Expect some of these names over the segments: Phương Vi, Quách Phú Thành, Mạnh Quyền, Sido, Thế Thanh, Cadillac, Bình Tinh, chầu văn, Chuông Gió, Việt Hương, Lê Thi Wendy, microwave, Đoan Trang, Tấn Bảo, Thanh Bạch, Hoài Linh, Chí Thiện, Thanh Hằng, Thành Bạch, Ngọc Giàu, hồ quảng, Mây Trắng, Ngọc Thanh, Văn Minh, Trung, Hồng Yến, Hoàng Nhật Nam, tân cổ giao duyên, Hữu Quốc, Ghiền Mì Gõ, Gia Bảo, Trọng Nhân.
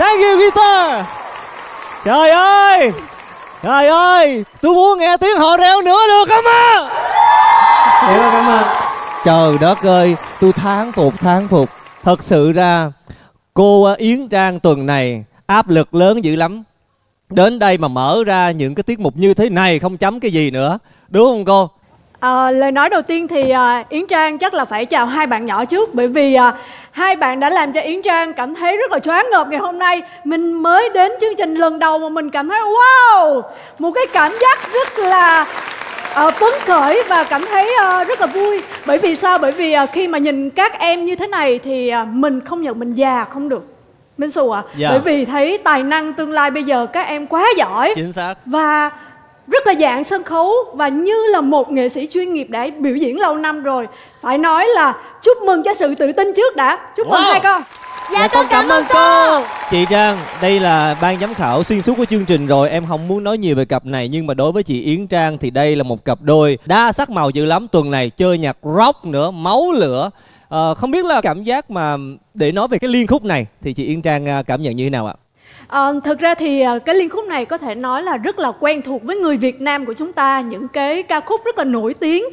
Thank you guitar. Trời ơi, trời ơi, tôi muốn nghe tiếng họ reo nữa được không ạ? Cảm ơn. Trời đất ơi, tôi thán phục. Thật sự ra cô Yến Trang tuần này áp lực lớn dữ lắm. Đến đây mà mở ra những cái tiết mục như thế này không chấm cái gì nữa, đúng không cô? Lời nói đầu tiên thì Yến Trang chắc là phải chào hai bạn nhỏ trước. Bởi vì hai bạn đã làm cho Yến Trang cảm thấy rất là choáng ngợp ngày hôm nay. Mình mới đến chương trình lần đầu mà mình cảm thấy wow, một cái cảm giác rất là phấn khởi và cảm thấy rất là vui. Bởi vì sao? Bởi vì khi mà nhìn các em như thế này thì mình không nhận mình già không được. Minh Sù ạ, bởi vì thấy tài năng tương lai bây giờ các em quá giỏi. Chính xác. Và rất là dạng sân khấu và như là một nghệ sĩ chuyên nghiệp đã biểu diễn lâu năm rồi. Phải nói là chúc mừng cho sự tự tin trước đã. Chúc mừng hai con. Dạ con cảm ơn cô. Chị Trang, đây là ban giám khảo xuyên suốt của chương trình rồi. Em không muốn nói nhiều về cặp này, nhưng mà đối với chị Yến Trang thì đây là một cặp đôi đa sắc màu dữ lắm. Tuần này chơi nhạc rock nữa, máu lửa. Không biết là cảm giác mà để nói về cái liên khúc này thì chị Yến Trang cảm nhận như thế nào ạ? Thực ra thì cái liên khúc này có thể nói là rất là quen thuộc với người Việt Nam của chúng ta. Những cái ca khúc rất là nổi tiếng.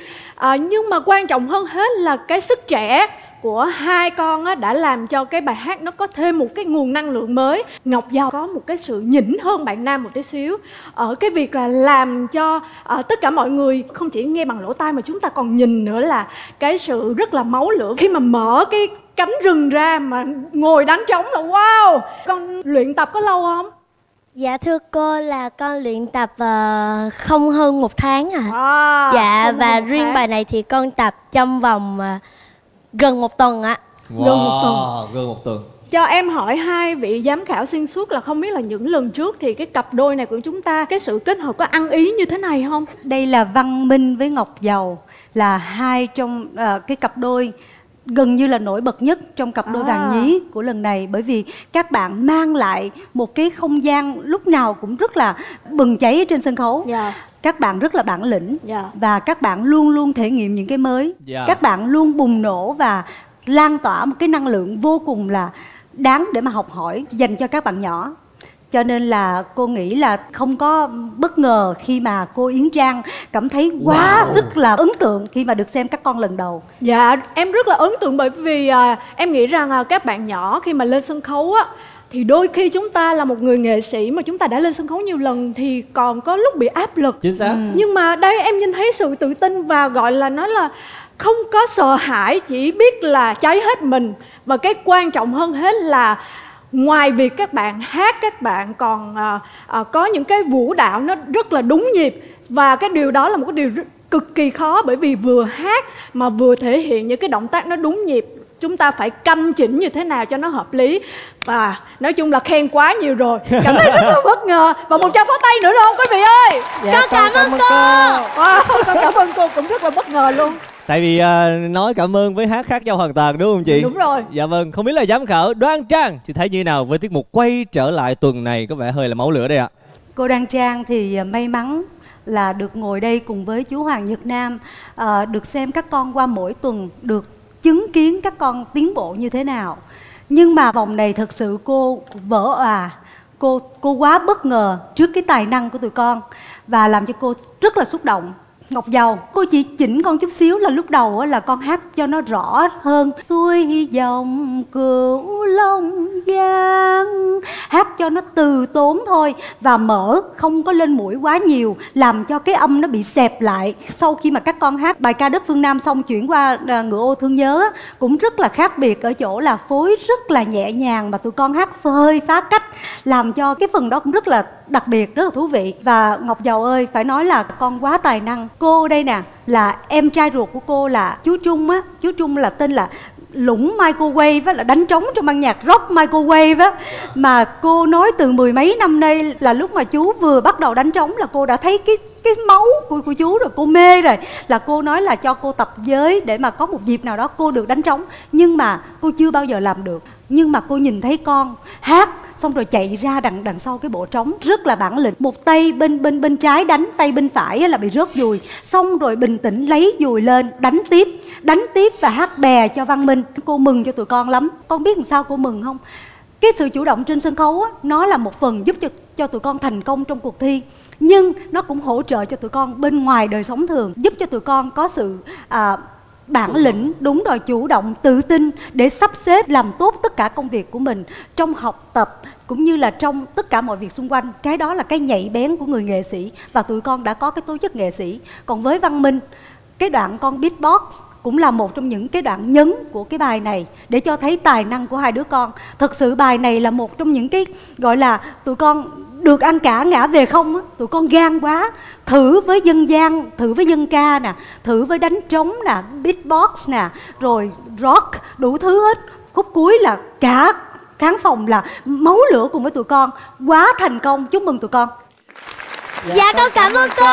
Nhưng mà quan trọng hơn hết là cái sức trẻ của hai con á, đã làm cho cái bài hát nó có thêm một cái nguồn năng lượng mới. Ngọc Giàu có một cái sự nhỉnh hơn bạn nam một tí xíu ở cái việc là làm cho tất cả mọi người không chỉ nghe bằng lỗ tai mà chúng ta còn nhìn nữa, là cái sự rất là máu lửa. Khi mà mở cái cánh rừng ra mà ngồi đánh trống là wow. Con luyện tập có lâu không? Dạ thưa cô là con luyện tập không hơn một tháng à. Dạ và riêng bài này thì con tập trong vòng gần một tuần ạ. Gần một tuần. Cho em hỏi hai vị giám khảo xuyên suốt là không biết là những lần trước thì cái cặp đôi này của chúng ta cái sự kết hợp có ăn ý như thế này không? Đây là Văn Minh với Ngọc Dầu là hai trong cái cặp đôi gần như là nổi bật nhất trong cặp đôi vàng nhí của lần này. Bởi vì các bạn mang lại một cái không gian lúc nào cũng rất là bừng cháy trên sân khấu. Các bạn rất là bản lĩnh và các bạn luôn luôn thể nghiệm những cái mới. Các bạn luôn bùng nổ và lan tỏa một cái năng lượng vô cùng là đáng để mà học hỏi dành cho các bạn nhỏ. Cho nên là cô nghĩ là không có bất ngờ khi mà cô Yến Trang cảm thấy quá sức là ấn tượng khi mà được xem các con lần đầu. Dạ, em rất là ấn tượng bởi vì em nghĩ rằng các bạn nhỏ khi mà lên sân khấu á, thì đôi khi chúng ta là một người nghệ sĩ mà chúng ta đã lên sân khấu nhiều lần thì còn có lúc bị áp lực. Chính xác. Nhưng mà đây em nhìn thấy sự tự tin và gọi là nó là không có sợ hãi, chỉ biết là cháy hết mình. Và cái quan trọng hơn hết là ngoài việc các bạn hát, các bạn còn có những cái vũ đạo nó rất là đúng nhịp. Và cái điều đó là một cái điều cực kỳ khó, bởi vì vừa hát mà vừa thể hiện những cái động tác nó đúng nhịp. Chúng ta phải căn chỉnh như thế nào cho nó hợp lý. Và nói chung là khen quá nhiều rồi. Cảm thấy rất là bất ngờ. Và một tràng pháo tay nữa luôn quý vị ơi. Dạ, con cảm ơn cô. Wow, con cảm ơn cô cũng rất là bất ngờ luôn. Tại vì nói cảm ơn với hát khác nhau hoàn toàn đúng không chị? Đúng rồi. Dạ vâng, không biết là giám khảo Đoan Trang chị thấy như nào với tiết mục quay trở lại tuần này có vẻ hơi là máu lửa đây ạ? Cô Đoan Trang thì may mắn là được ngồi đây cùng với chú Hoàng Nhật Nam, được xem các con qua mỗi tuần, được chứng kiến các con tiến bộ như thế nào. Nhưng mà vòng này thật sự cô vỡ òa. Cô quá bất ngờ trước cái tài năng của tụi con và làm cho cô rất là xúc động. Ngọc Dầu, cô chỉ chỉnh con chút xíu là lúc đầu là con hát cho nó rõ hơn. Xuôi dòng Cửu Long Giang, hát cho nó từ tốn thôi và mở, không có lên mũi quá nhiều, làm cho cái âm nó bị xẹp lại. Sau khi mà các con hát bài Ca Đất Phương Nam xong chuyển qua Ngựa Ô Thương Nhớ cũng rất là khác biệt ở chỗ là phối rất là nhẹ nhàng mà tụi con hát hơi phá cách, làm cho cái phần đó cũng rất là đặc biệt, rất là thú vị. Và Ngọc Dầu ơi, phải nói là con quá tài năng. Cô đây nè, là em trai ruột của cô là chú Trung á. Chú Trung là tên là Lũng Microwave á, là đánh trống trong ban nhạc rock Microwave á. Mà cô nói từ mười mấy năm nay là lúc mà chú vừa bắt đầu đánh trống là cô đã thấy cái máu của chú rồi, cô mê rồi. Là cô nói là cho cô tập giới để mà có một dịp nào đó cô được đánh trống. Nhưng mà cô chưa bao giờ làm được. Nhưng mà cô nhìn thấy con hát xong rồi chạy ra đằng sau cái bộ trống rất là bản lĩnh, một tay bên trái đánh, tay bên phải là bị rớt dùi, xong rồi bình tĩnh lấy dùi lên đánh tiếp và hát bè cho Văn Minh. Cô mừng cho tụi con lắm. Con biết làm sao cô mừng không? Cái sự chủ động trên sân khấu á, nó là một phần giúp cho tụi con thành công trong cuộc thi, nhưng nó cũng hỗ trợ cho tụi con bên ngoài đời sống thường, giúp cho tụi con có sự bản lĩnh, đúng rồi, chủ động, tự tin để sắp xếp làm tốt tất cả công việc của mình trong học tập cũng như là trong tất cả mọi việc xung quanh. Cái đó là cái nhạy bén của người nghệ sĩ, và tụi con đã có cái tố chất nghệ sĩ. Còn với Văn Minh, cái đoạn con beatbox cũng là một trong những cái đoạn nhấn của cái bài này để cho thấy tài năng của hai đứa con. Thật sự bài này là một trong những cái gọi là tụi con được ăn cả ngã về không á, tụi con gan quá, thử với dân gian, thử với dân ca nè, thử với đánh trống nè, beatbox nè, rồi rock, đủ thứ hết. Khúc cuối là cả khán phòng là máu lửa cùng với tụi con, quá thành công, chúc mừng tụi con. Dạ con cảm ơn cô.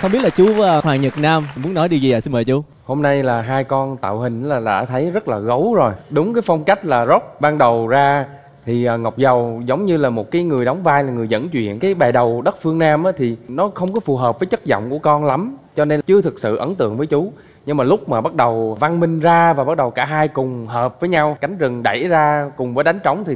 Không biết là chú Hoàng Nhật Nam muốn nói điều gì ạ? Xin mời chú. Hôm nay là hai con tạo hình là đã thấy rất là gấu rồi, đúng cái phong cách là rock. Ban đầu ra thì Ngọc Dầu giống như là một cái người đóng vai là người dẫn chuyện. Cái bài đầu Đất Phương Nam á, thì nó không có phù hợp với chất giọng của con lắm, cho nên chưa thực sự ấn tượng với chú. Nhưng mà lúc mà bắt đầu Văn Minh ra và bắt đầu cả hai cùng hợp với nhau, Cánh Rừng đẩy ra cùng với đánh trống, thì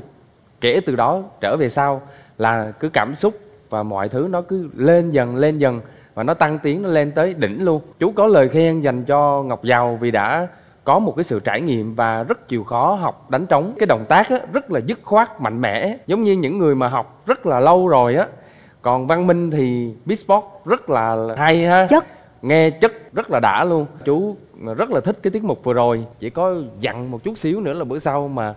kể từ đó trở về sau là cứ cảm xúc và mọi thứ nó cứ lên dần và nó tăng tiếng, nó lên tới đỉnh luôn. Chú có lời khen dành cho Ngọc Giàu vì đã có một cái sự trải nghiệm và rất chịu khó học đánh trống. Cái động tác á, rất là dứt khoát, mạnh mẽ, giống như những người mà học rất là lâu rồi á. Còn Văn Minh thì beatbox rất là hay ha, chất. Nghe chất rất là đã luôn. Chú rất là thích cái tiết mục vừa rồi. Chỉ có dặn một chút xíu nữa là bữa sau mà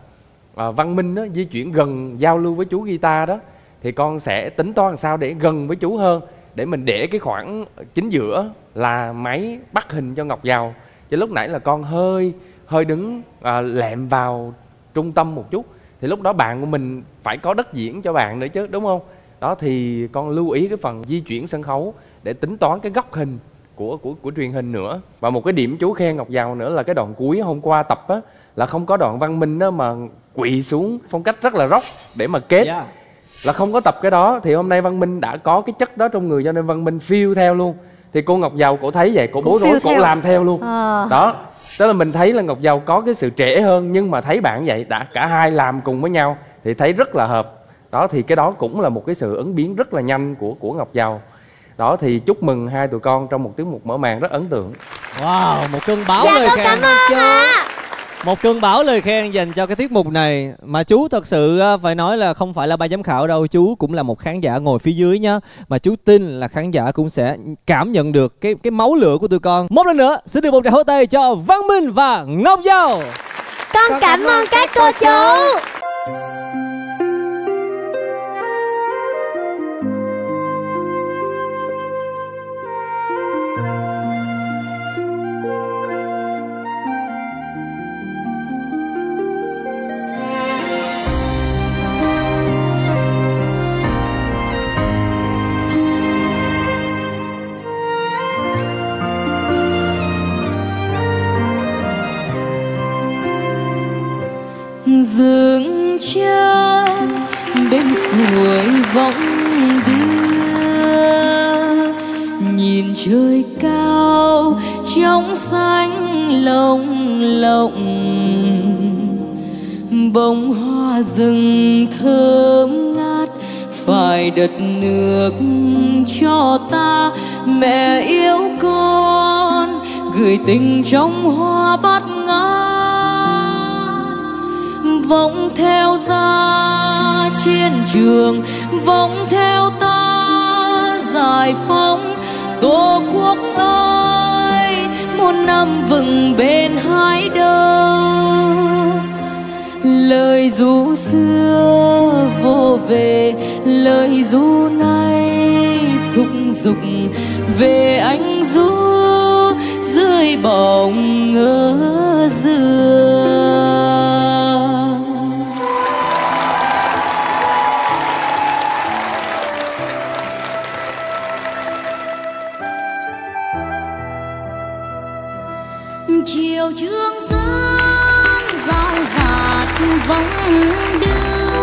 Văn Minh á, di chuyển gần giao lưu với chú guitar đó, thì con sẽ tính toán sao để gần với chú hơn, để mình để cái khoảng chính giữa là máy bắt hình cho Ngọc Giàu. Chứ lúc nãy là con hơi đứng lẹm vào trung tâm một chút, thì lúc đó bạn của mình phải có đất diễn cho bạn nữa chứ, đúng không? Đó thì con lưu ý cái phần di chuyển sân khấu để tính toán cái góc hình của truyền hình nữa. Và một cái điểm chú khen Ngọc Giàu nữa là cái đoạn cuối hôm qua tập á, là không có đoạn Văn Minh đó mà quỵ xuống phong cách rất là rock để mà kết. Yeah. Là không có tập cái đó, thì hôm nay Văn Minh đã có cái chất đó trong người, cho nên Văn Minh phiêu theo luôn. Thì cô Ngọc Dầu, cô thấy vậy, cô bối rối, cô làm theo luôn. Đó, tức là mình thấy là Ngọc Dầu có cái sự trễ hơn, nhưng mà thấy bạn vậy, đã cả hai làm cùng với nhau thì thấy rất là hợp. Đó thì cái đó cũng là một cái sự ứng biến rất là nhanh của Ngọc Dầu. Đó thì chúc mừng hai tụi con trong một tiết mục mở màn rất ấn tượng. Wow, một cơn bão lời khen. Một cơn bão lời khen dành cho cái tiết mục này. Mà chú thật sự phải nói là không phải là ban giám khảo đâu, chú cũng là một khán giả ngồi phía dưới nhá. Mà chú tin là khán giả cũng sẽ cảm nhận được cái máu lửa của tụi con. Một lần nữa xin được một tràng hỗ tay cho Văn Minh và Ngọc Dầu. Con cảm ơn các cô chú. Dừng chân bên suối vọng đưa, nhìn trời cao trong xanh lồng lộng, bông hoa rừng thơm ngát. Phải đất nước cho ta mẹ yêu con, gửi tình trong hoa bát ngát. Vọng theo ra chiến trường, vọng theo ta giải phóng. Tổ quốc ơi, muôn năm vững bên hai đầu. Lời ru xưa vô về, lời ru nay thúc giục về anh ru dưới bóng ngỡ dừa. Chiều trương dương rao rạt vắng đưa,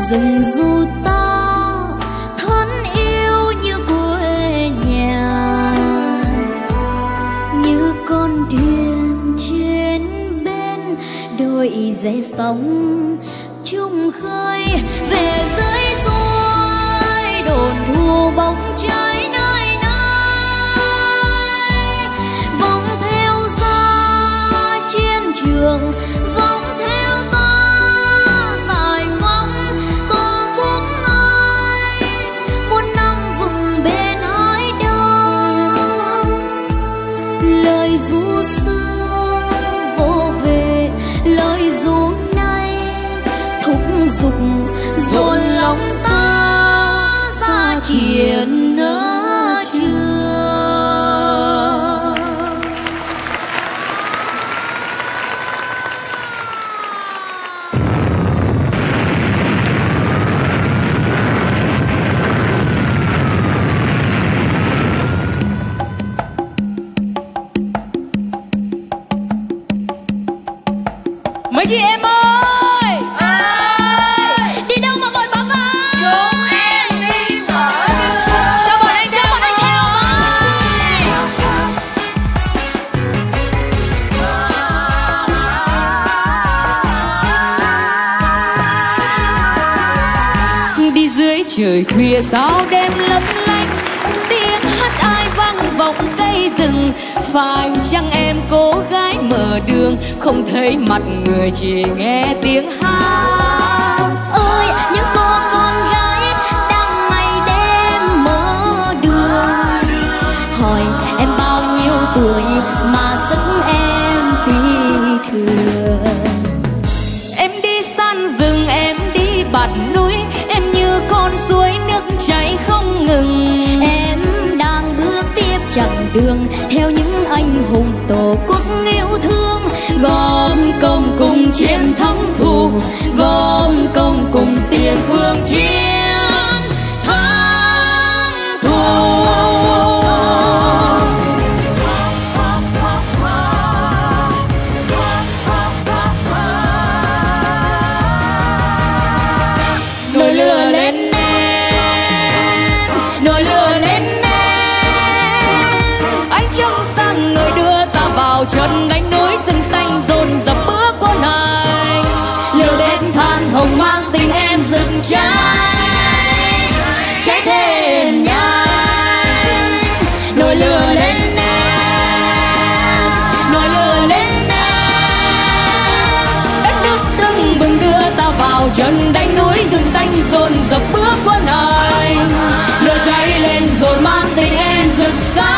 rừng du ta thân yêu như quê nhà, như con thuyền trên bên đôi dễ sống chung khơi về dưới suối đồn thu bóng trái nơi nơi vòng theo gió chiến trường vòng theo ta giải phóng tổ quốc ơi muôn năm vùng bên hải đảo lời du xưa vô về lời du nay thúc giục dồn lòng ta ra chiến trời khuya sao đêm lấp lánh tiếng hát ai vang vọng cây rừng phải chăng em cô gái mở đường không thấy mặt người chỉ nghe tiếng hát ôi những cô con gái đang ngày đêm mở đường hỏi em bao nhiêu tuổi mà sức em phi thường em đi săn rừng em đi bạt núi con suối nước chảy không ngừng em đang bước tiếp chặng đường theo những anh hùng tổ quốc yêu thương gom công cùng chiến thắng thù gom công cùng tiền phương chiến thắng thù chân đánh núi rừng xanh dồn dập bước qua này liều đêm than hồng mang tình em rừng cháy cháy thêm nhanh nồi lửa lên em đất nước từng bừng đưa ta vào chân đánh núi rừng xanh dồn dập bước qua này lửa cháy lên rồi mang tình em rực sáng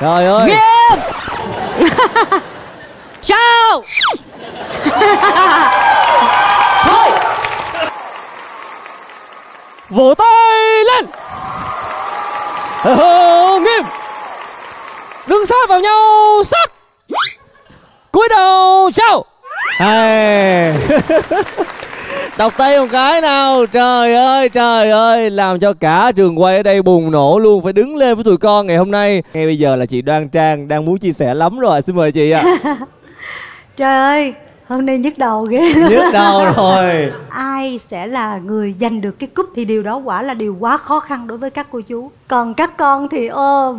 trời ơi nghiêm chào thôi vỗ tay lên nghiêm đứng sát vào nhau sắc cúi đầu chào hey. Đọc tay một cái nào. Trời ơi làm cho cả trường quay ở đây bùng nổ luôn. Phải đứng lên với tụi con ngày hôm nay. Ngay bây giờ là chị Đoan Trang đang muốn chia sẻ lắm rồi. Xin mời chị ạ. Trời ơi hôm nay nhức đầu ghê. Nhức đầu rồi. Ai sẽ là người giành được cái cúp thì điều đó quả là điều quá khó khăn đối với các cô chú. Còn các con thì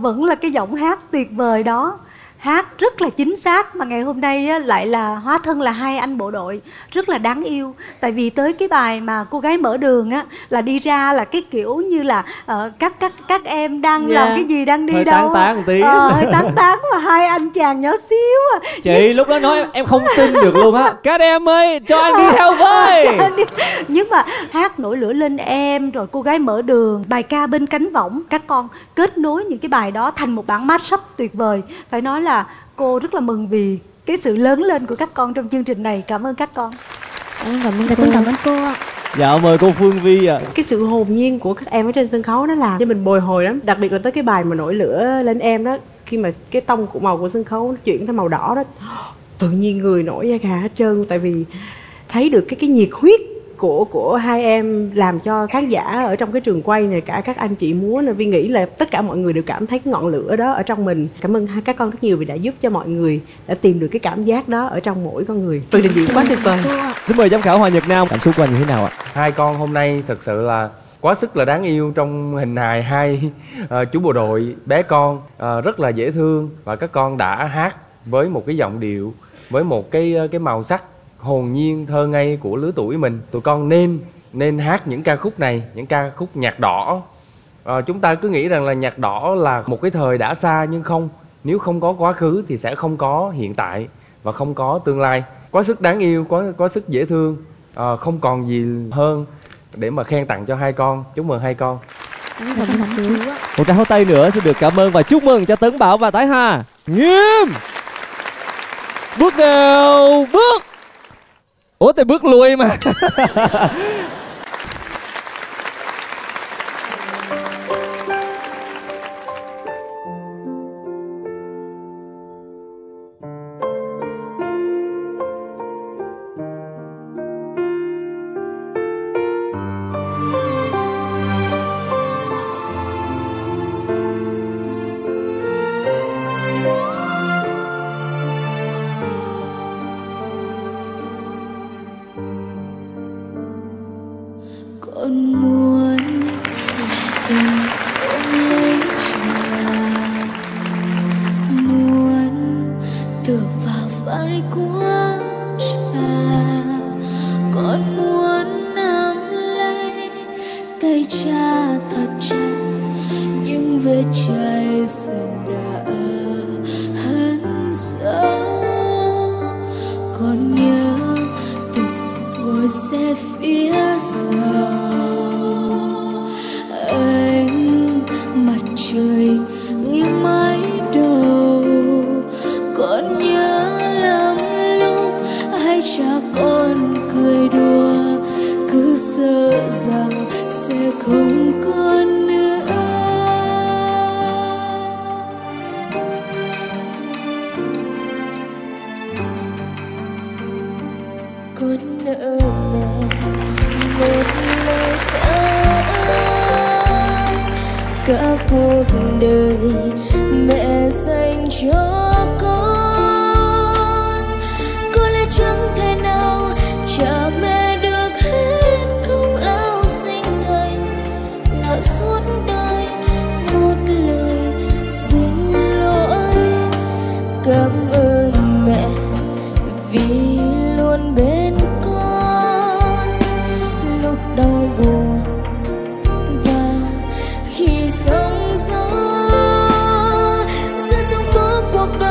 vẫn là cái giọng hát tuyệt vời đó. hát rất là chính xác, mà ngày hôm nay lại là hóa thân là hai anh bộ đội rất là đáng yêu. Tại vì tới cái bài mà cô gái mở đường á, là đi ra là cái kiểu như là các em đang làm cái gì, đang đi hơi đâu, hơi tán tán mà hai anh chàng nhỏ xíu chị lúc đó nói em không tin được luôn á, các em ơi cho anh đi theo với. Nhưng mà hát Nổi Lửa Lên Em, rồi Cô Gái Mở Đường, bài Ca Bên Cánh Võng, các con kết nối những cái bài đó thành một bản mashup tuyệt vời. Phải nói là cô rất là mừng vì cái sự lớn lên của các con trong chương trình này. Cảm ơn các con. Em cảm ơn cô ạ. Dạ mời cô Phương Vi ạ. Cái sự hồn nhiên của các em ở trên sân khấu nó làm cho mình bồi hồi lắm. Đặc biệt là tới cái bài mà Nổi Lửa Lên Em đó, khi mà cái tông của màu của sân khấu nó chuyển thành màu đỏ đó, tự nhiên người nổi da gà hết trơn. Tại vì thấy được cái nhiệt huyết của hai em làm cho khán giả ở trong cái trường quay này, cả các anh chị múa, nên Vi nghĩ là tất cả mọi người đều cảm thấy cái ngọn lửa đó ở trong mình. Cảm ơn hai các con rất nhiều vì đã giúp cho mọi người đã tìm được cái cảm giác đó ở trong mỗi con người. Tôi định diễn quá tuyệt vời. Xin mời giám khảo Hoàng Nhật Nam, cảm xúc của anh như thế nào ạ? Hai con hôm nay thật sự là quá sức là đáng yêu trong hình hài hai chú bộ đội. Bé con rất là dễ thương, và các con đã hát với một cái giọng điệu, với một cái màu sắc hồn nhiên thơ ngây của lứa tuổi mình. Tụi con nên hát những ca khúc này, những ca khúc nhạc đỏ. Chúng ta cứ nghĩ rằng là nhạc đỏ là một cái thời đã xa, nhưng không, nếu không có quá khứ thì sẽ không có hiện tại và không có tương lai. Quá sức đáng yêu, quá sức dễ thương, không còn gì hơn để mà khen tặng cho hai con. Chúc mừng hai con. Một tràng pháo tay nữa xin được cảm ơn và chúc mừng cho Tấn Bảo và Thái Hà. Nghiêm bước đều bước. Ủa tại bước lui mà. Hãy subscribe cho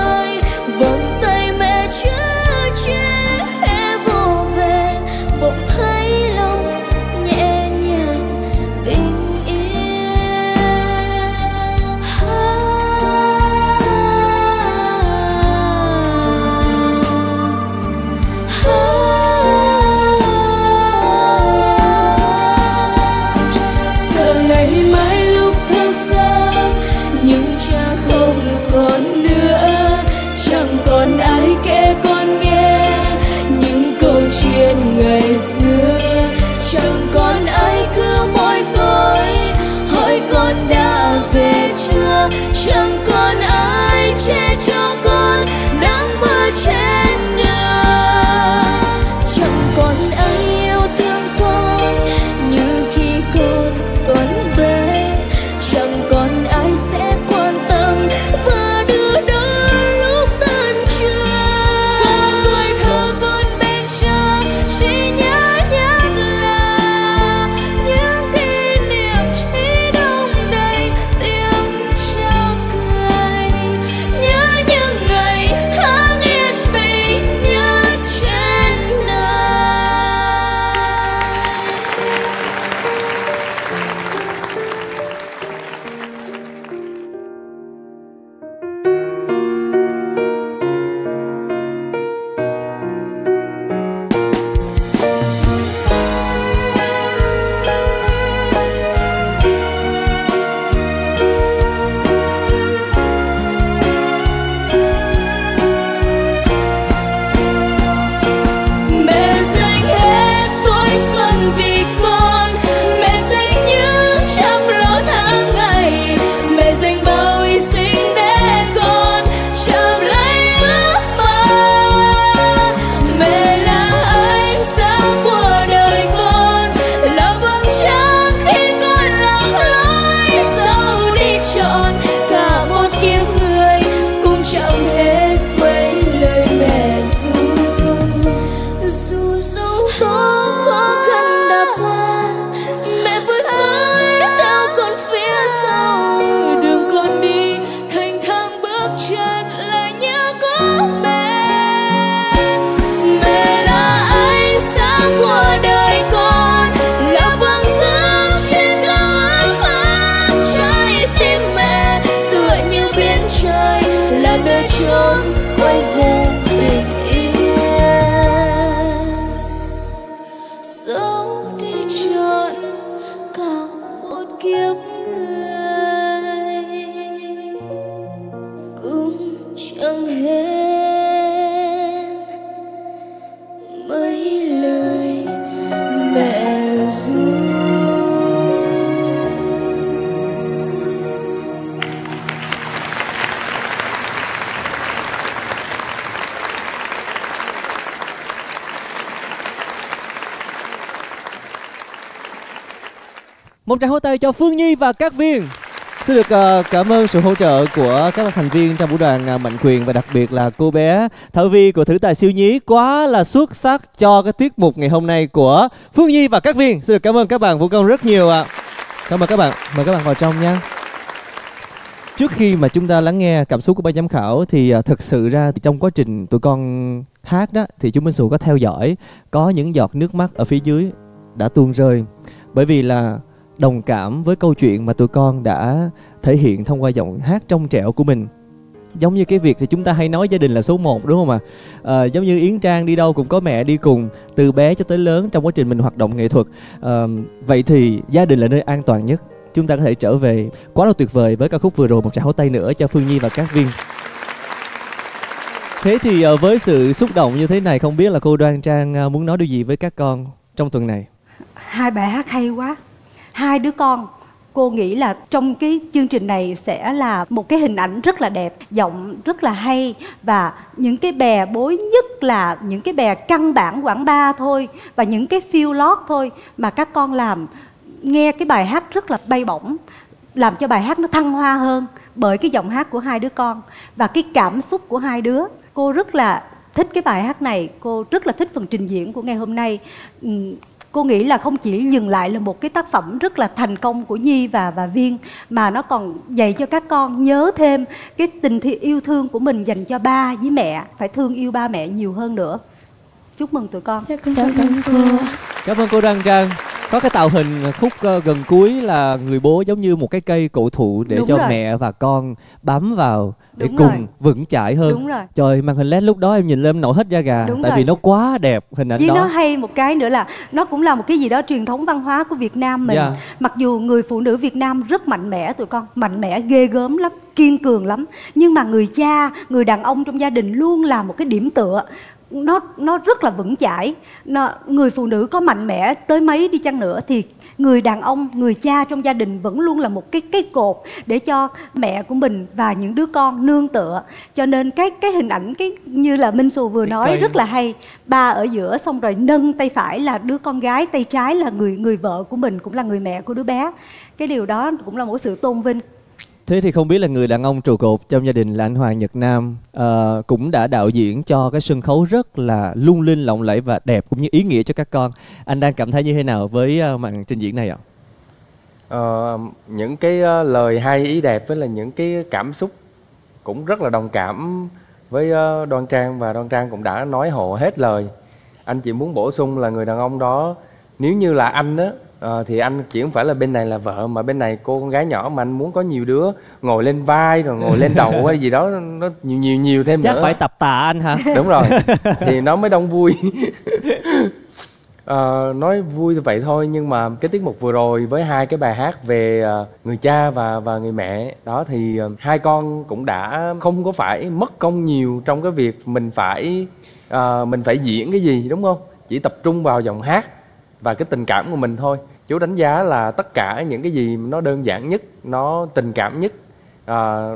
Một tràng hỗ tay cho Phương Nhi và các viên. Xin được cảm ơn sự hỗ trợ của các thành viên trong vũ đoàn Mạnh Quyền và đặc biệt là cô bé Thảo Vi của Thử Tài Siêu Nhí quá là xuất sắc cho cái tiết mục ngày hôm nay của Phương Nhi và các viên. Xin được cảm ơn các bạn vũ công rất nhiều ạ. Cảm ơn các bạn, mời các bạn vào trong nha. Trước khi mà chúng ta lắng nghe cảm xúc của ban giám khảo thì thật sự ra trong quá trình tụi con hát đó thì chú Minh Sù có theo dõi, có những giọt nước mắt ở phía dưới đã tuôn rơi, bởi vì là đồng cảm với câu chuyện mà tụi con đã thể hiện thông qua giọng hát trong trẻo của mình. Giống như cái việc thì chúng ta hay nói gia đình là số 1 đúng không ạ? Giống như Yến Trang đi đâu cũng có mẹ đi cùng, từ bé cho tới lớn trong quá trình mình hoạt động nghệ thuật. Vậy thì gia đình là nơi an toàn nhất, chúng ta có thể trở về. Quá là tuyệt vời với ca khúc vừa rồi. Một tràng hỗ tay nữa cho Phương Nhi và các viên. Thế thì với sự xúc động như thế này, không biết là cô Đoan Trang muốn nói điều gì với các con trong tuần này? Hai bài hát hay quá. Hai đứa con, cô nghĩ là trong cái chương trình này sẽ là một cái hình ảnh rất là đẹp, giọng rất là hay. Và những cái bè bối, nhất là những cái bè căn bản Quảng Ba thôi, và những cái phiêu lót thôi mà các con làm, nghe cái bài hát rất là bay bổng, làm cho bài hát nó thăng hoa hơn bởi cái giọng hát của hai đứa con và cái cảm xúc của hai đứa. Cô rất là thích cái bài hát này, cô rất là thích phần trình diễn của ngày hôm nay. Cô nghĩ là không chỉ dừng lại là một cái tác phẩm rất là thành công của Nhi và Viên, mà nó còn dạy cho các con nhớ thêm cái tình yêu thương của mình dành cho ba với mẹ, phải thương yêu ba mẹ nhiều hơn nữa. Chúc mừng tụi con. Cảm ơn cô. Cảm ơn cô Đoan Trang. Có cái tạo hình khúc gần cuối là người bố giống như một cái cây cổ thụ để cho mẹ và con bám vào để cùng vững chãi hơn. Đúng rồi. Trời, màn hình LED lúc đó em nhìn lên em nổi hết da gà. Tại vì nó quá đẹp hình ảnh đó. Nó hay một cái nữa là nó cũng là một cái gì đó truyền thống văn hóa của Việt Nam mình. Mặc dù người phụ nữ Việt Nam rất mạnh mẽ tụi con, mạnh mẽ ghê gớm lắm, kiên cường lắm, nhưng mà người cha, người đàn ông trong gia đình luôn là một cái điểm tựa. Nó rất là vững chãi. Người phụ nữ có mạnh mẽ tới mấy đi chăng nữa thì người đàn ông, người cha trong gia đình vẫn luôn là một cái cột để cho mẹ của mình và những đứa con nương tựa. Cho nên cái hình ảnh như là Minh Sù vừa nói rất là hay. Ba ở giữa, xong rồi nâng tay phải là đứa con gái, tay trái là người vợ của mình, cũng là người mẹ của đứa bé. Cái điều đó cũng là một sự tôn vinh. Thế thì không biết là người đàn ông trụ cột trong gia đình là anh Hoàng Nhật Nam cũng đã đạo diễn cho cái sân khấu rất là lung linh, lộng lẫy và đẹp cũng như ý nghĩa cho các con. Anh đang cảm thấy như thế nào với màn trình diễn này ạ? Những cái lời hay ý đẹp với là những cái cảm xúc cũng rất là đồng cảm với Đoan Trang, và Đoan Trang cũng đã nói hộ hết lời. Anh chỉ muốn bổ sung là người đàn ông đó, nếu như là anh đó, thì anh chỉ không phải là bên này là vợ, mà bên này cô con gái nhỏ, mà anh muốn có nhiều đứa ngồi lên vai rồi ngồi lên đầu hay gì đó, nó nhiều thêm nữa. Chắc phải tập tạ anh hả? Đúng rồi, thì nó mới đông vui. Nói vui vậy thôi, nhưng mà cái tiết mục vừa rồi với hai cái bài hát về người cha và người mẹ đó thì hai con cũng đã không có phải mất công nhiều trong cái việc mình phải diễn cái gì, đúng không? Chỉ tập trung vào giọng hát và cái tình cảm của mình thôi. Chú đánh giá là tất cả những cái gì nó đơn giản nhất, nó tình cảm nhất,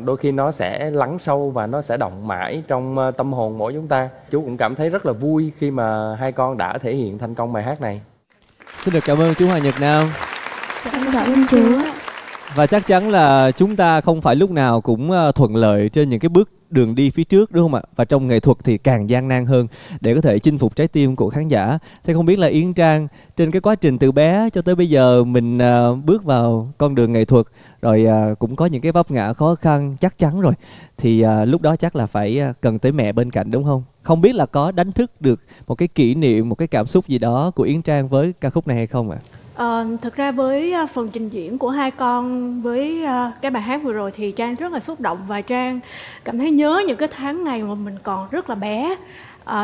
đôi khi nó sẽ lắng sâu và nó sẽ động mãi trong tâm hồn mỗi chúng ta. Chú cũng cảm thấy rất là vui khi mà hai con đã thể hiện thành công bài hát này. Xin được cảm ơn chú Hoàng Nhật Nam. Cảm ơn chú. Và chắc chắn là chúng ta không phải lúc nào cũng thuận lợi trên những cái bước đường đi phía trước, đúng không ạ? Và trong nghệ thuật thì càng gian nan hơn để có thể chinh phục trái tim của khán giả. Thế không biết là Yến Trang, trên cái quá trình từ bé cho tới bây giờ mình bước vào con đường nghệ thuật rồi, cũng có những cái vấp ngã khó khăn chắc chắn rồi, thì lúc đó chắc là phải cần tới mẹ bên cạnh, đúng không? Không biết là có đánh thức được một cái kỷ niệm, một cái cảm xúc gì đó của Yến Trang với ca khúc này hay không ạ? Thực ra với phần trình diễn của hai con với cái bài hát vừa rồi thì Trang rất là xúc động, và Trang cảm thấy nhớ những cái tháng ngày mà mình còn rất là bé.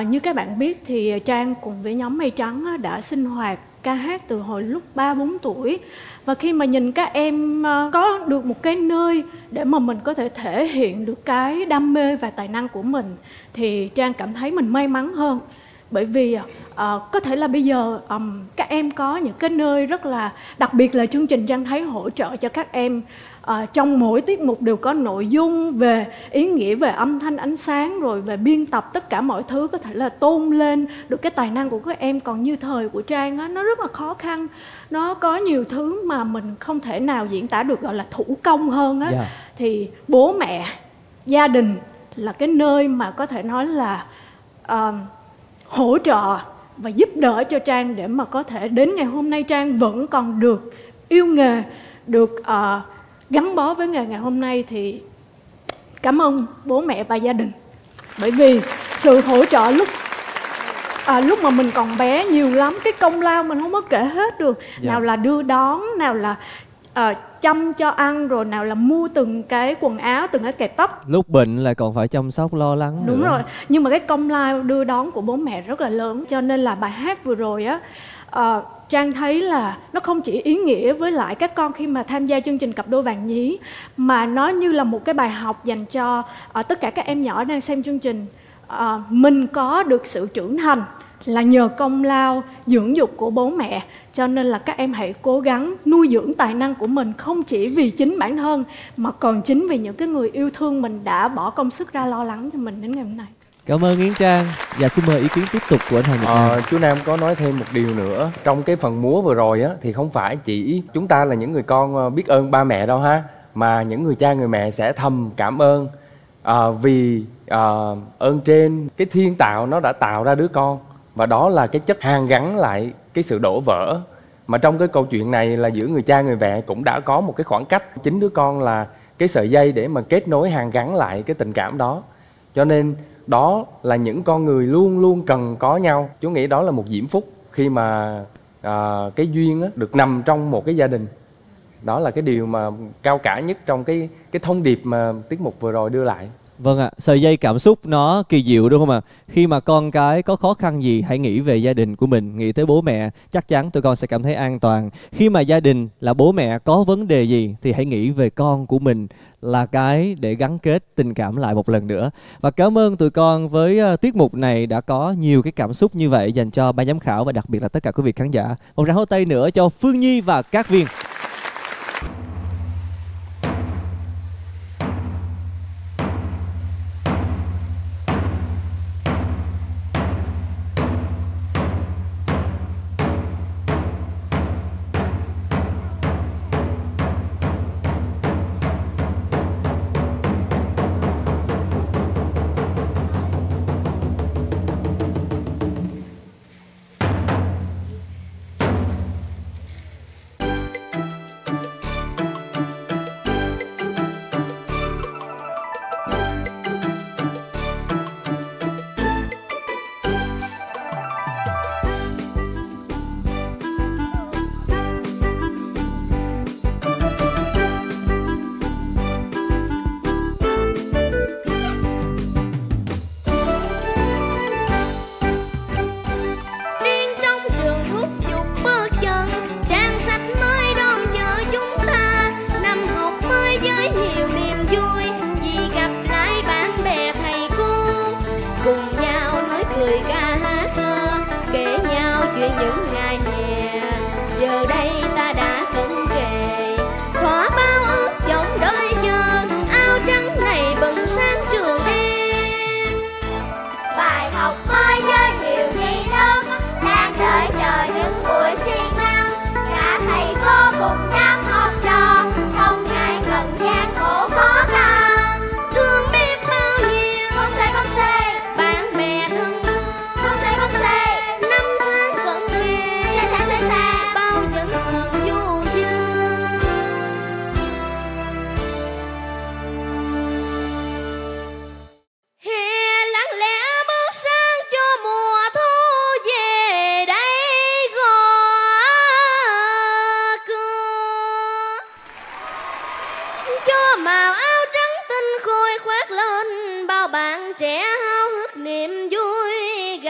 Như các bạn biết thì Trang cùng với nhóm Mây Trắng đã sinh hoạt ca hát từ hồi lúc 3-4 tuổi. Và khi mà nhìn các em có được một cái nơi để mà mình có thể thể hiện được cái đam mê và tài năng của mình thì Trang cảm thấy mình may mắn hơn. Bởi vì có thể là bây giờ các em có những cái nơi rất là đặc biệt, là chương trình Trang thấy hỗ trợ cho các em trong mỗi tiết mục đều có nội dung về ý nghĩa, về âm thanh ánh sáng, rồi về biên tập, tất cả mọi thứ có thể là tôn lên được cái tài năng của các em. Còn như thời của Trang á, nó rất là khó khăn, nó có nhiều thứ mà mình không thể nào diễn tả được, gọi là thủ công hơn á. Thì bố mẹ, gia đình là cái nơi mà có thể nói là hỗ trợ và giúp đỡ cho Trang để mà có thể đến ngày hôm nay Trang vẫn còn được yêu nghề, được gắn bó với nghề ngày hôm nay. Thì cảm ơn bố mẹ và gia đình, bởi vì sự hỗ trợ lúc mà mình còn bé nhiều lắm, cái công lao mình không có kể hết được. Nào là đưa đón, nào là chăm cho ăn, rồi nào là mua từng cái quần áo, từng cái kẹp tóc. Lúc bệnh lại còn phải chăm sóc lo lắng. Đúng rồi, nhưng mà cái công lao đưa đón của bố mẹ rất là lớn. Cho nên là bài hát vừa rồi á, Trang thấy là nó không chỉ ý nghĩa với lại các con khi mà tham gia chương trình Cặp Đôi Vàng Nhí, mà nó như là một cái bài học dành cho tất cả các em nhỏ đang xem chương trình. Mình có được sự trưởng thành là nhờ công lao dưỡng dục của bố mẹ. Cho nên là các em hãy cố gắng nuôi dưỡng tài năng của mình, không chỉ vì chính bản thân mà còn chính vì những cái người yêu thương mình đã bỏ công sức ra lo lắng cho mình đến ngày hôm nay. Cảm ơn Yến Trang. Và xin mời ý kiến tiếp tục của anh Hoàng Nhật Nam. Chú Nam có nói thêm một điều nữa. Trong cái phần múa vừa rồi á, thì không phải chỉ chúng ta là những người con biết ơn ba mẹ đâu ha, mà những người cha người mẹ sẽ thầm cảm ơn vì ơn trên, cái thiên tạo nó đã tạo ra đứa con. Và đó là cái chất hàn gắn lại cái sự đổ vỡ. Mà trong cái câu chuyện này là giữa người cha người mẹ cũng đã có một cái khoảng cách. Chính đứa con là cái sợi dây để mà kết nối hàn gắn lại cái tình cảm đó. Cho nên đó là những con người luôn luôn cần có nhau. Chú nghĩ đó là một diễm phúc khi mà cái duyên á, được nằm trong một cái gia đình. Đó là cái điều mà cao cả nhất trong cái thông điệp mà tiết mục vừa rồi đưa lại. Vâng ạ, sợi dây cảm xúc nó kỳ diệu đúng không ạ? Khi mà con cái có khó khăn gì, hãy nghĩ về gia đình của mình, nghĩ tới bố mẹ, chắc chắn tụi con sẽ cảm thấy an toàn. Khi mà gia đình là bố mẹ có vấn đề gì thì hãy nghĩ về con của mình, là cái để gắn kết tình cảm lại một lần nữa. Và cảm ơn tụi con với tiết mục này đã có nhiều cái cảm xúc như vậy dành cho ban giám khảo và đặc biệt là tất cả quý vị khán giả. Một tràng hô tay nữa cho Phương Nhi và các viên.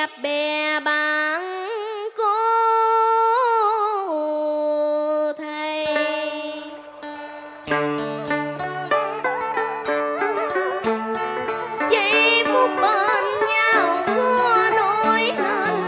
Hãy subscribe cho kênh Ghiền Mì Gõ để không bỏ lỡ những video hấp dẫn.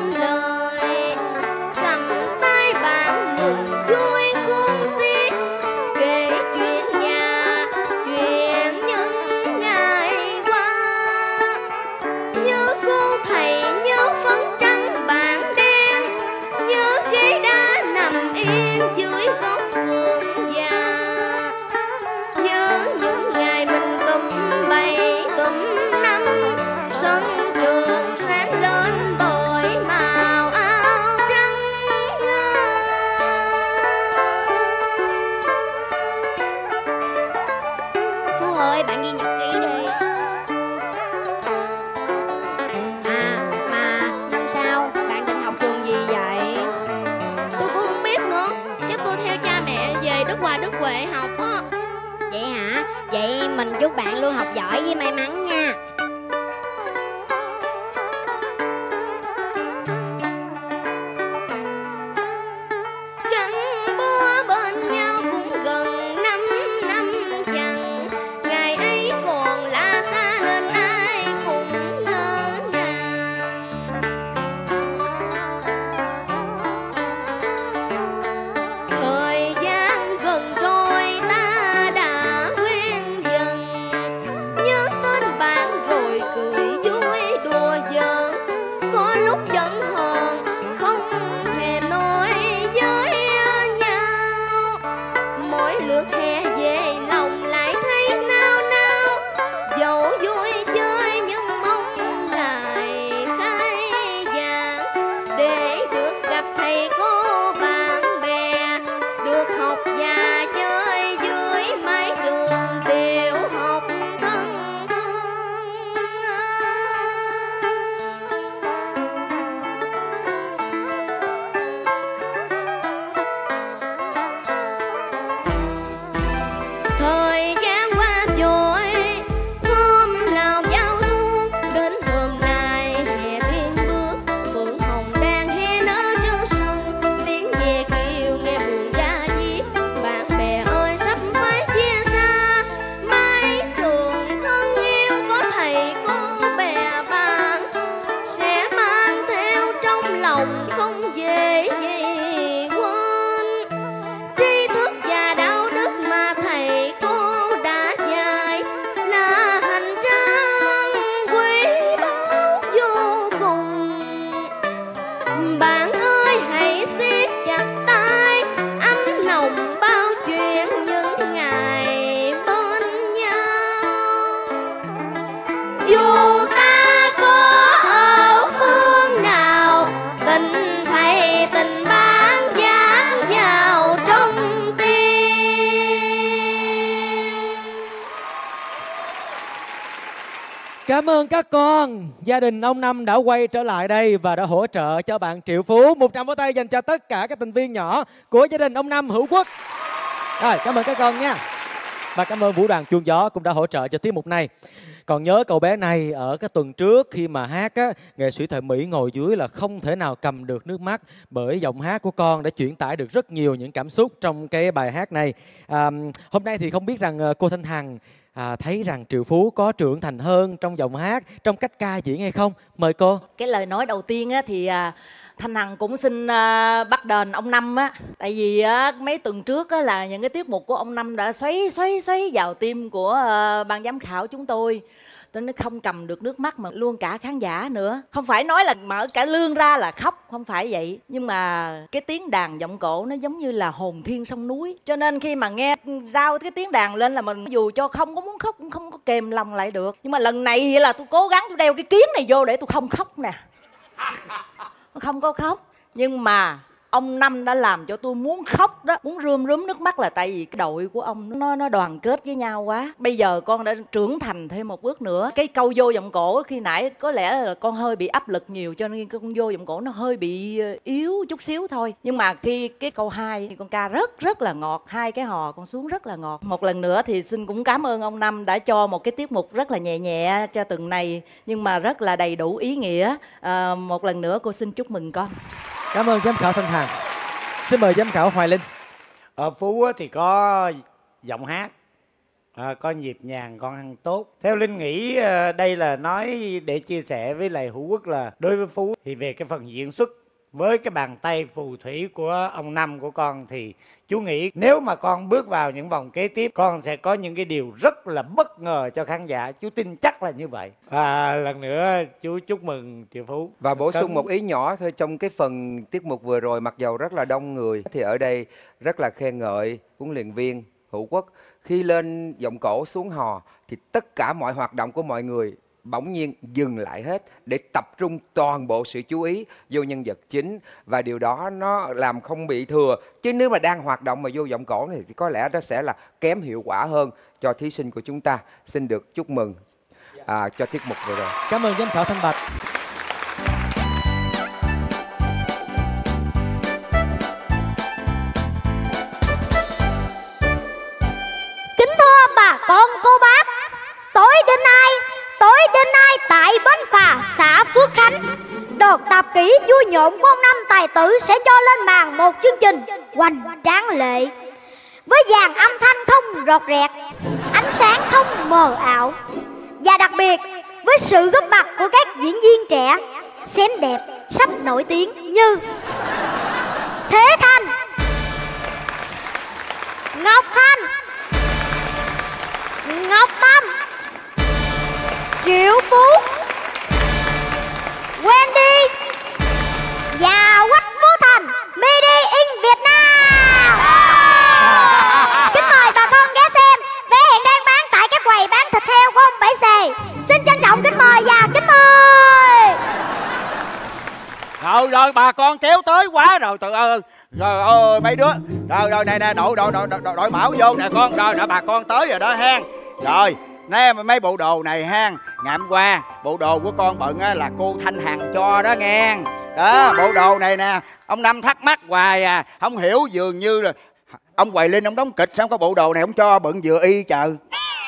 Cảm ơn các con. Gia đình ông Năm đã quay trở lại đây và đã hỗ trợ cho bạn Triệu Phú. 100 vỗ tay dành cho tất cả các thành viên nhỏ của gia đình ông Năm Hữu Quốc. Rồi, cảm ơn các con nha. Và cảm ơn Vũ đoàn Chuông Gió cũng đã hỗ trợ cho tiết mục này. Còn nhớ cậu bé này ở cái tuần trước khi mà hát á, nghệ sĩ Thời Mỹ ngồi dưới là không thể nào cầm được nước mắt, bởi giọng hát của con đã chuyển tải được rất nhiều những cảm xúc trong cái bài hát này. Hôm nay thì không biết rằng cô Thanh Hằng thấy rằng Triệu Phú có trưởng thành hơn trong giọng hát, trong cách ca diễn hay không? Mời cô. Cái lời nói đầu tiên á, thì Thanh Hằng cũng xin bắt đền ông Năm á. Tại vì mấy tuần trước á, là những cái tiết mục của ông Năm đã xoáy vào tim của ban giám khảo chúng tôi. Nó không cầm được nước mắt mà luôn cả khán giả nữa. Không phải nói là mở cả lương ra là khóc, không phải vậy. Nhưng mà cái tiếng đàn giọng cổ nó giống như là hồn thiên sông núi. Cho nên khi mà nghe rao cái tiếng đàn lên là mình dù cho không có muốn khóc cũng không có kềm lòng lại được. Nhưng mà lần này thì là tôi cố gắng tôi đeo cái kiếm này vô để tôi không khóc nè. Không có khóc. Nhưng mà ông Năm đã làm cho tôi muốn khóc đó, muốn rơm rớm nước mắt, là tại vì cái đội của ông nó đoàn kết với nhau quá. Bây giờ con đã trưởng thành thêm một bước nữa. Cái câu vô giọng cổ khi nãy có lẽ là con hơi bị áp lực nhiều, cho nên con vô giọng cổ nó hơi bị yếu chút xíu thôi. Nhưng mà khi cái câu 2 thì con ca rất là ngọt, hai cái hò con xuống rất là ngọt. Một lần nữa thì xin cũng cảm ơn ông Năm đã cho một cái tiết mục rất là nhẹ nhẹ cho tuần này, nhưng mà rất là đầy đủ ý nghĩa. Một lần nữa cô xin chúc mừng con. Cảm ơn giám khảo Thanh Hằng. Xin mời giám khảo Hoài Linh. Ở Phú thì có giọng hát, có nhịp nhàng, con ăn tốt. Theo Linh nghĩ đây là nói để chia sẻ với lại Hữu Quốc là đối với Phú thì về cái phần diễn xuất với cái bàn tay phù thủy của ông Năm của con, thì chú nghĩ nếu mà con bước vào những vòng kế tiếp, con sẽ có những cái điều rất là bất ngờ cho khán giả. Chú tin chắc là như vậy. Lần nữa chú chúc mừng Triệu Phú. Và bổ sung một ý nhỏ thôi, trong cái phần tiết mục vừa rồi mặc dầu rất là đông người, thì ở đây rất là khen ngợi huấn luyện viên Hữu Quốc. Khi lên giọng cổ xuống hò thì tất cả mọi hoạt động của mọi người bỗng nhiên dừng lại hết để tập trung toàn bộ sự chú ý vô nhân vật chính, và điều đó nó làm không bị thừa. Chứ nếu mà đang hoạt động mà vô giọng cổ thì có lẽ nó sẽ là kém hiệu quả hơn cho thí sinh của chúng ta. Xin được chúc mừng cho tiết mục vừa rồi. Cảm ơn giám khảo Thanh Bạch. Kính thưa bà con cô bác, tối đêm nay tại Bến Phà, xã Phước Khánh, đợt tạp kỹ vui nhộn của ông Năm tài tử sẽ cho lên màn một chương trình hoành tráng lệ với dàn âm thanh không rọt rẹt, ánh sáng không mờ ảo, và đặc biệt với sự góp mặt của các diễn viên trẻ xém đẹp sắp nổi tiếng như Thế Thanh, Ngọc Thanh, Ngọc Tâm, Triệu Phú, Quang Lê và Quách Phú Thành. Made in Việt Nam. Kính mời bà con ghé xem. Vé hiện đang bán tại các quầy bán thịt heo của ông Bảy Xề. Xin trân trọng kính mời và kính mời. Rồi rồi, bà con kéo tới quá rồi, tự ơi. Rồi ơi mấy đứa. Rồi rồi nè nè, đội mão vô nè con. Rồi đã bà con tới rồi đó hen. Rồi nè mấy bộ đồ này ha, ngày hôm qua bộ đồ của con bận á, là cô Thanh Hằng cho đó nghe. Đó, bộ đồ này nè, ông Năm thắc mắc hoài à, không hiểu, dường như là ông Hoài Linh ông đóng kịch sao có bộ đồ này ông cho bận vừa y trời.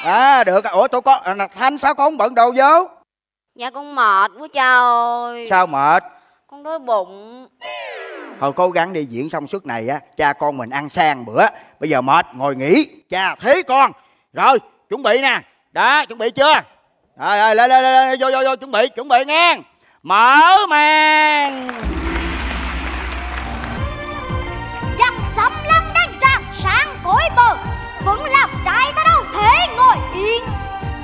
À được, ủa tôi có Thanh sao con không bận đồ vô? Dạ con mệt quá cha ơi. Sao mệt? Con đói bụng. Thôi cố gắng đi, diễn xong suốt này á, cha con mình ăn sang bữa, bây giờ mệt ngồi nghỉ. Cha thế con. Rồi, chuẩn bị nè. Đó, chuẩn bị chưa? Rồi, lên, vô, chuẩn bị nghe. Mở màn. Giặc sấm lăng đang tràn sáng cõi bờ, vẫn làm trai ta đâu thể ngồi yên.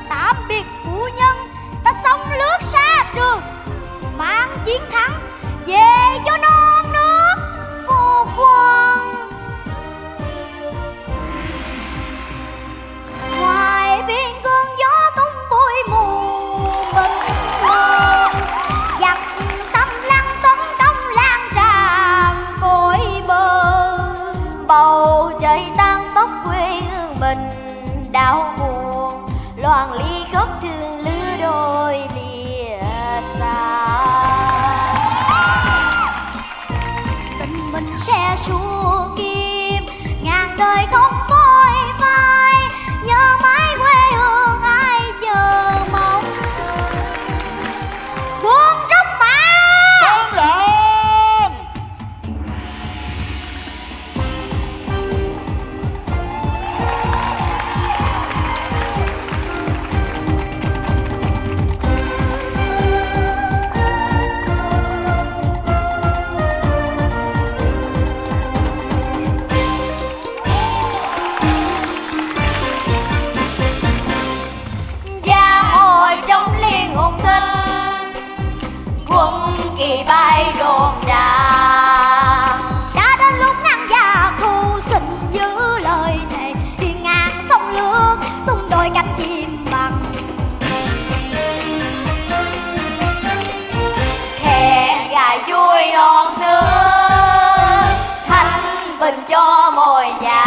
Tạm biệt phu nhân, ta sông lướt xa trường, mang chiến thắng về cho non nước vô quang. Ngoài biên cương gió tung bụi mù bình mờ, giặc xâm lăng tấn công lan tràn cõi bờ. Bầu trời tan tóc quê hương mình đau buồn, loạn ly khóc thương lứa đôi lìa xa. Tình mình sẽ xua kim ngàn đời không phôi phai, nhớ mãi quê hương ai chờ mong. Buông rút mà con lộn. Gia hội trong liên hùng thinh, quân kỳ bay rộn ràng. Đã đến lúc nắng già thu xin giữ lời thề, đi ngang sông nước tung đôi cánh chim bằng. Hẹn gà vui non nước, thanh bình cho mọi nhà.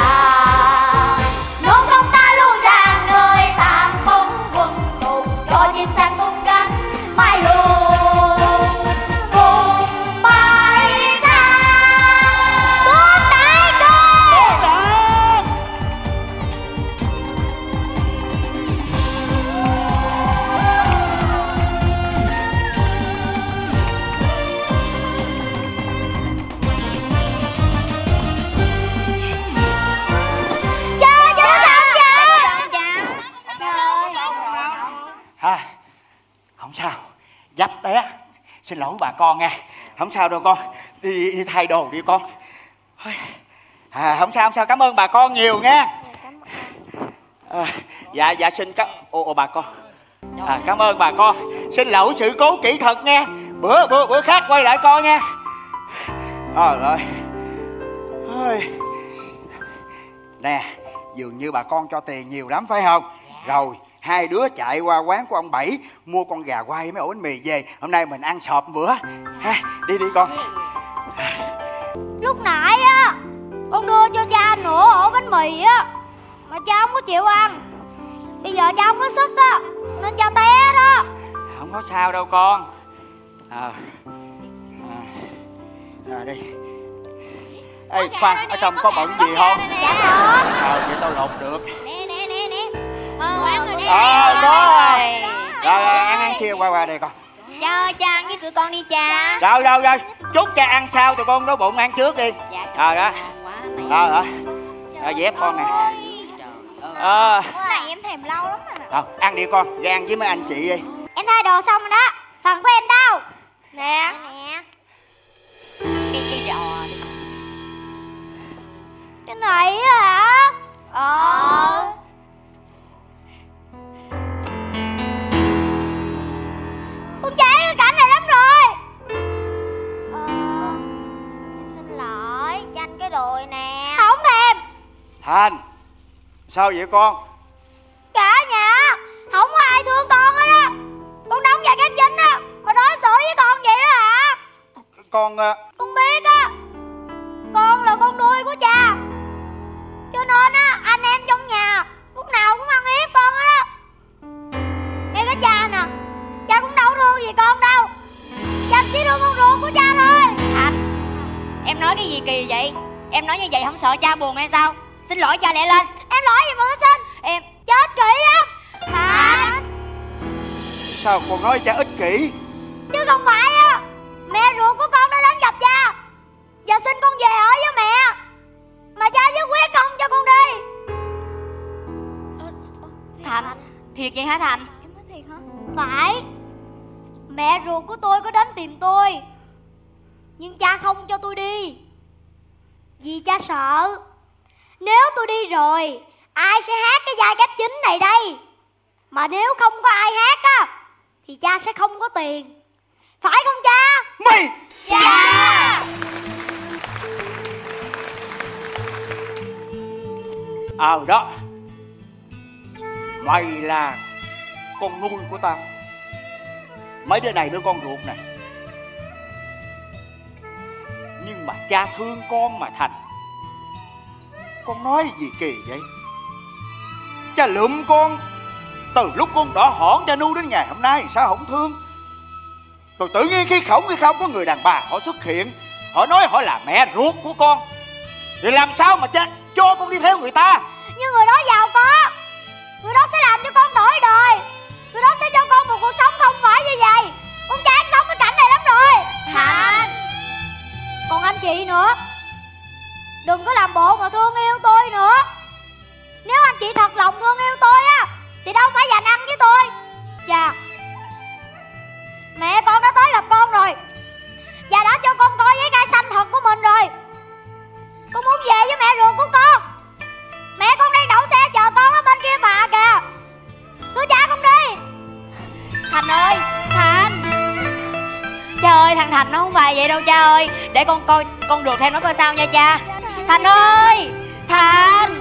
Nón công ta luôn rạng ngời, tàn bóng quần tụ cho chim sang tung cánh mai luôn vùng bay xa. Bước đại cơ cha cha À, không sao, dắp té. Xin lỗi bà con nha. Không sao đâu con. Đi thay đồ đi con. Không sao, cảm ơn bà con nhiều nha. Dạ xin cảm bà con. Cảm ơn bà con. Xin lỗi sự cố kỹ thuật nha. Bữa khác quay lại con nha. Rồi. Ôi. Nè, dường như bà con cho tiền nhiều lắm phải không? Rồi, hai đứa chạy qua quán của ông Bảy mua con gà quay mấy ổ bánh mì về. Hôm nay mình ăn sọp bữa ha. Đi con. Lúc nãy á, con đưa cho cha nửa ổ bánh mì á mà cha không có chịu ăn. Bây giờ cha không có sức á nên cha té đó. Không có sao đâu con. Đi. Ê khoan, ở trong có bận gì không? Vậy tao lột được. Rồi ăn chia qua đây con. Cha ơi, cha ăn với tụi con đi cha. Rồi chút cha ăn sau tụi con đói bụng ăn trước đi. Rồi đó. Rồi dép con nè. Cái này em thèm lâu lắm rồi nè. Ăn đi con, ra ăn với mấy anh chị đi. Em thay đồ xong rồi đó. Phần của em đâu? Nè. Cái giò đi. Cái này hả? Con chán cái cảnh này lắm rồi. Em xin lỗi, chanh cái đùi nè. Không thèm. Thành, sao vậy con? Cả nhà không có ai thương con hết á. Con đóng vai kép chính á mà đối xử với con vậy đó hả? Con biết á, con là con nuôi của cha, cho nên á anh em trong nhà lúc nào cũng ăn hiếp con hết á. Ngay cả cha nè, cha cũng đâu thương gì con đâu. Cha chỉ thương con ruột của cha thôi. Thành, em nói cái gì kỳ vậy? Em nói như vậy không sợ cha buồn hay sao? Xin lỗi cha lẹ lên. Em lỗi gì mà con xin? Em chết kỹ lắm. Thành, sao con nói cha ích kỷ? Chứ không phải á, mẹ ruột của con đã đến gặp cha và xin con về ở với mẹ, mà cha với quyết không cho con đi. Thành, thiệt vậy hả Thành? Em nói thiệt hả? Phải. Mẹ ruột của tôi có đến tìm tôi, nhưng cha không cho tôi đi. Vì cha sợ nếu tôi đi rồi ai sẽ hát cái vai kép chính này đây. Mà nếu không có ai hát á thì cha sẽ không có tiền. Phải không cha? Mày! Dạ! đó, mày là con nuôi của tao. Mấy đứa này đứa con ruột này. Nhưng mà cha thương con mà Thành, con nói gì kỳ vậy? Cha lượm con từ lúc con đỏ hỏn cha nuôi đến ngày hôm nay, sao không thương? Rồi tự nhiên khi không có người đàn bà họ xuất hiện, họ nói họ là mẹ ruột của con, thì làm sao mà cha cho con đi theo người ta? Nhưng người đó giàu có, người đó sẽ làm cho con đổi đời, người đó sẽ cho con một cuộc sống không phải như vậy. Con chán sống cái cảnh này lắm rồi Thành. Còn anh chị nữa, đừng có làm bộ mà thương yêu tôi nữa. Nếu anh chị thật lòng thương yêu tôi á thì đâu phải dành ăn với tôi. Chà, mẹ con đã tới gặp con rồi và đã cho con coi giấy khai sanh thật của mình rồi. Con muốn về với mẹ ruột của con. Mẹ con đang đậu xe chờ con ở bên kia mà kìa. Tôi trả con đi Thành ơi. Thành, cha ơi, thằng Thành nó không phải vậy đâu cha ơi. Để con coi, con được theo nó coi sao nha cha. Thành ơi, Thành.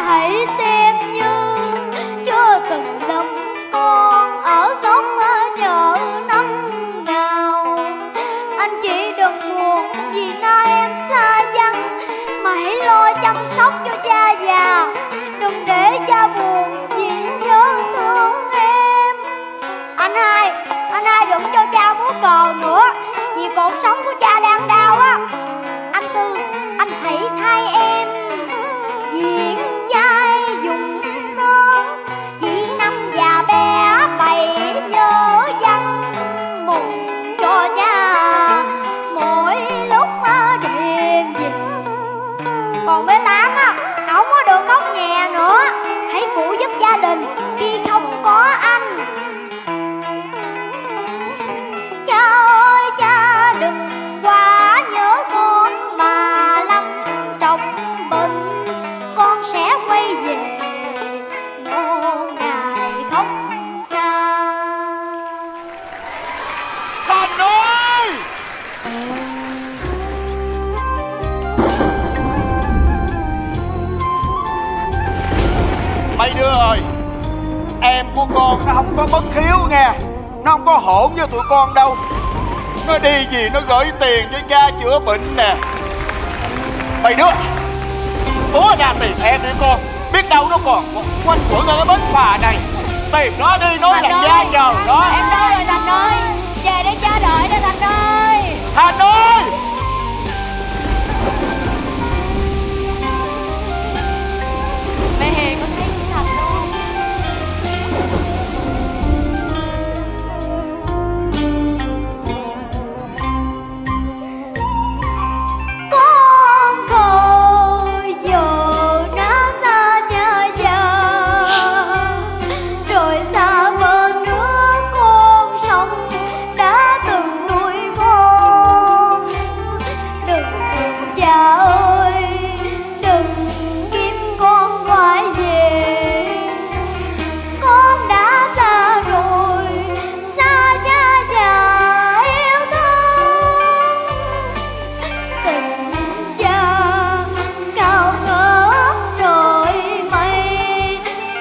hãy xem như chưa từng đâm con ở góc nhợ năm nào. Anh chị đừng buồn vì nay em xa vắng, mà hãy lo chăm sóc cho cha già, đừng để cha buồn vì nhớ thương em. Anh hai đừng cho cha múa cờ nữa, vì cuộc sống của cha đang đau á. Anh Tư, anh hãy thay em diễn vai dùng thơ, chỉ năm già bé bày nhớ văn mừng cho cha mỗi lúc đêm về. Còn bé Tám á, không có được khóc nhè nữa, hãy phụ giúp gia đình khi không có anh. Cha ơi cha đừng quá nhớ con mà lắm trong bệnh, con sẽ quay về một ngày không xa. Con ơi! Mấy đứa ơi, em của con nó không có bất hiếu nghe, nó không có hỗn với tụi con đâu. Nó đi gì nó gửi tiền cho cha chữa bệnh nè. Mấy đứa bố ra tìm em đi con, biết đâu nó còn quanh quẩn ở cái bến phà này. Tìm nó đi, nó là cha chờ đó. Em đó rồi Thành ơi, về để cha đợi đó Thành ơi. Thành ơi! Mẹ Hiền có thấy Thành không? Con thôi giờ đã xa nhà già, rồi xa bên nước con sông đã từng nuôi con. Đừng thương cha ơi, đừng kiếm con quay về. Con đã xa rồi, xa cha già yêu thương. Tình cha cao ngất trời mây,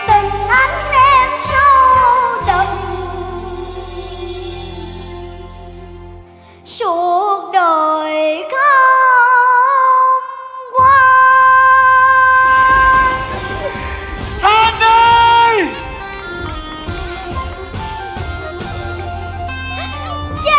tình anh em sâu đậm suốt đời không qua. Thành ơi! Cha!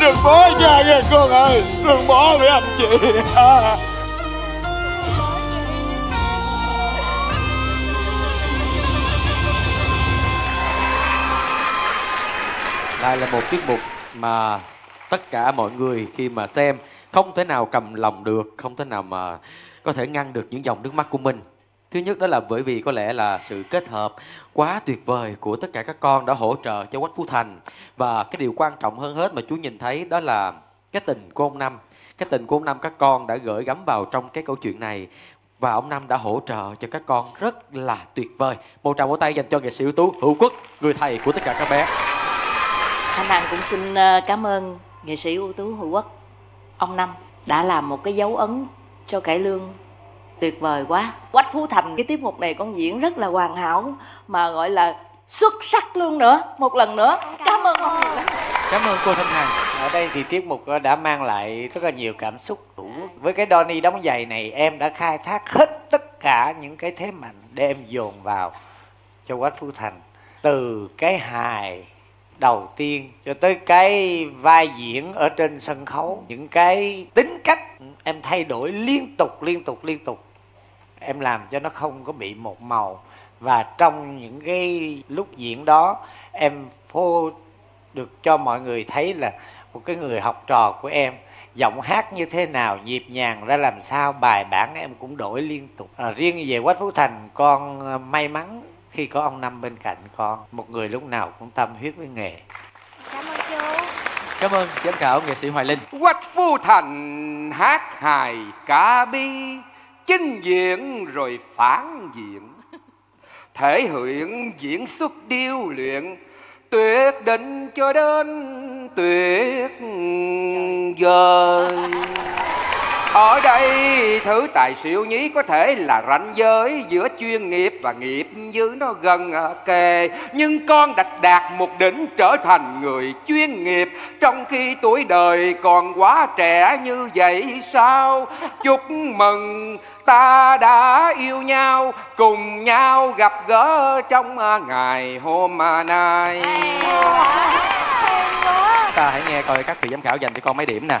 Đừng bỏ cha nha con ơi, đừng bỏ với anh chị. Đây là một tiết mục mà tất cả mọi người khi mà xem không thể nào cầm lòng được, không thể nào mà có thể ngăn được những dòng nước mắt của mình. Thứ nhất đó là bởi vì có lẽ là sự kết hợp quá tuyệt vời của tất cả các con đã hỗ trợ cho Quách Phú Thành. Và cái điều quan trọng hơn hết mà chú nhìn thấy đó là cái tình của ông Năm. Cái tình của ông Năm các con đã gửi gắm vào trong cái câu chuyện này, và ông Năm đã hỗ trợ cho các con rất là tuyệt vời. Một tràng vỗ tay dành cho nghệ sĩ ưu tú Hữu Quốc, người thầy của tất cả các bé. Thanh Hằng cũng xin cảm ơn nghệ sĩ ưu tú Hữu Quốc, ông Năm đã làm một cái dấu ấn cho Cải Lương tuyệt vời quá. Quách Phú Thành cái tiết mục này con diễn rất là hoàn hảo, mà gọi là xuất sắc luôn nữa. Một lần nữa cảm ơn con. Cảm ơn cô Thanh Hằng. Ở đây thì tiết mục đã mang lại rất là nhiều cảm xúc. Với cái Donny đóng giày này, em đã khai thác hết tất cả những cái thế mạnh để em dồn vào cho Quách Phú Thành. Từ cái hài đầu tiên cho tới cái vai diễn ở trên sân khấu, những cái tính cách em thay đổi liên tục. Em làm cho nó không có bị một màu, và trong những cái lúc diễn đó em phô được cho mọi người thấy là một cái người học trò của em giọng hát như thế nào, nhịp nhàng ra làm sao, bài bản em cũng đổi liên tục. Riêng về Quách Phú Thành, con may mắn khi có ông Năm bên cạnh con, một người lúc nào cũng tâm huyết với nghề. Cảm ơn chú. Cảm ơn giám khảo nghệ sĩ Hoài Linh. Quách Phú Thành hát hài cả bi, chính diện rồi phản diện, thể hiện diễn xuất điêu luyện, tuyệt định cho đến tuyệt vời. Ở đây thứ tài siêu nhí có thể là ranh giới giữa chuyên nghiệp và nghiệp dư nó gần kề, nhưng con đã đạt một đỉnh trở thành người chuyên nghiệp trong khi tuổi đời còn quá trẻ như vậy sao? Chúc mừng ta đã yêu nhau, cùng nhau gặp gỡ trong ngày hôm nay. Ta hãy nghe coi các vị giám khảo dành cho con mấy điểm nè.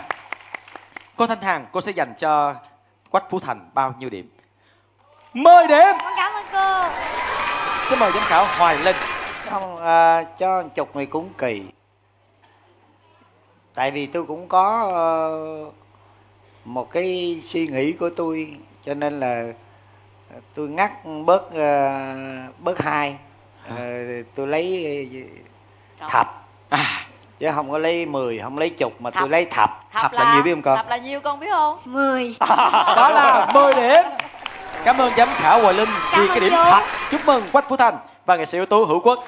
Cô Thanh Hằng, cô sẽ dành cho Quách Phú Thành bao nhiêu điểm? 10 điểm. Con cảm ơn cô. Xin mời giám khảo Hoài Linh. Không, cho chục người cũng kỳ. Tại vì tôi cũng có một cái suy nghĩ của tôi, cho nên là tôi ngắt bớt hai, tôi lấy thập. Chứ không có lấy 10, không lấy chục mà thập. Tôi lấy thập. Thập là nhiều biết không con? Thập là nhiều con biết không? 10. Đó là 10 điểm. Cảm ơn giám khảo Hoài Linh vì cái điểm thập. Chúc mừng Quách Phú Thành và nghệ sĩ ưu tú Hữu Quốc.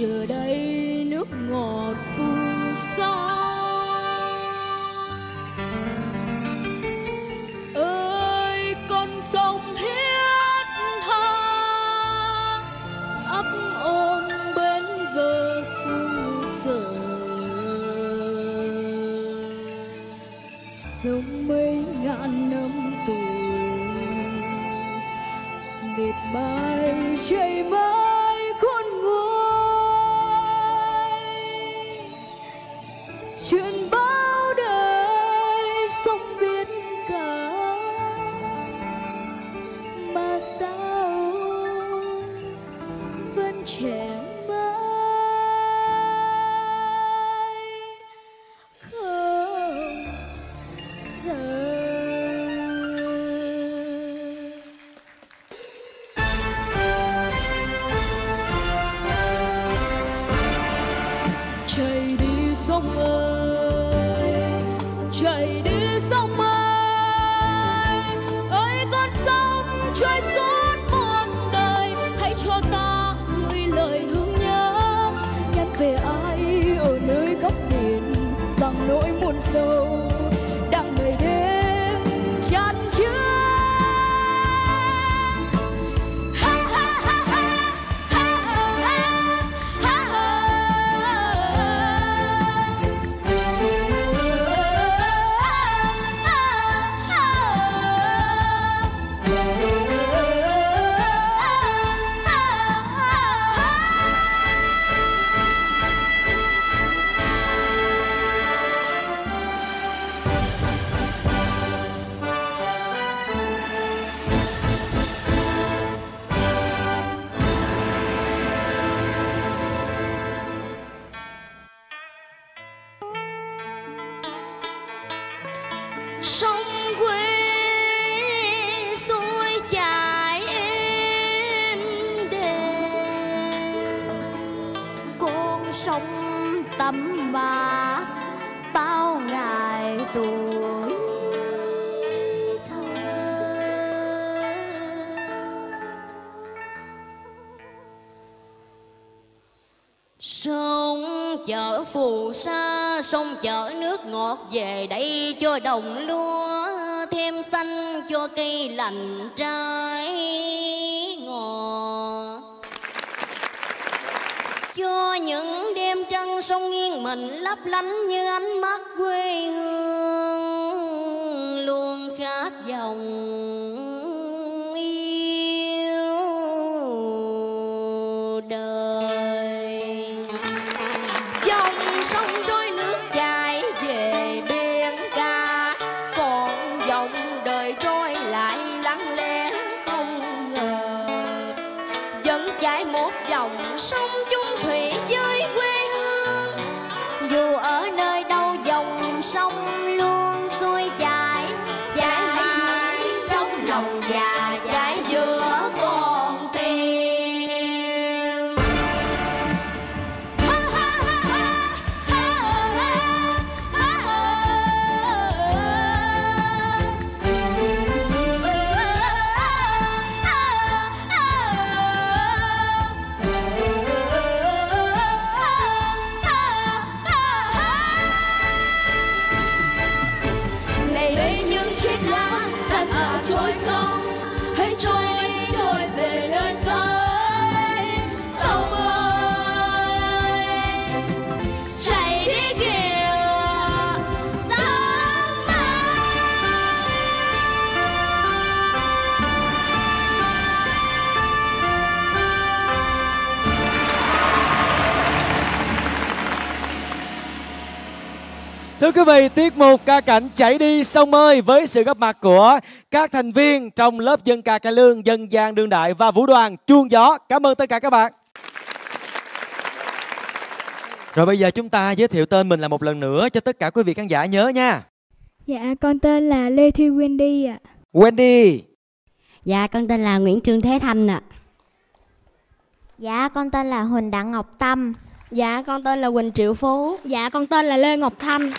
Giờ đây nước ngọt phù sa ơi, con sông thiết tha ấp ôm bên bờ phù sở, sống mấy ngàn năm tuổi miệt mài chảy mãi. Chuyện bao đời sông biết cả, mà sao vẫn trẻ mãi không rời. Chạy đi sông ơi, nỗi buồn sâu đang ngày đêm chăn chứa. Ha ha ha ha ha ha phù sa, sông chở nước ngọt về đây cho đồng lúa thêm xanh, cho cây lành trái ngọt, cho những đêm trăng sông nghiêng mình lấp lánh như ánh mắt quê hương luôn khát vọng. Trong lòng già trái giữa con tim. những chiếc lá tàn hạ trôi sông. Hãy trôi đi trôi về nơi rơi sông ơi, chạy đi kìa sông ơi. Thưa quý vị, tiết mục ca cảnh Chạy Đi Sông Ơi với sự góp mặt của các thành viên trong lớp dân ca cải lương dân gian đương đại và vũ đoàn Chuông Gió. Cảm ơn tất cả các bạn. Rồi bây giờ chúng ta giới thiệu tên mình là một lần nữa cho tất cả quý vị khán giả nhớ nha. Dạ, con tên là Lê Thi Wendy ạ. Wendy. Dạ, con tên là Nguyễn Trương Thế Thanh ạ. Dạ, con tên là Huỳnh Đặng Ngọc Tâm. Dạ, con tên là Huỳnh Triệu Phú. Dạ, con tên là Lê Ngọc Thanh.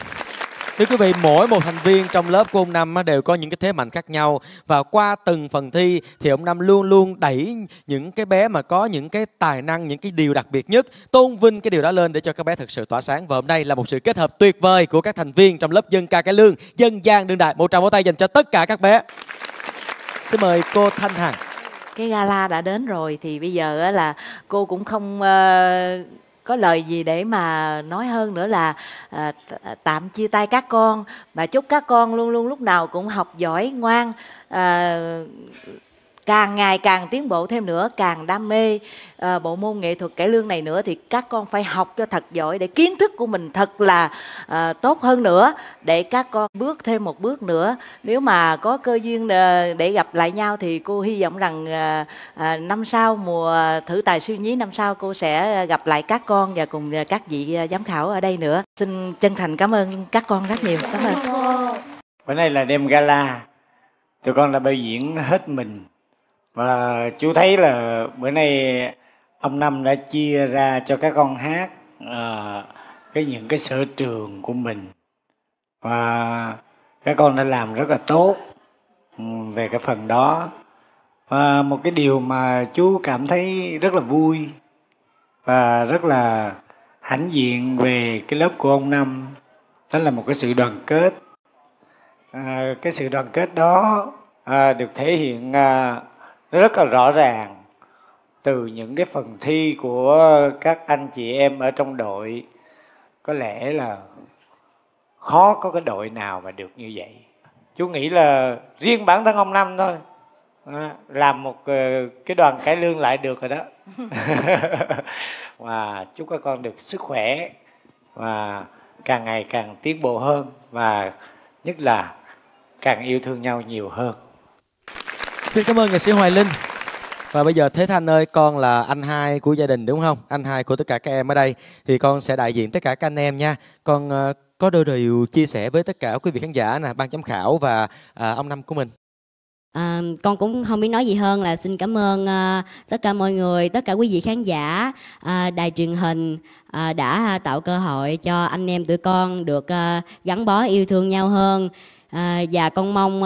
Thưa quý vị, mỗi một thành viên trong lớp của ông Năm đều có những cái thế mạnh khác nhau, và qua từng phần thi thì ông Năm luôn luôn đẩy những cái bé mà có những cái tài năng, những cái điều đặc biệt nhất, tôn vinh cái điều đó lên để cho các bé thực sự tỏa sáng. Và hôm nay là một sự kết hợp tuyệt vời của các thành viên trong lớp dân ca cải lương dân gian đương đại. Một tràng vỗ tay dành cho tất cả các bé. Xin mời cô Thanh Hằng. Cái gala đã đến rồi thì bây giờ là cô cũng không có lời gì để mà nói hơn nữa là tạm chia tay các con, mà chúc các con luôn luôn lúc nào cũng học giỏi, ngoan, càng ngày càng tiến bộ thêm nữa, càng đam mê bộ môn nghệ thuật cải lương này nữa. Thì các con phải học cho thật giỏi để kiến thức của mình thật là tốt hơn nữa, để các con bước thêm một bước nữa. Nếu mà có cơ duyên để gặp lại nhau thì cô hy vọng rằng năm sau, mùa thử tài siêu nhí năm sau, cô sẽ gặp lại các con và cùng các vị giám khảo ở đây nữa. Xin chân thành cảm ơn các con rất nhiều. Cảm ơn. Bữa nay là đêm gala, tụi con đã biểu diễn hết mình. Và chú thấy là bữa nay ông Năm đã chia ra cho các con hát những cái sở trường của mình, và các con đã làm rất là tốt về cái phần đó. Và một cái điều mà chú cảm thấy rất là vui và rất là hãnh diện về cái lớp của ông Năm, đó là một cái sự đoàn kết. Cái sự đoàn kết đó được thể hiện rất là rõ ràng từ những cái phần thi của các anh chị em ở trong đội. Có lẽ là khó có cái đội nào mà được như vậy. Chú nghĩ là riêng bản thân ông Năm thôi làm một cái đoàn cải lương lại được rồi đó. Và chúc các con được sức khỏe và càng ngày càng tiến bộ hơn, và nhất là càng yêu thương nhau nhiều hơn. Xin cảm ơn nghệ sĩ Hoài Linh. Và bây giờ Thế Thanh ơi, con là anh hai của gia đình đúng không? Anh hai của tất cả các em ở đây. Thì con sẽ đại diện tất cả các anh em nha. Con có đôi điều chia sẻ với tất cả quý vị khán giả nè, ban giám khảo và ông Năm của mình. Con cũng không biết nói gì hơn là xin cảm ơn tất cả mọi người, tất cả quý vị khán giả, đài truyền hình đã tạo cơ hội cho anh em tụi con được gắn bó yêu thương nhau hơn. Và con mong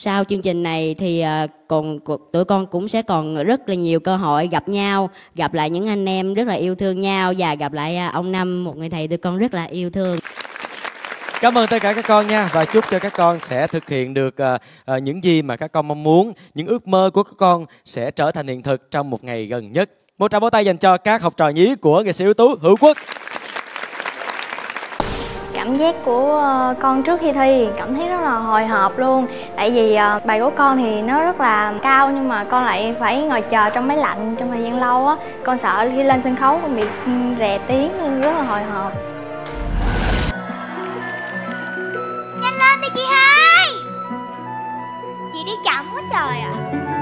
sau chương trình này thì còn tụi con cũng sẽ còn rất là nhiều cơ hội gặp nhau, gặp lại những anh em rất là yêu thương nhau, và gặp lại ông Năm, một người thầy tụi con rất là yêu thương. Cảm ơn tất cả các con nha, và chúc cho các con sẽ thực hiện được những gì mà các con mong muốn, những ước mơ của các con sẽ trở thành hiện thực trong một ngày gần nhất. Một tràng vỗ tay dành cho các học trò nhí của nghệ sĩ ưu tú Hữu Quốc. Cảm giác của con trước khi thi cảm thấy rất là hồi hộp luôn. Tại vì bài của con thì nó rất là cao, nhưng mà con lại phải ngồi chờ trong máy lạnh trong thời gian lâu á. Con sợ khi lên sân khấu con bị rè tiếng nên rất là hồi hộp. Nhanh lên đi chị hai. Chị đi chậm quá trời ạ.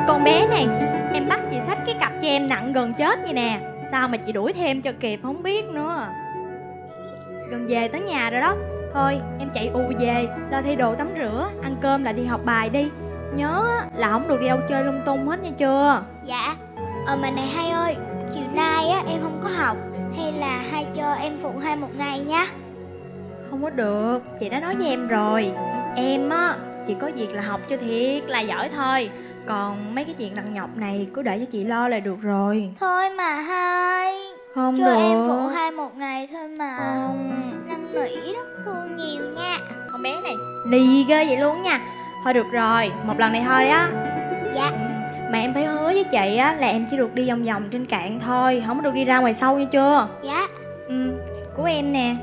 Con bé này, em bắt chị xách cái cặp cho em nặng gần chết vậy nè, sao mà chị đuổi thêm cho kịp không biết nữa. Gần về tới nhà rồi đó. Thôi em chạy ù về, lo thay đồ tắm rửa, ăn cơm là đi học bài đi. Nhớ là không được đi đâu chơi lung tung hết nha chưa. Dạ. Mà này hai ơi, chiều nay á em không có học, hay là hai cho em phụ hai một ngày nha. Không có được, chị đã nói với em rồi. Em á, chỉ có việc là học cho thiệt là giỏi thôi, còn mấy cái chuyện nặng nhọc này cứ để cho chị lo là được rồi. Thôi mà hai, không cho em phụ hai một ngày thôi mà. Năm nỉ đó, thương nhiều nha. Con bé này lì ghê vậy luôn nha. Thôi được rồi, một lần này thôi á. Dạ. Mà em phải hứa với chị á là em chỉ được đi vòng vòng trên cạn thôi, không có được đi ra ngoài sâu, nghe chưa? Dạ. Của em nè.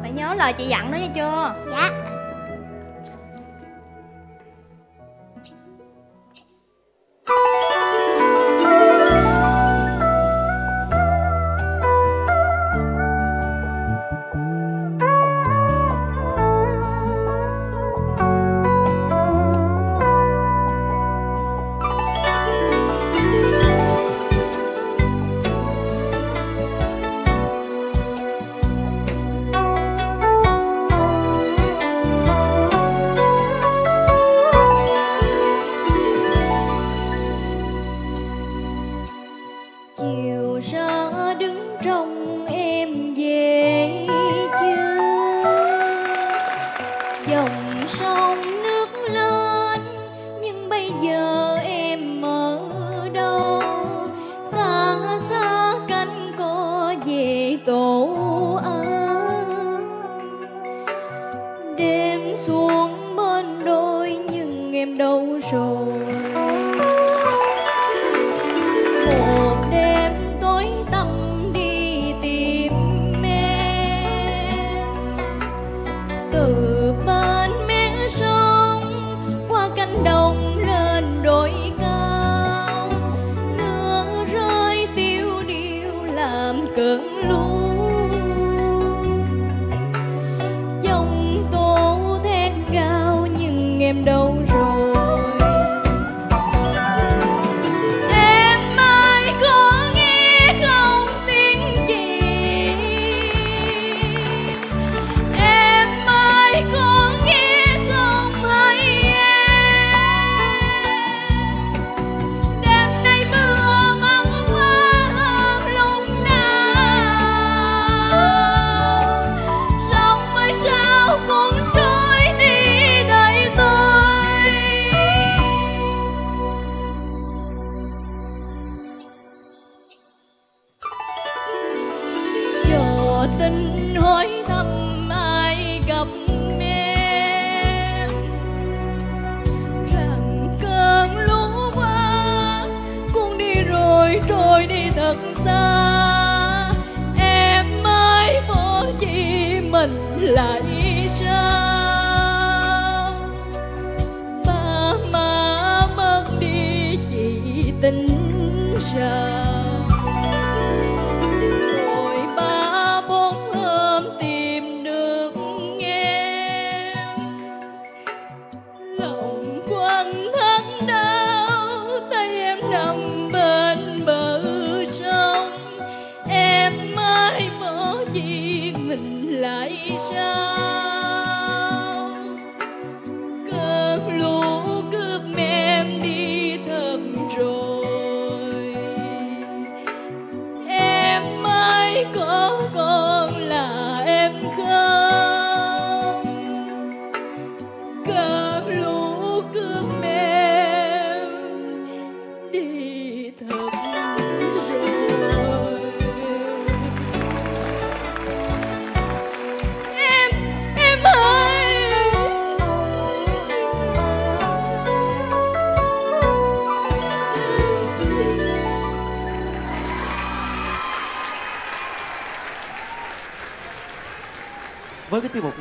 Phải nhớ lời chị dặn đó, nghe chưa? Dạ.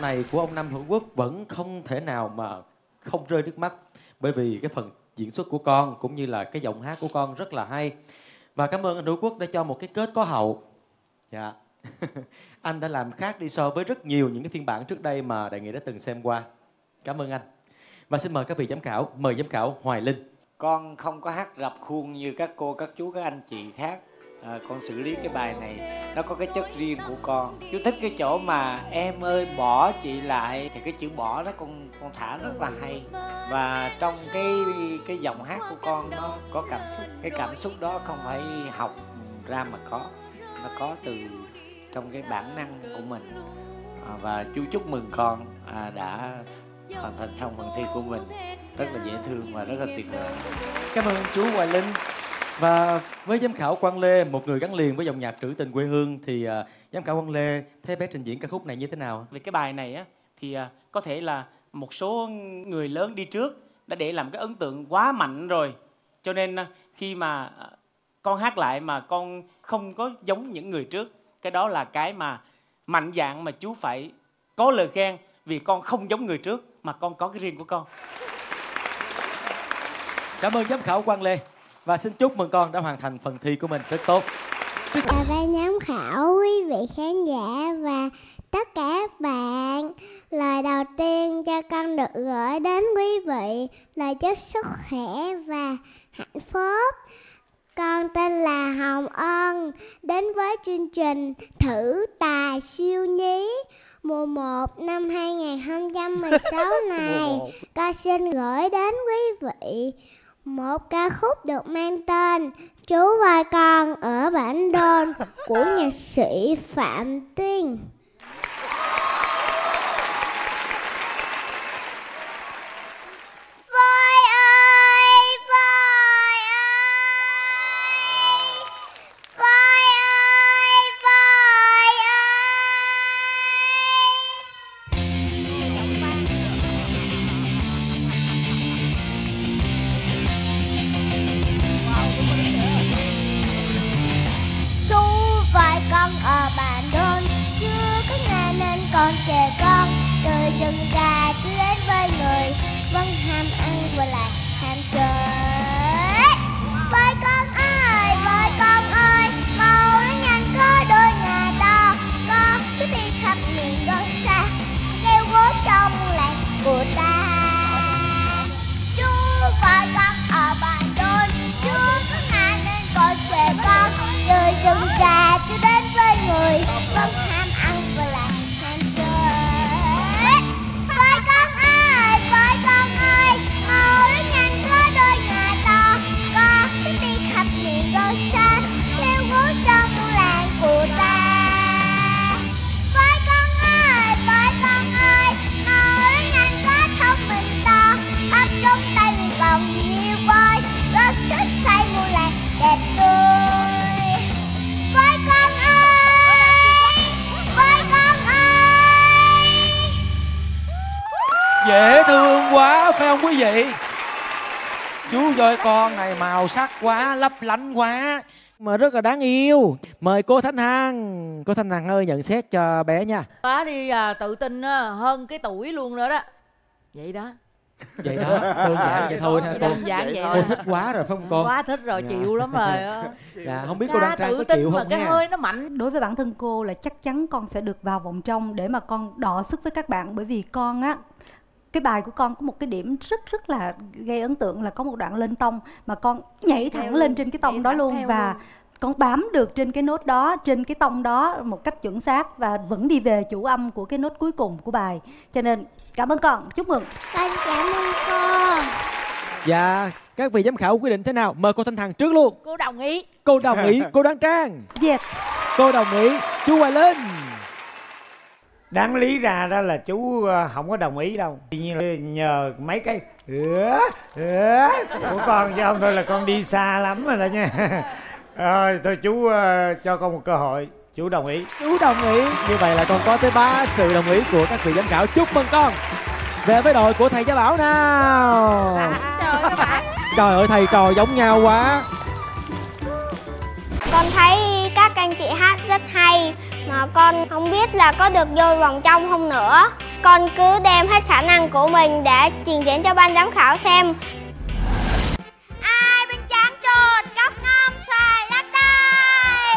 Này của ông Nam Hữu Quốc vẫn không thể nào mà không rơi nước mắt, bởi vì cái phần diễn xuất của con cũng như là cái giọng hát của con rất là hay. Và cảm ơn anh Hữu Quốc đã cho một cái kết có hậu. Dạ. Anh đã làm khác đi so với rất nhiều những cái phiên bản trước đây mà đại nghĩa đã từng xem qua. Cảm ơn anh. Và xin mời các vị giám khảo, mời giám khảo Hoài Linh. Con không có hát rập khuôn như các cô, các chú, các anh chị khác. Con xử lý cái bài này nó có cái chất riêng của con. Chú thích cái chỗ mà em ơi bỏ chị lại, thì cái chữ bỏ đó con thả rất là hay. Và trong cái giọng hát của con nó có cảm xúc. Cái cảm xúc đó không phải học ra mà có, nó có từ trong cái bản năng của mình. Và chú chúc mừng con đã hoàn thành xong phần thi của mình rất là dễ thương và rất là tuyệt vời. Cảm ơn chú Hoài Linh. Và với giám khảo Quang Lê, một người gắn liền với dòng nhạc trữ tình quê hương, thì giám khảo Quang Lê thấy bé trình diễn ca khúc này như thế nào? Về cái bài này á thì có thể là một số người lớn đi trước đã để làm cái ấn tượng quá mạnh rồi, cho nên khi mà con hát lại mà con không có giống những người trước, cái đó là cái mà mạnh dạn mà chú phải có lời khen, vì con không giống người trước mà con có cái riêng của con. Cảm ơn giám khảo Quang Lê và xin chúc mừng con đã hoàn thành phần thi của mình rất tốt. Và ban giám khảo, quý vị khán giả và tất cả các bạn, lời đầu tiên cho con được gửi đến quý vị là chúc sức khỏe và hạnh phúc. Con tên là Hồng Ân, đến với chương trình Thử Tài Siêu Nhí mùa 1 năm 2016 này. Con xin gửi đến quý vị một ca khúc được mang tên Chú và Con ở Bản Đôn của nhạc sĩ Phạm Tuyên. Dễ thương quá phải không quý vị? Chú voi con này màu sắc quá, lấp lánh quá mà rất là đáng yêu. Mời cô Thanh Hằng. Cô Thanh Hằng ơi, nhận xét cho bé nha. Quá đi, tự tin hơn cái tuổi luôn nữa đó. Vậy đó. Vậy đó, đơn giản vậy thôi nè. Đơn giản vậy thôi. Cô thích quá rồi phải không con? Quá thích rồi, chịu lắm rồi. Dạ, không biết cô Đoan Trang có chịu không nha. Cái hơi nó mạnh. Đối với bản thân cô là chắc chắn con sẽ được vào vòng trong để mà con đọ sức với các bạn. Bởi vì con á, cái bài của con có một cái điểm rất là gây ấn tượng là có một đoạn lên tông mà con nhảy thẳng lên trên cái tông đó luôn, và con bám được trên cái nốt đó, trên cái tông đó một cách chuẩn xác và vẫn đi về chủ âm của cái nốt cuối cùng của bài. Cho nên cảm ơn con, chúc mừng. Con cảm ơn con. Dạ, các vị giám khảo quyết định thế nào? Mời cô Thanh Hằng trước luôn. Cô đồng ý. Cô đồng ý, cô Đoan Trang. Yes. Cô đồng ý, chú Hoài Linh. Đáng lý ra đó là chú không có đồng ý đâu. Tuy nhiên là nhờ mấy cái của con chứ không thôi là con đi xa lắm rồi đó nha. Rồi thôi chú cho con một cơ hội. Chú đồng ý. Chú đồng ý. Như vậy là con có tới 3 sự đồng ý của các vị giám khảo. Chúc mừng con. Về với đội của thầy Gia Bảo nào. Trời ơi, thầy trò giống nhau quá. Con thấy các anh chị hát rất hay mà con không biết là có được vô vòng trong không nữa. Con cứ đem hết khả năng của mình để trình diễn cho ban giám khảo xem. Ai bên trắng trồn cắp ngâm xoài lá tay.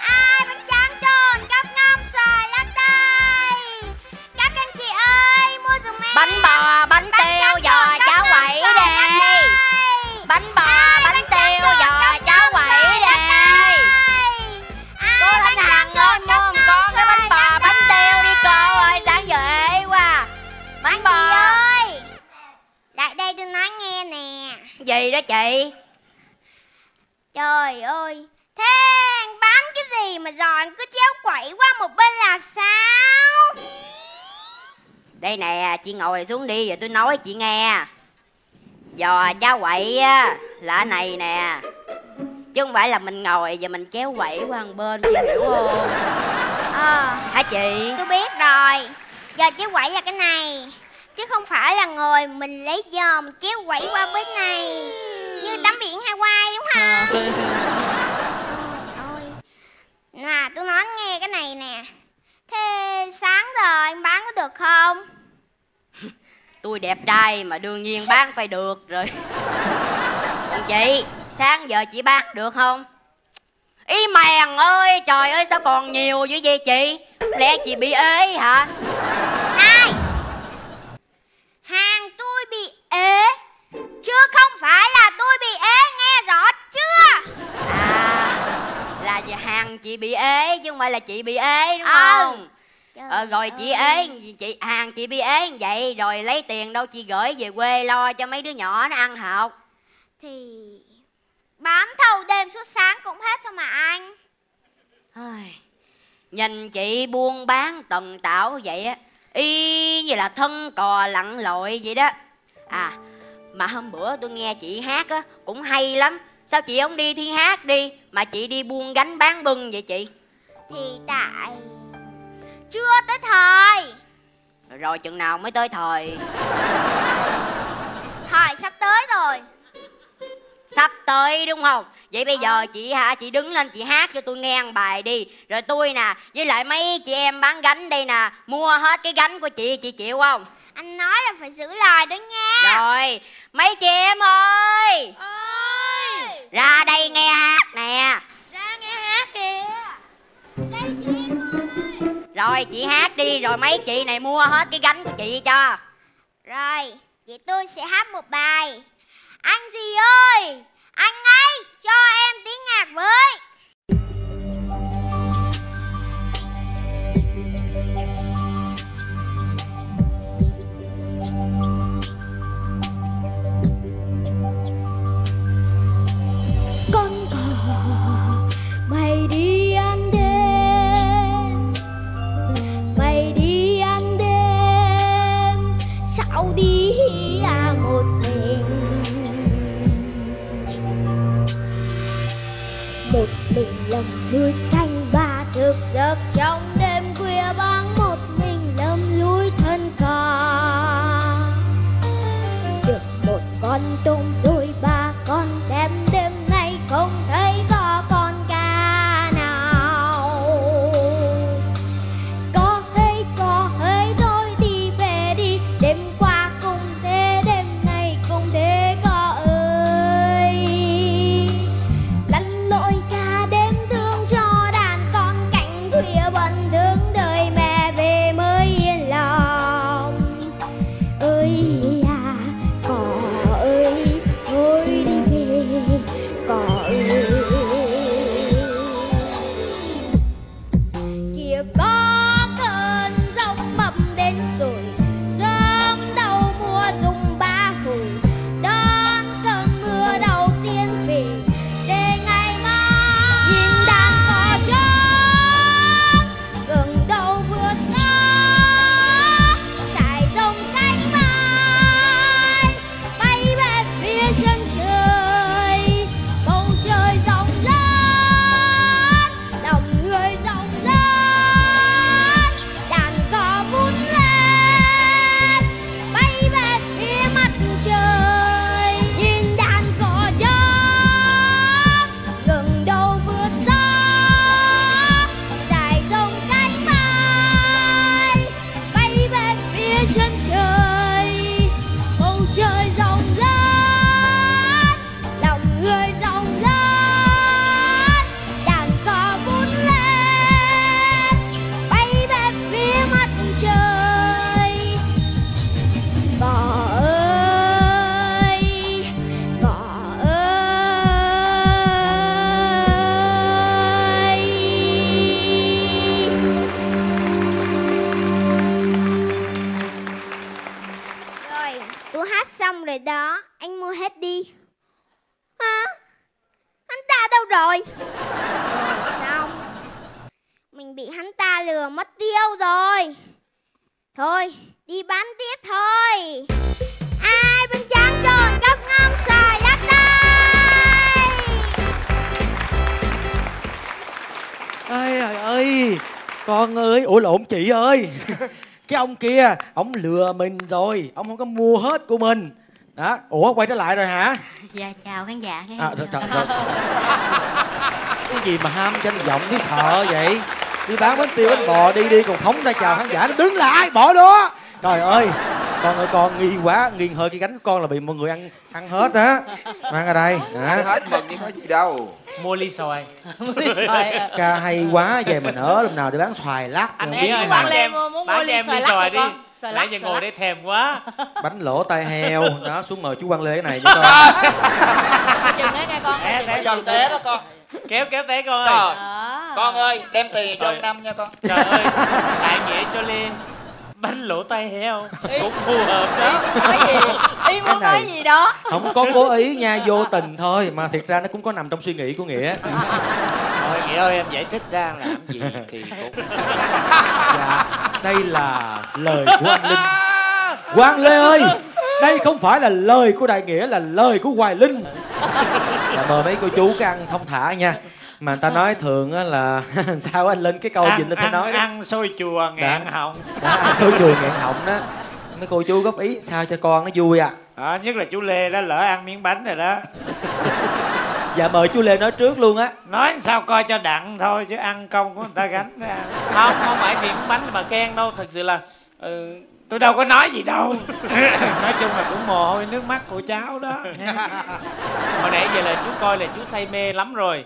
Ai bên trắng trồn cắp ngâm xoài lá tay. Các anh chị ơi, mua dùm em bánh bò, bánh tiêu, giò, cháo quậy đây. Bánh bò, bánh tiêu, giò, cháo quậy đây. Cô Thanh Hằng ơi, con cái bánh bò, bánh tiêu đi cô ơi, đáng dễ quá. Bánh bò ơi, lại đây tôi nói nghe nè. Gì đó chị? Trời ơi, thế bán cái gì mà giòn cứ chéo quẩy qua một bên là sao? Đây nè, chị ngồi xuống đi rồi tôi nói chị nghe. Giò cháo quậy á, là này nè, chứ không phải là mình ngồi và mình chéo quẩy qua một bên, chị hiểu không? Hả chị? Tôi biết rồi. Giờ chéo quẩy là cái này, chứ không phải là người mình lấy dòm chéo quẩy qua bên này như tắm biển Hawaii đúng không? Ôi, nè tôi nói nghe cái này nè. Thế sáng giờ em bán có được không? Tôi đẹp trai mà đương nhiên bán phải được rồi. Còn chị, sáng giờ chị bán được không? Ý mèn ơi, trời ơi sao còn nhiều dữ vậy chị? Lẽ chị bị ế hả? Này, hàng tôi bị ế chứ không phải là tôi bị ế, nghe rõ chưa? À, là hàng chị bị ế chứ không phải là chị bị ế đúng không? Rồi chị ế, chị hàng chị bị ế như vậy rồi lấy tiền đâu chị gửi về quê lo cho mấy đứa nhỏ nó ăn học? Thì bám thâu đêm suốt sáng cũng hết thôi mà anh. Ai, nhìn chị buôn bán tần tảo vậy á, y như là thân cò lặn lội vậy đó. À, mà hôm bữa tôi nghe chị hát á cũng hay lắm. Sao chị không đi thi hát đi mà chị đi buôn gánh bán bưng vậy chị? Thì tại chưa tới thời. Rồi chừng nào mới tới thời? Thời sắp tới rồi. Sắp tới đúng không? Vậy bây giờ chị hả, chị đứng lên chị hát cho tôi nghe một bài đi. Rồi tôi nè, với lại mấy chị em bán gánh đây nè, mua hết cái gánh của chị chịu không? Anh nói là phải giữ lời đó nha. Rồi, mấy chị em ơi, ơi, ra đây nghe hát nè. Ra nghe hát kìa. Đây chị em ơi. Rồi chị hát đi, rồi mấy chị này mua hết cái gánh của chị cho. Rồi, vậy tôi sẽ hát một bài. Anh gì ơi, anh ấy cho em tiếng nhạc với. Con cò bay đi ăn đêm, bay đi ăn đêm, sao đi một mình? Một mình lầm lũi canh ba thực giấc trong đêm khuya vắng, một mình lầm lũi thân cò. Được một con tôm đôi ba con đem, đêm nay không thấy có con cá nào. Có thấy thôi đi về đi, đêm qua không thế, đêm nay không thế có ơi. Con ơi, ủa lộn chị ơi. Cái ông kia, ông lừa mình rồi, ông không có mua hết của mình. Đó, ủa quay trở lại rồi hả? Dạ, chào khán giả. Trời. Cái gì mà ham trên giọng thấy sợ vậy? Đi bán bánh tiêu, bánh bò đi còn phóng ra chào khán giả, nó đứng lại, bỏ đó. Trời ơi, con ơi con nghi quá, nghiêng hơi cái gánh của con là bị mọi người ăn hết đó. Mang ra đây. Ăn hết mình đi có gì đâu. Mua ly xoài. Ca hay quá, về mình ở lúc nào để bán xoài lát. Anh em ơi, bán em ly xoài đi. Nãy giờ ngồi để thèm quá. Bánh lỗ tai heo. Đó, xuống mời chú Quang Lê cái này cho con. Chừng đấy con. Té giòn té đó con. Kéo té con ơi. Con ơi, đem tiền cho ông Năm nha con. Trời ơi, đại nghĩa cho Liên. Bánh lỗ tai heo cũng phù hợp đó. Ý muốn nói gì đó. Không có cố ý nha, vô tình thôi. Mà thiệt ra nó cũng có nằm trong suy nghĩ của Nghĩa. Thôi Nghĩa ơi, em giải thích ra làm gì thì cũng... Dạ, đây là lời của anh Linh. Quang Lê ơi, đây không phải là lời của Đại Nghĩa, là lời của Hoài Linh. Dạ, mời mấy cô chú cứ ăn thông thả nha. Mà ta nói thường á là sao anh Linh cái câu gì người ta nói đó. Ăn xôi chùa ngạn họng. Đó, ăn xôi chùa ngạn họng đó. Mấy cô chú góp ý sao cho con nó vui à. Đó, nhất là chú Lê đã lỡ ăn miếng bánh rồi đó. Dạ mời chú Lê nói trước luôn á. Nói sao coi cho đặng thôi chứ ăn công của người ta gánh ra. Không phải miếng bánh mà khen đâu. Thật sự là tôi đâu có nói gì đâu. Nói chung là cũng mồ hôi nước mắt của cháu đó. Hồi nãy giờ là chú coi là chú say mê lắm rồi.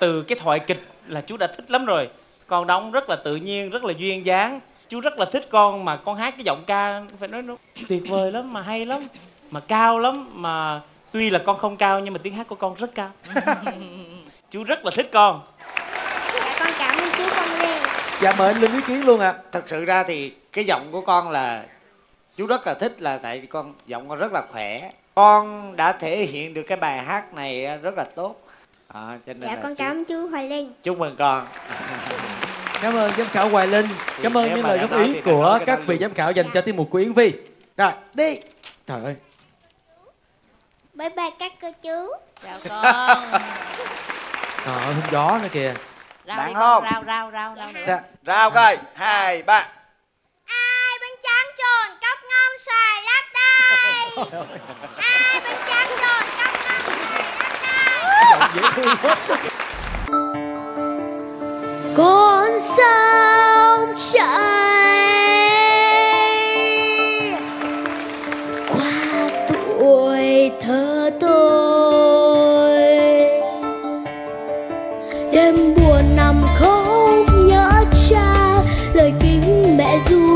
Từ cái thoại kịch là chú đã thích lắm rồi. Con đóng rất là tự nhiên, rất là duyên dáng. Chú rất là thích con, mà con hát cái giọng ca phải nói nó tuyệt vời lắm, mà hay lắm, mà cao lắm. Mà tuy là con không cao nhưng mà tiếng hát của con rất cao. Chú rất là thích con. Dạ, con cảm ơn chú Quang Lê. Dạ mời anh Linh ý kiến luôn ạ. Thật sự ra thì cái giọng của con là chú rất là thích, là tại con giọng con rất là khỏe. Con đã thể hiện được cái bài hát này rất là tốt. Cho nên dạ con cảm ơn chú Hoài Linh. Chúc mừng con. Cảm ơn giám khảo Hoài Linh. Cảm ơn những lời góp ý của các vị giám khảo dành cho tiết mục của Yến Vy. Rồi đi. Trời ơi. Bye bye các cô chú. Chào con. Trời ơi không gió nữa kìa. Rau không? Rau nữa. Rau coi 2, 3. Ai bánh tráng trồn cóc ngon xoài lát đây. Ai bánh tráng trồn cóc ngon xoài lát. Con sông chảy qua tuổi thơ tôi, đêm buồn nằm khóc nhớ cha, lời kính mẹ ru.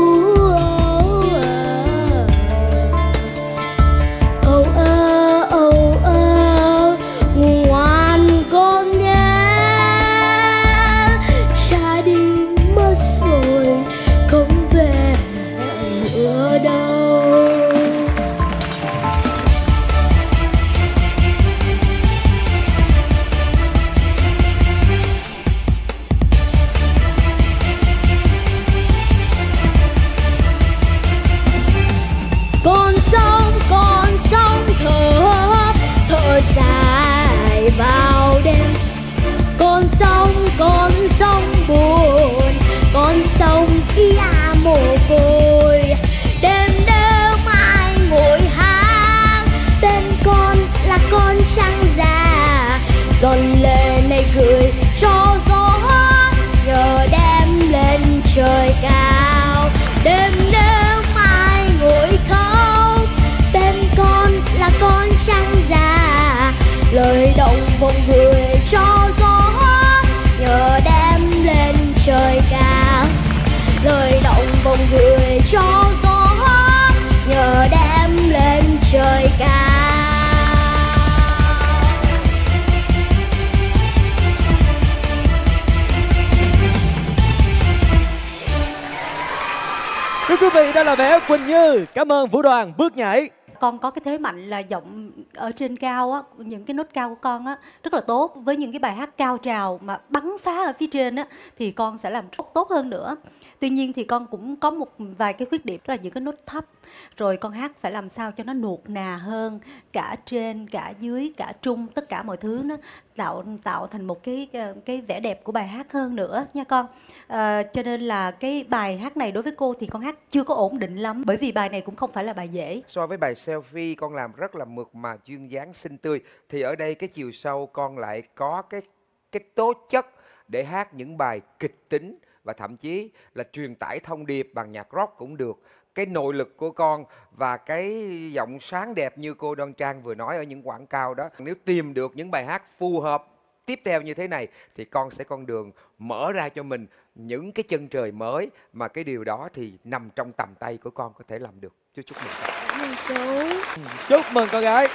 Giòn lệ này gửi cho gió, nhờ đem lên trời cao. Đêm nếu mai ngồi khóc, bên con là con trăng già. Lời động vòng gửi cho gió, nhờ đem lên trời cao. Lời động vòng gửi cho gió, nhờ đem lên trời cao. Thưa quý vị, đó là vẻ Quỳnh Như. Cảm ơn vũ đoàn bước nhảy. con có cái thế mạnh là giọng ở trên cao á, những cái nốt cao của con á rất là tốt. Với những cái bài hát cao trào mà bắn phá ở phía trên á thì con sẽ làm tốt hơn nữa. Tuy nhiên thì con cũng có một vài cái khuyết điểm, đó là những cái nốt thấp. Rồi con hát phải làm sao cho nó nuột nà hơn, cả trên, cả dưới, cả trung, tất cả mọi thứ nó tạo thành một cái vẻ đẹp của bài hát hơn nữa nha con. Cho nên là cái bài hát này đối với cô thì con hát chưa có ổn định lắm, bởi vì bài này cũng không phải là bài dễ. So với bài selfie con làm rất là mượt mà, duyên dáng, xinh tươi, thì ở đây cái chiều sâu con lại có cái tố chất để hát những bài kịch tính và thậm chí là truyền tải thông điệp bằng nhạc rock cũng được. Cái nội lực của con và cái giọng sáng đẹp như cô Đoan Trang vừa nói ở những quảng cáo đó, nếu tìm được những bài hát phù hợp tiếp theo như thế này thì con sẽ con đường mở ra cho mình những cái chân trời mới, mà cái điều đó thì nằm trong tầm tay của con có thể làm được. Chúc mừng con. Chúc mừng con gái.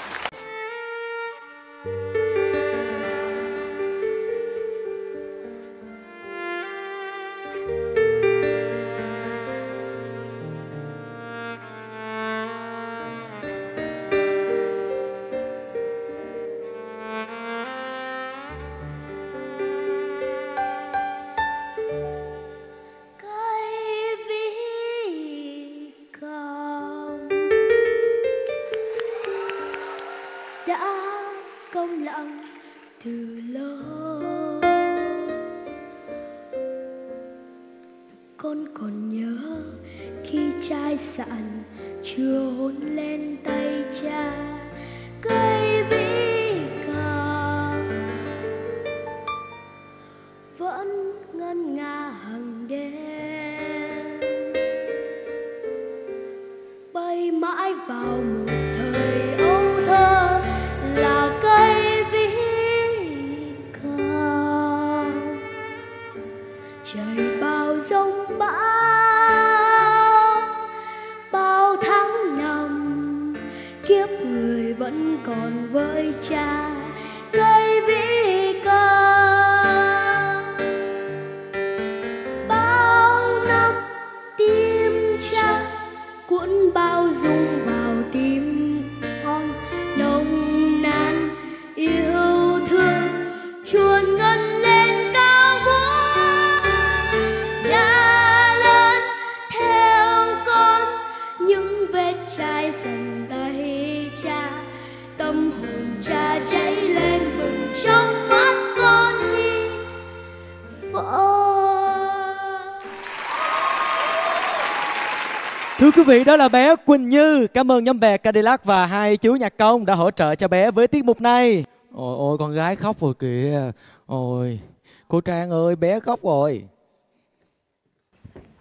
Quý vị, đó là bé Quỳnh Như. Cảm ơn nhóm bè Cadillac và hai chú nhạc công đã hỗ trợ cho bé với tiết mục này. Ôi ôi, con gái khóc rồi kìa. Ôi, cô Trang ơi, bé khóc rồi.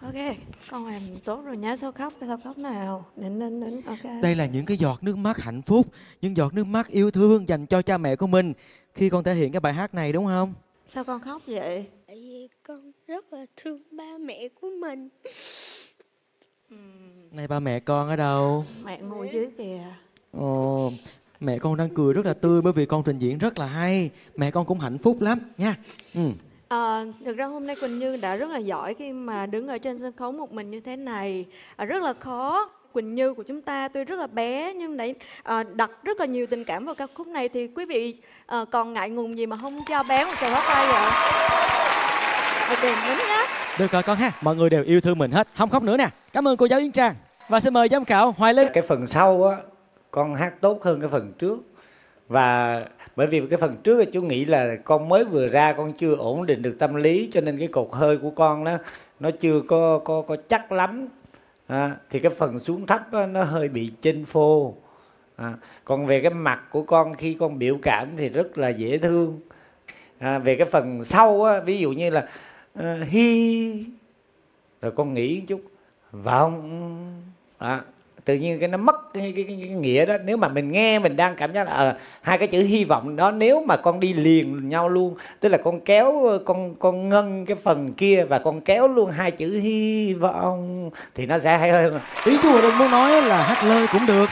Ok, con làm tốt rồi nhá, sao khóc nào. Đến. Okay. Đây là những cái giọt nước mắt hạnh phúc, những giọt nước mắt yêu thương dành cho cha mẹ của mình khi con thể hiện cái bài hát này, đúng không? Sao con khóc vậy? Tại vì con rất là thương ba mẹ của mình. Này, ba mẹ con ở đâu? Mẹ ngồi dưới kìa. Ồ, mẹ con đang cười rất là tươi bởi vì con trình diễn rất là hay. Mẹ con cũng hạnh phúc lắm nha. Thực ra hôm nay Quỳnh Như đã rất là giỏi khi mà đứng ở trên sân khấu một mình như thế này, rất là khó. Quỳnh Như của chúng ta tuy rất là bé nhưng đã đặt rất là nhiều tình cảm vào ca khúc này. Thì quý vị còn ngại ngùng gì mà không cho bé một tràng pháo tay vậy? Ok, đúng nhá. Được rồi con ha, mọi người đều yêu thương mình hết, không khóc nữa nè. Cảm ơn cô giáo Yến Trang. Và xin mời giám khảo Hoài Linh. Cái phần sau á, con hát tốt hơn cái phần trước. Và bởi vì cái phần trước chú nghĩ là con mới vừa ra, con chưa ổn định được tâm lý, cho nên cái cột hơi của con đó nó chưa có chắc lắm. Thì cái phần xuống thấp á, nó hơi bị chênh phô. Còn về cái mặt của con khi con biểu cảm thì rất là dễ thương. Về cái phần sau á, ví dụ như là hi, rồi con nghĩ chút vọng, tự nhiên cái nó mất cái nghĩa đó. Nếu mà mình nghe mình đang cảm giác là hai cái chữ hy vọng đó, nếu mà con đi liền nhau luôn, tức là con kéo con ngân cái phần kia và con kéo luôn hai chữ hy vọng thì nó sẽ hay hơn. Ý chú Hùng muốn nói là hát lơi cũng được,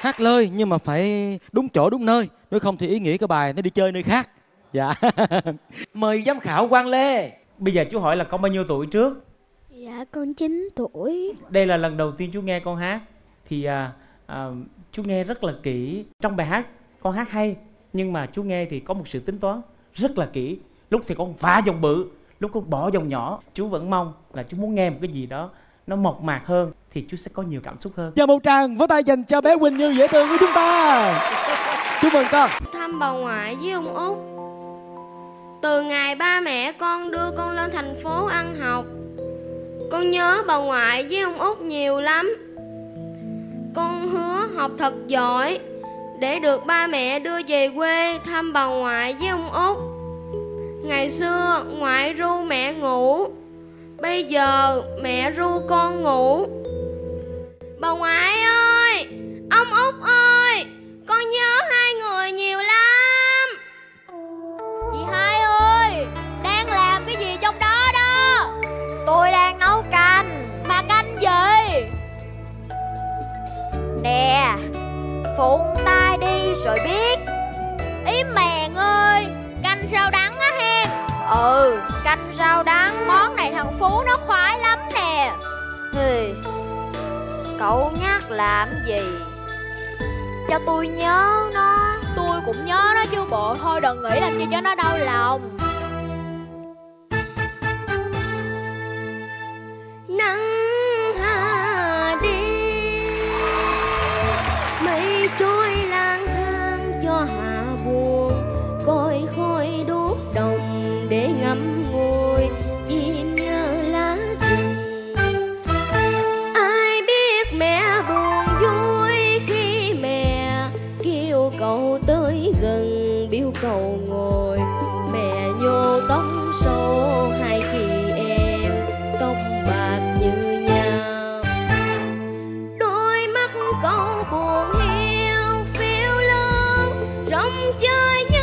hát lơi nhưng mà phải đúng chỗ đúng nơi, nếu không thì ý nghĩa cái bài nó đi chơi nơi khác. Dạ. Mời giám khảo Quang Lê. Bây giờ chú hỏi là con bao nhiêu tuổi trước? Dạ con 9 tuổi. Đây là lần đầu tiên chú nghe con hát. Thì chú nghe rất là kỹ. Trong bài hát con hát hay, nhưng mà chú nghe thì có một sự tính toán rất là kỹ. Lúc thì con vả dòng bự, lúc con bỏ dòng nhỏ. Chú vẫn mong là chú muốn nghe một cái gì đó nó mộc mạc hơn, thì chú sẽ có nhiều cảm xúc hơn. Giờ một tràng vỗ tay dành cho bé Quỳnh Như dễ thương của chúng ta. Chúc mừng con. Thăm bà ngoại với ông Út. Từ ngày ba mẹ con đưa con lên thành phố ăn học, con nhớ bà ngoại với ông Út nhiều lắm. Con hứa học thật giỏi để được ba mẹ đưa về quê thăm bà ngoại với ông Út. Ngày xưa ngoại ru mẹ ngủ, bây giờ mẹ ru con ngủ. Bà ngoại ơi, ông Út ơi, con nhớ hai người nhiều lắm. Chị Hai ơi, đang làm cái gì trong đó đó? Tôi đang nấu canh. Mà canh gì? Nè, phụng tay đi rồi biết. Ý mèn ơi, canh rau đắng á hen. Ừ, canh rau đắng. Món này thằng Phú nó khoái lắm nè. Hì, cậu nhắc làm gì? Cho tôi nhớ nó. Tôi cũng nhớ nó chứ bộ. Thôi đừng nghĩ làm gì cho nó đau lòng. Nắng hạ đi, mây trôi lang thang cho hạ buồn. Coi khói đốt đồng để ngắm ngôi chim nhớ lá tình. Ai biết mẹ buồn vui khi mẹ kêu cậu tới gần biêu cậu ngồi. Mẹ nhô tóc sâu hai chị em tóc bạc như nhau. Đôi mắt cậu buồn hiu phiêu lưu rong chơi như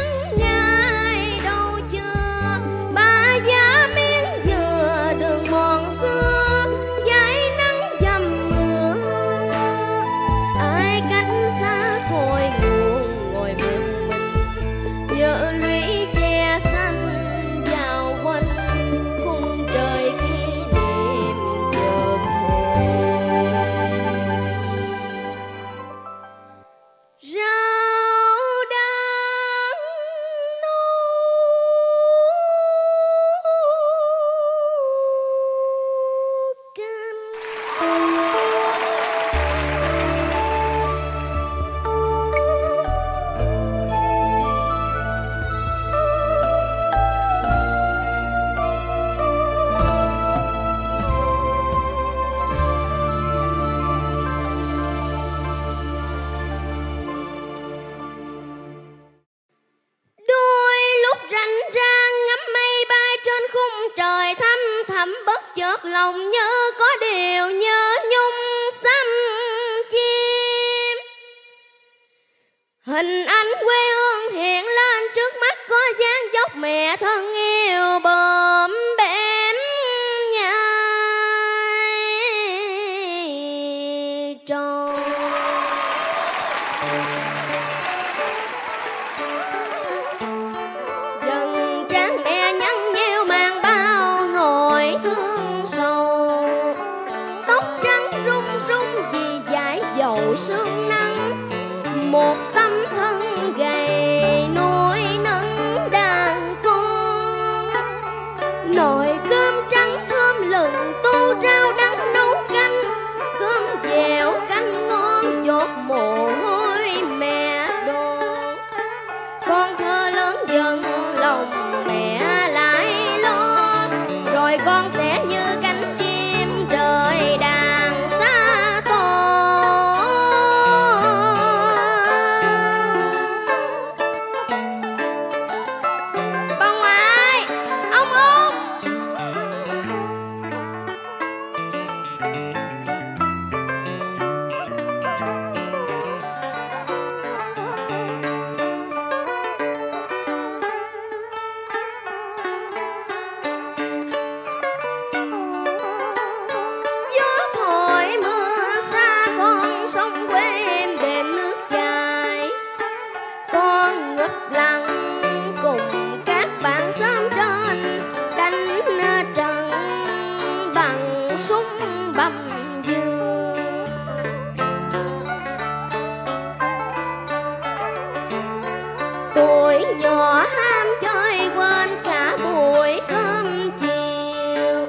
nhỏ ham chơi quên cả buổi cơm chiều.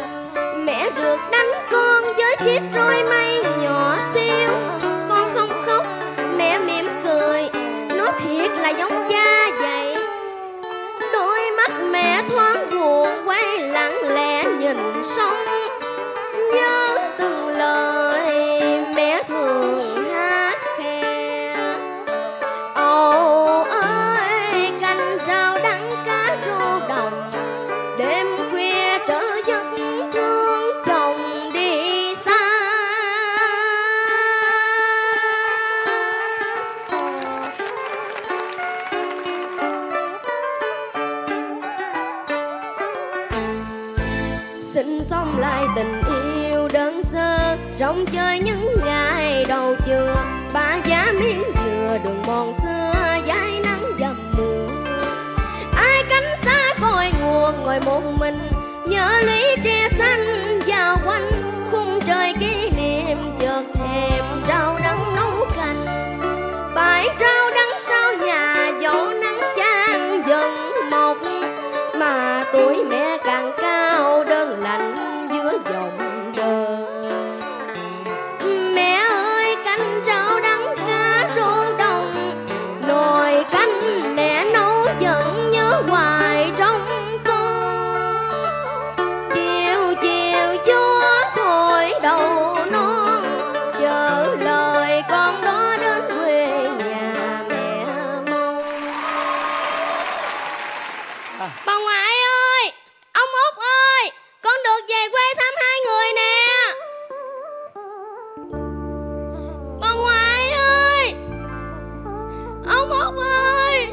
Mẹ được đánh con với chiếc roi mây nhỏ xíu. Con không khóc, mẹ mỉm cười, nó thiệt là giống cha vậy. Đôi mắt mẹ thoáng buồn quay lặng lẽ nhìn sông, nhớ từng lời mẹ thường hát khe. Ồ ơi canh rau đắng cá rô đồng, đêm khuya trở giấc thương chồng đi xa. Xin xong lại tình yêu đơn sơ rong chơi những ngày đầu trưa, ba giá miếng dừa đường mòn xưa dãi nắng dầm mưa. Ai cánh xa cội nguồn ngồi một mình nhớ lý tre xanh vào quanh khung trời kỷ niệm, chợt thèm rau đắng nấu canh bãi rau đắng sau nhà. Dẫu nắng chang dần mọc mà tuổi mẹ càng cao đơn lạnh giữa dòng đời. Mẹ ơi canh rau đắng cá rô đồng, nồi canh mẹ nấu vẫn nhớ hoài trong con. Chiều chiều chúa thổi đầu non, chờ lời con đó đến quê nhà mẹ mong. Bà ngoại ơi, ông Út ơi, con được về quê thăm hai người nè. Bà ngoại ơi, ông Út ơi,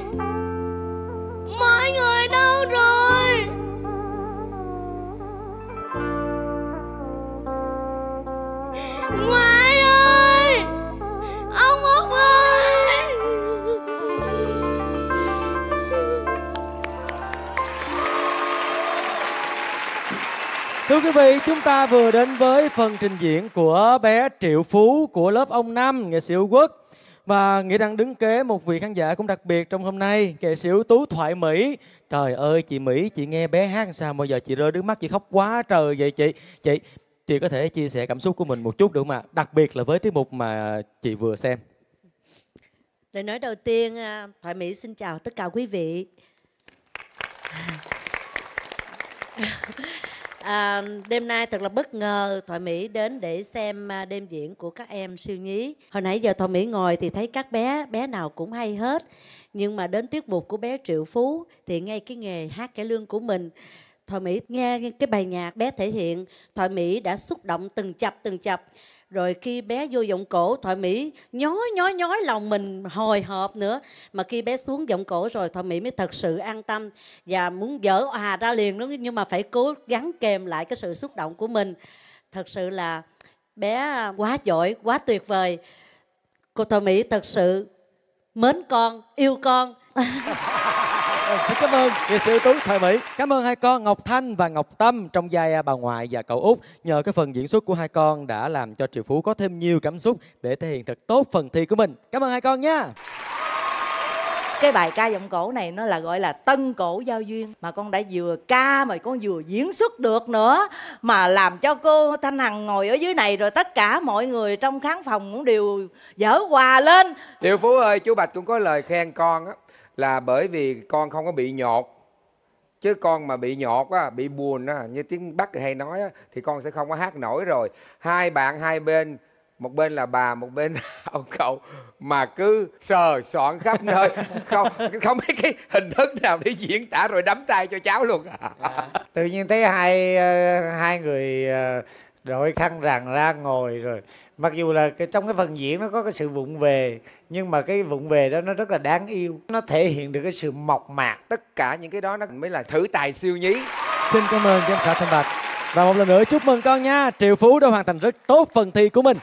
mọi người đâu rồi? Ngoại ơi, ông Út ơi. Thưa quý vị, chúng ta vừa đến với phần trình diễn của bé Triệu Phú của lớp ông Năm, nghệ sĩ Hữu Quốc. Và Nghĩa đang đứng kế một vị khán giả cũng đặc biệt trong hôm nay, nghệ sĩ ưu tú Thoại Mỹ. Trời ơi chị Mỹ, chị nghe bé hát sao mà giờ chị rơi nước mắt, chị khóc quá trời vậy chị. Chị có thể chia sẻ cảm xúc của mình một chút được không ạ? Đặc biệt là với tiết mục mà chị vừa xem. Lời nói đầu tiên, Thoại Mỹ xin chào tất cả quý vị. Đêm nay thật là bất ngờ Thoại Mỹ đến để xem đêm diễn của các em siêu nhí. Hồi nãy giờ Thoại Mỹ ngồi thì thấy các bé nào cũng hay hết. Nhưng mà đến tiết mục của bé Triệu Phú thì ngay cái nghề hát cải lương của mình, Thoại Mỹ nghe cái bài nhạc bé thể hiện, Thoại Mỹ đã xúc động từng chập. Rồi khi bé vô giọng cổ, Thoại Mỹ nhói lòng mình hồi hộp nữa. Mà khi bé xuống giọng cổ rồi, Thoại Mỹ mới thật sự an tâm và muốn dở òa ra liền đó. Nhưng mà phải cố gắng kèm lại cái sự xúc động của mình. Thật sự là bé quá giỏi, quá tuyệt vời. Cô Thoại Mỹ thật sự mến con, yêu con. Xin cảm ơn nghệ sĩ ưu tú Thoại Mỹ. Cảm ơn hai con Ngọc Thanh và Ngọc Tâm trong vai bà ngoại và cậu út. Nhờ cái phần diễn xuất của hai con đã làm cho Triệu Phú có thêm nhiều cảm xúc để thể hiện thật tốt phần thi của mình. Cảm ơn hai con nha. Cái bài ca giọng cổ này nó là gọi là tân cổ giao duyên. Mà con đã vừa ca mà con vừa diễn xuất được nữa. Mà làm cho cô Thanh Hằng ngồi ở dưới này rồi tất cả mọi người trong khán phòng cũng đều dở hòa lên. Triệu Phú ơi, chú Bạch cũng có lời khen con á, là bởi vì con không có bị nhột. Chứ con mà bị nhột á, bị buồn á, như tiếng Bắc hay nói á, thì con sẽ không có hát nổi rồi. Hai bạn hai bên, một bên là bà, một bên là ông cậu, mà cứ sờ soạn khắp nơi, không biết cái hình thức nào để diễn tả, rồi đấm tay cho cháu luôn. Tự nhiên thấy hai người đội khăn ràng ra ngồi rồi. Mặc dù là trong cái phần diễn nó có cái sự vụng về, nhưng mà cái vụng về đó nó rất là đáng yêu. Nó thể hiện được cái sự mộc mạc. Tất cả những cái đó nó mới là thử tài siêu nhí. Xin cảm ơn giám khảo Thành Bạch. Và một lần nữa chúc mừng con nha. Triệu Phú đã hoàn thành rất tốt phần thi của mình.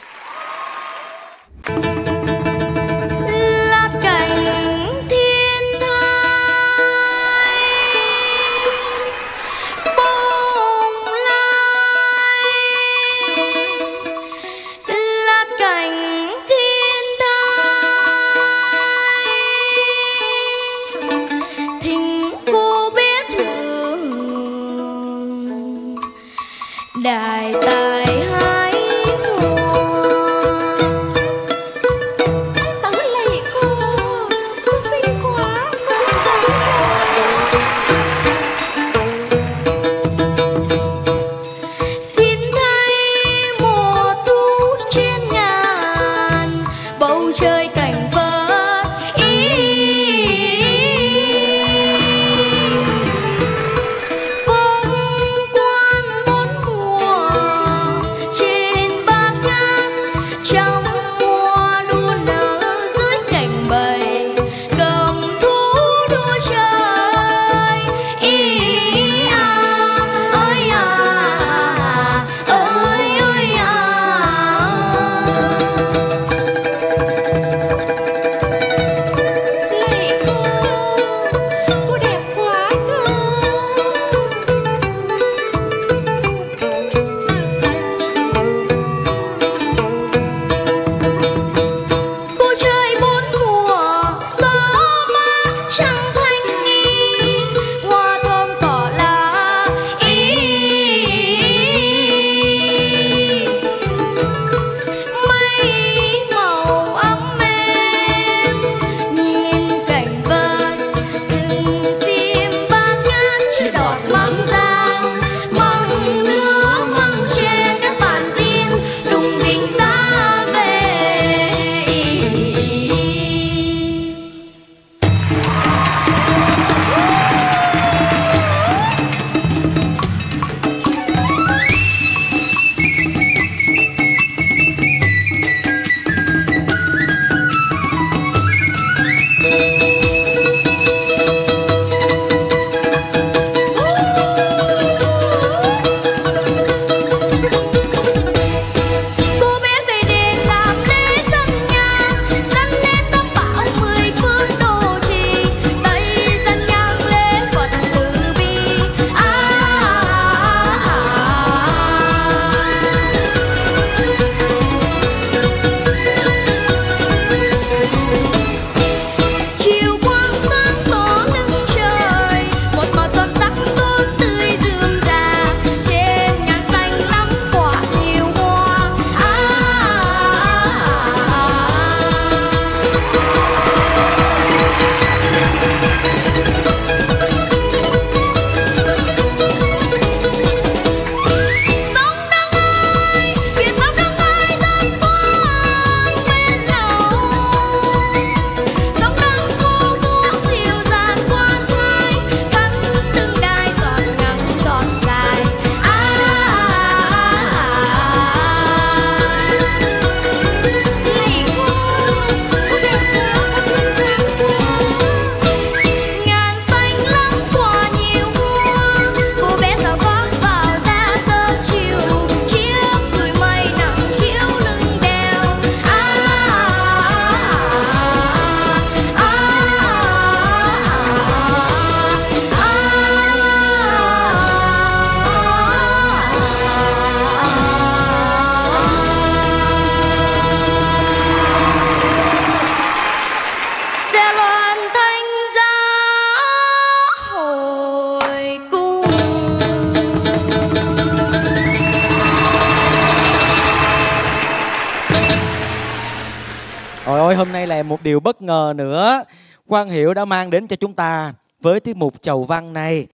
Trời ơi, hôm nay là một điều bất ngờ nữa Quang Hiểu đã mang đến cho chúng ta với tiết mục Chầu Văn này.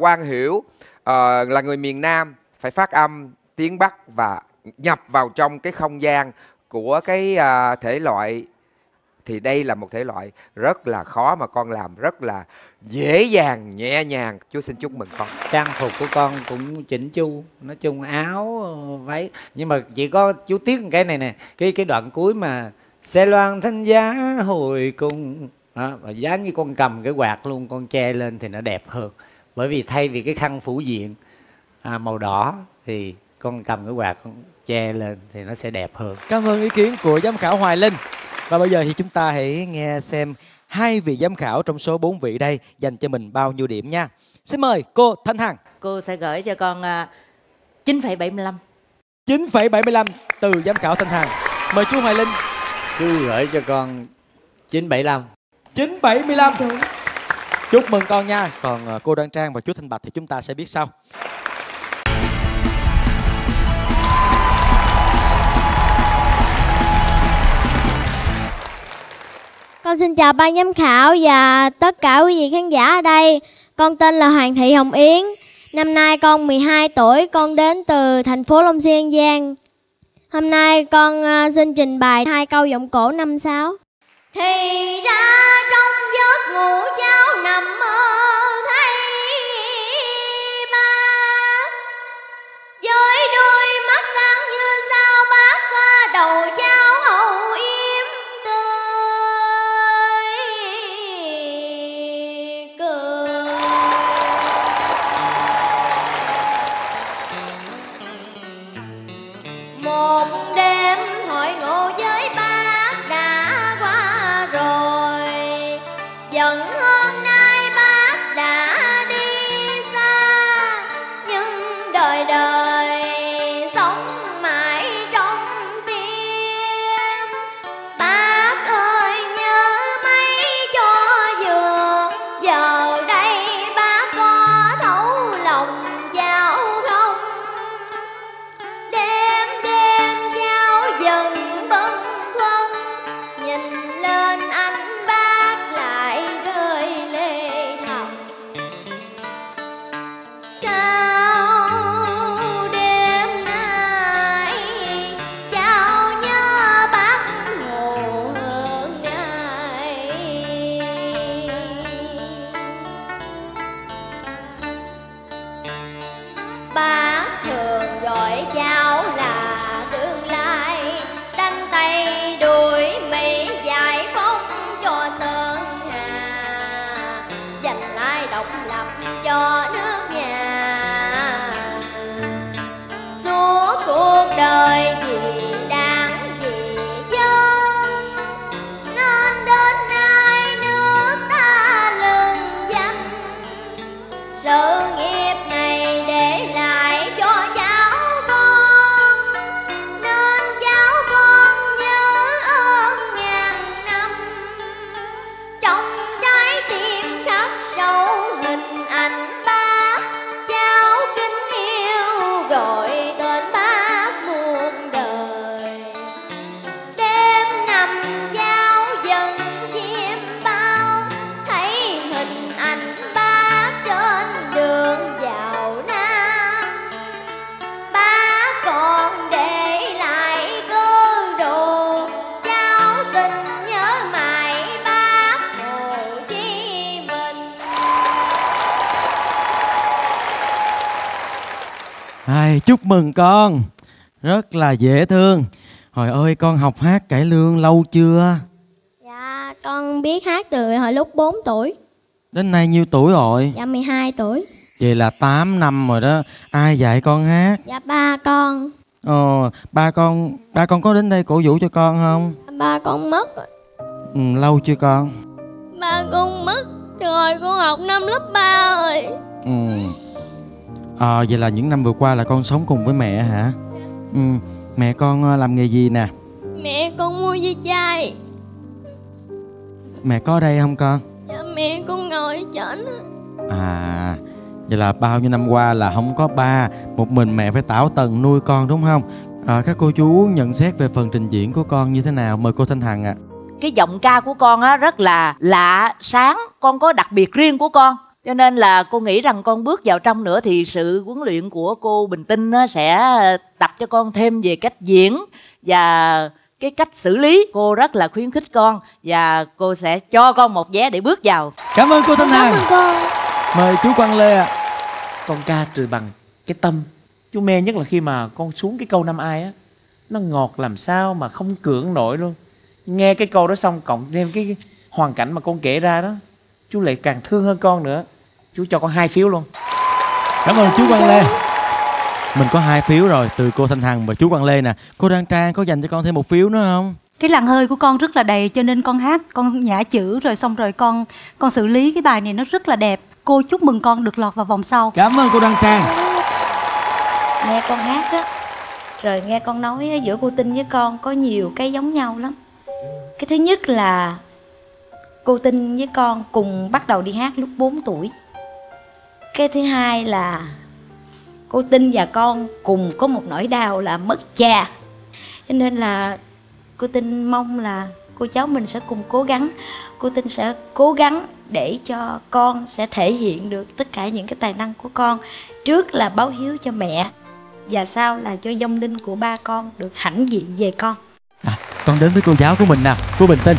Quang Hiểu là người miền Nam, phải phát âm tiếng Bắc và nhập vào trong cái không gian của cái thể loại. Thì đây là một thể loại rất là khó mà con làm rất là dễ dàng, nhẹ nhàng. Chú xin chúc mừng con. Trang phục của con cũng chỉnh chu, nói chung áo, váy. Nhưng mà chỉ có chú tiếc cái này nè, cái đoạn cuối mà xe loan thanh giá hồi cùng đó, dáng như con cầm cái quạt luôn, con che lên thì nó đẹp hơn. Bởi vì thay vì cái khăn phủ diện màu đỏ thì con cầm cái quạt con che lên thì nó sẽ đẹp hơn. Cảm ơn ý kiến của giám khảo Hoài Linh. Và bây giờ thì chúng ta hãy nghe xem hai vị giám khảo trong số 4 vị đây dành cho mình bao nhiêu điểm nha. Xin mời cô Thanh Hằng. Cô sẽ gửi cho con 9,75. 9,75 từ giám khảo Thanh Hằng. Mời chú Hoài Linh. Chú gửi cho con 9,75. 9,75. Chúc mừng con nha. Còn cô Đoan Trang và chú Thanh Bạch thì chúng ta sẽ biết sau. Con xin chào ban giám khảo và tất cả quý vị khán giả ở đây. Con tên là Hoàng Thị Hồng Yến. Năm nay con 12 tuổi, con đến từ thành phố Long Xuyên, An Giang. Hôm nay con xin trình bày 2 câu giọng cổ 5/6. Thì ra trong giấc ngủ cháu nằm mơ thấy ba, với đôi mắt sáng như sao bác xoa đầu cháu Hồng Yến tươi cười. Một đêm hội ngộ với ba chúc mừng con, rất là dễ thương. Hồi ơi, con học hát cải lương lâu chưa? Dạ, con biết hát từ hồi lúc 4 tuổi. Đến nay nhiêu tuổi rồi? Dạ, 12 tuổi. Vậy là 8 năm rồi đó. Ai dạy con hát? Dạ, ba con. Ồ, ba con có đến đây cổ vũ cho con không? Ba con mất rồi. Ừ, lâu chưa con? Ba con mất rồi, con học năm lớp 3 rồi. Ừ. Vậy là những năm vừa qua là con sống cùng với mẹ hả? Ừ. Mẹ con làm nghề gì nè? Mẹ con mua dây chai. Mẹ có ở đây không con? Dạ, mẹ con ngồi ở trển. À, vậy là bao nhiêu năm qua là không có ba, một mình mẹ phải tảo tần nuôi con đúng không? Các cô chú nhận xét về phần trình diễn của con như thế nào? Mời cô Thanh Hằng ạ. cái giọng ca của con á rất là lạ sáng, con có đặc biệt riêng của con. Cho nên là cô nghĩ rằng con bước vào trong nữa thì sự huấn luyện của cô Bình Tinh sẽ tập cho con thêm về cách diễn và cái cách xử lý. Cô rất là khuyến khích con và cô sẽ cho con một vé để bước vào. Cảm ơn cô Thanh Hằng. Mời chú Quang Lê ạ. Con ca trừ bằng cái tâm. Chú mê nhất là khi mà con xuống cái câu năm ai á, nó ngọt làm sao mà không cưỡng nổi luôn. Nghe cái câu đó xong cộng thêm cái hoàn cảnh mà con kể ra đó, chú lại càng thương hơn con nữa. Chú cho con 2 phiếu luôn. Cảm ơn chú Quang Lê. Mình có 2 phiếu rồi từ cô Thanh Hằng và chú Quang Lê nè. Cô Đoan Trang có dành cho con thêm 1 phiếu nữa không? Cái làn hơi của con rất là đầy, cho nên con hát, con nhả chữ rồi xong rồi con xử lý cái bài này nó rất là đẹp. Cô chúc mừng con được lọt vào vòng sau. Cảm ơn cô Đoan Trang. Nghe con hát đó, rồi nghe con nói giữa cô Tinh với con có nhiều cái giống nhau lắm. Cái thứ nhất là cô Tinh với con cùng bắt đầu đi hát lúc 4 tuổi. Cái thứ hai là cô Tinh và con cùng có một nỗi đau là mất cha. Cho nên là cô Tinh mong là cô cháu mình sẽ cùng cố gắng. Cô Tinh sẽ cố gắng để cho con sẽ thể hiện được tất cả những cái tài năng của con. Trước là báo hiếu cho mẹ và sau là cho vong linh của ba con được hãnh diện về con. Con đến với cô giáo của mình nè, cô Bình Tinh.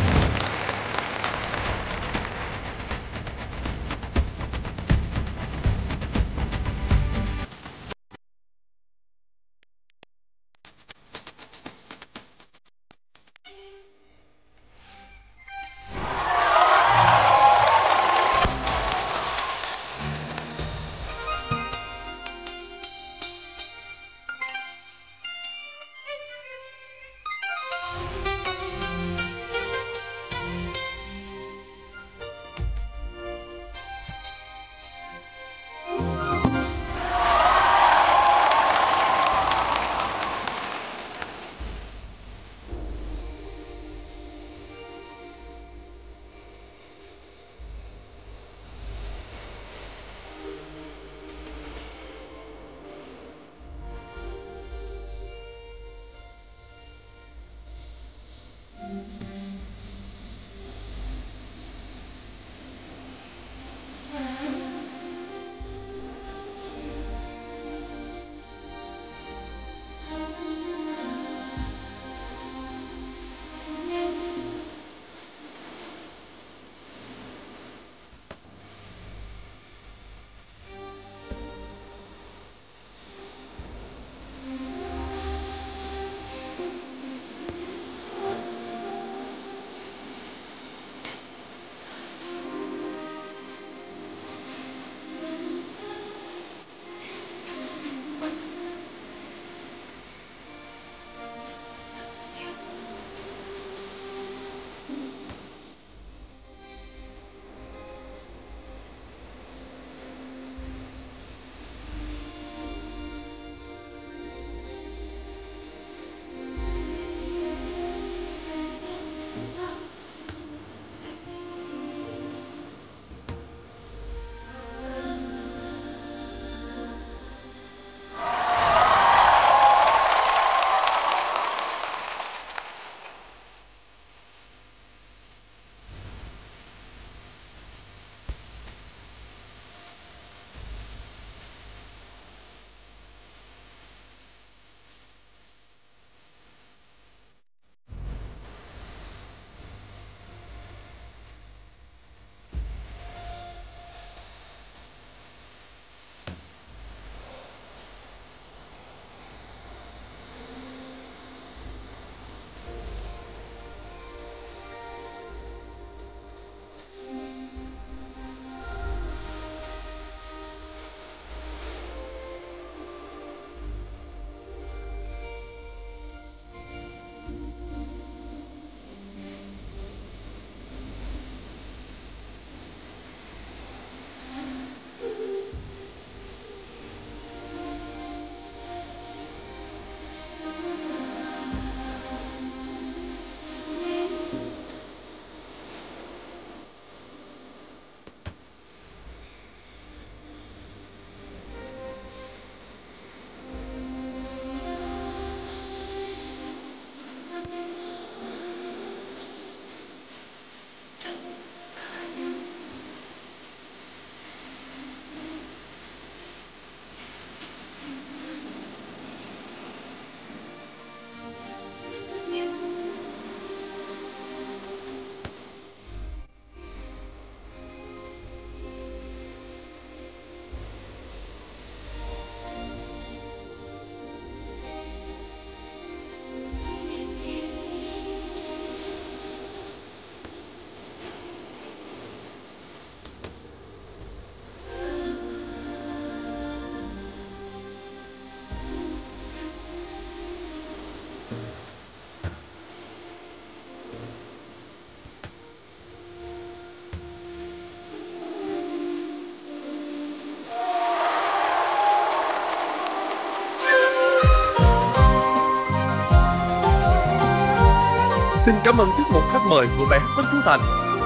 Xin cảm ơn tiết mục khách mời của bé Quách Phú Thành,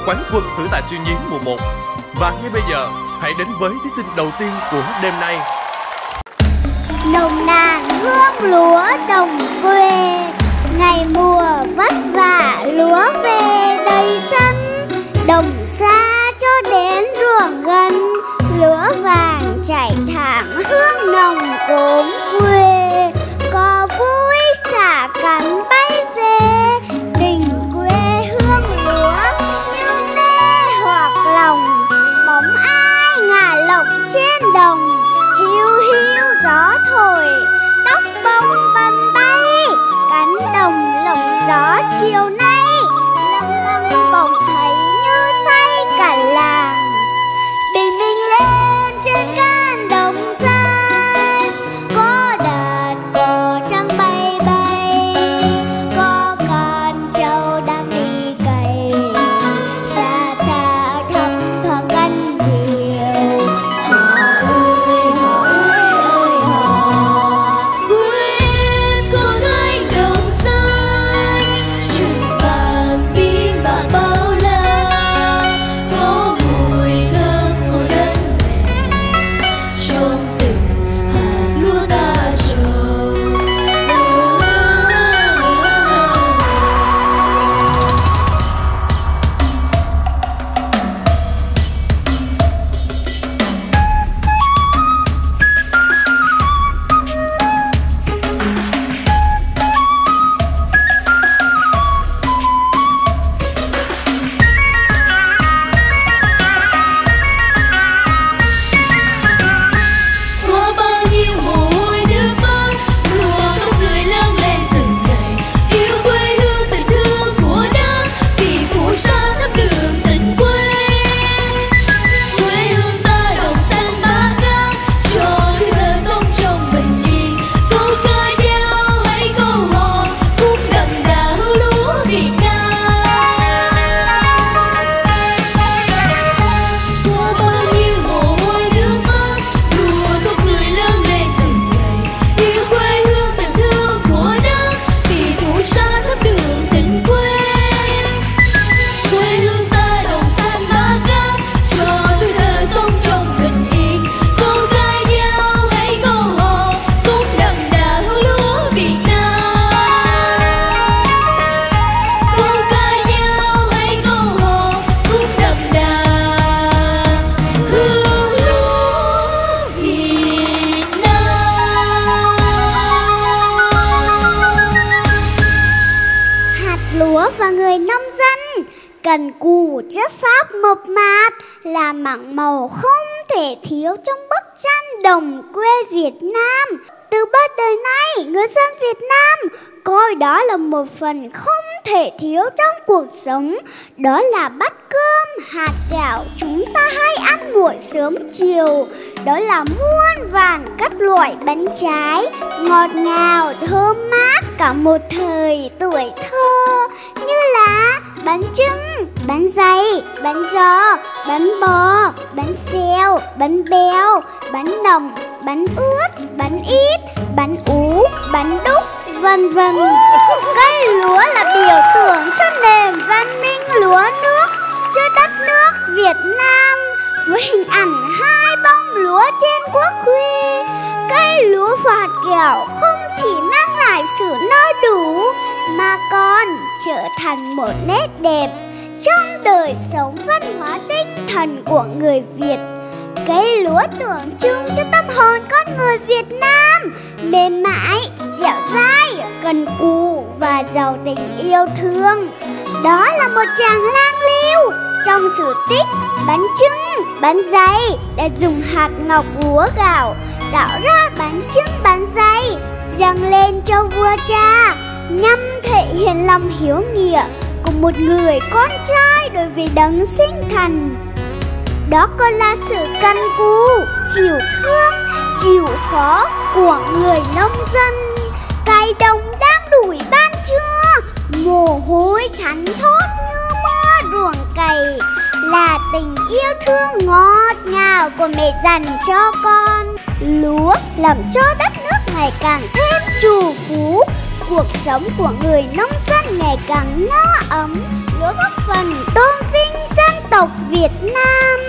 quán quân thử tài siêu nhí mùa 1. Và ngay bây giờ, hãy đến với thí sinh đầu tiên của đêm nay. Nồng nàn hương lúa đồng quê, ngày mùa vất vả lúa về đầy sân. Đồng xa cho đến ruộng gần, lúa vàng chảy thẳng hương nồng cốm quê. Có vui xả cánh bay về, đình quê hương lúa như nê hoặc lòng. Bóng ai ngả lộc trên đồng, hiu hiu gió thổi, tóc bông bần bay. Cánh đồng lộng gió chiều nay, lâng lâng bỗng thấy như say cả làng. Bình minh lên trên cánh đồng xanh, có đàn cò trắng bay bay, có con trâu đang đi cày, xa xa thấp thoáng cánh diều. Họ ơi họ, quên con cánh đồng xanh, rừng vàng tím bạc bao la, có mùi thơm của đất mẹ, trong từng hạt lúa ta trồng. Qua bao nhiêu mồ hôi nước mắt, mùa không cười lao lên từng ngày. Yêu quê hương tình thương của đất, vì phù sa thắp đường tình quê. Quê hương ta đồng xanh bát ngát, cho người ta sống trong bình yên. Câu ca dao hay câu hò cũng đậm đà hương lúa Việt Nam. Qua bao nhiêu mồ hôi nước mắt, đùa khóc người lớn lên từng ngày. Yêu quê hương tình thương của đất, vì phù sa thắp đường tình quê. Quê hương ta đồng xanh bát ngát, cho tuổi thơ sống trong bình yên. Câu ca dao hay câu hò cũng đậm đà hương lúa Việt Nam. Câu ca dao hay câu hò cũng đậm đà hương lúa Việt Nam. Hạt lúa và người nông dân cần cù chất phác mộc mạc là mảng màu không thể thiếu trong bức tranh đồng quê Việt Nam. Từ bao đời nay, người dân Việt Nam coi đó là một phần không thể thiếu trong cuộc sống. Đó là bát cơm, hạt gạo chúng ta hay ăn buổi sớm chiều. Đó là muôn vàn các loại bánh trái, ngọt ngào, thơm mát cả một thời tuổi thơ. Như là bánh trưng, bánh dày, bánh giò, bánh bò, bánh xèo, bánh bèo, bánh nồng, bánh ướt, bánh ít, bánh ú, bánh đúc, vân vân. Cây lúa là biểu tượng cho nền văn minh lúa nước, cho đất nước Việt Nam. Với hình ảnh hai bông lúa trên quốc huy, cây lúa và hạt gạo không chỉ mang lại sự no đủ mà còn trở thành một nét đẹp trong đời sống văn hóa tinh thần của người Việt. Cây lúa tượng trưng cho tâm hồn con người Việt Nam, mềm mại, dẻo dai, cần cù và giàu tình yêu thương. Đó là một chàng lang liêu trong sử tích. Bánh trưng, bánh dày đã dùng hạt ngọc lúa gạo tạo ra bánh trưng bánh dày, dâng lên cho vua cha nhằm thể hiện lòng hiếu nghĩa của một người con trai đối với đấng sinh thành. Đó còn là sự cần cù, chịu thương, chịu khó của người nông dân. Cày đồng đang đủi ban trưa, mồ hôi thấm thốt như mưa ruộng cày, là tình yêu thương ngọt ngào của mẹ dành cho con. Lúa làm cho đất nước ngày càng thêm trù phú. Cuộc sống của người nông dân ngày càng no ấm, nó góp phần tôn vinh dân tộc Việt Nam.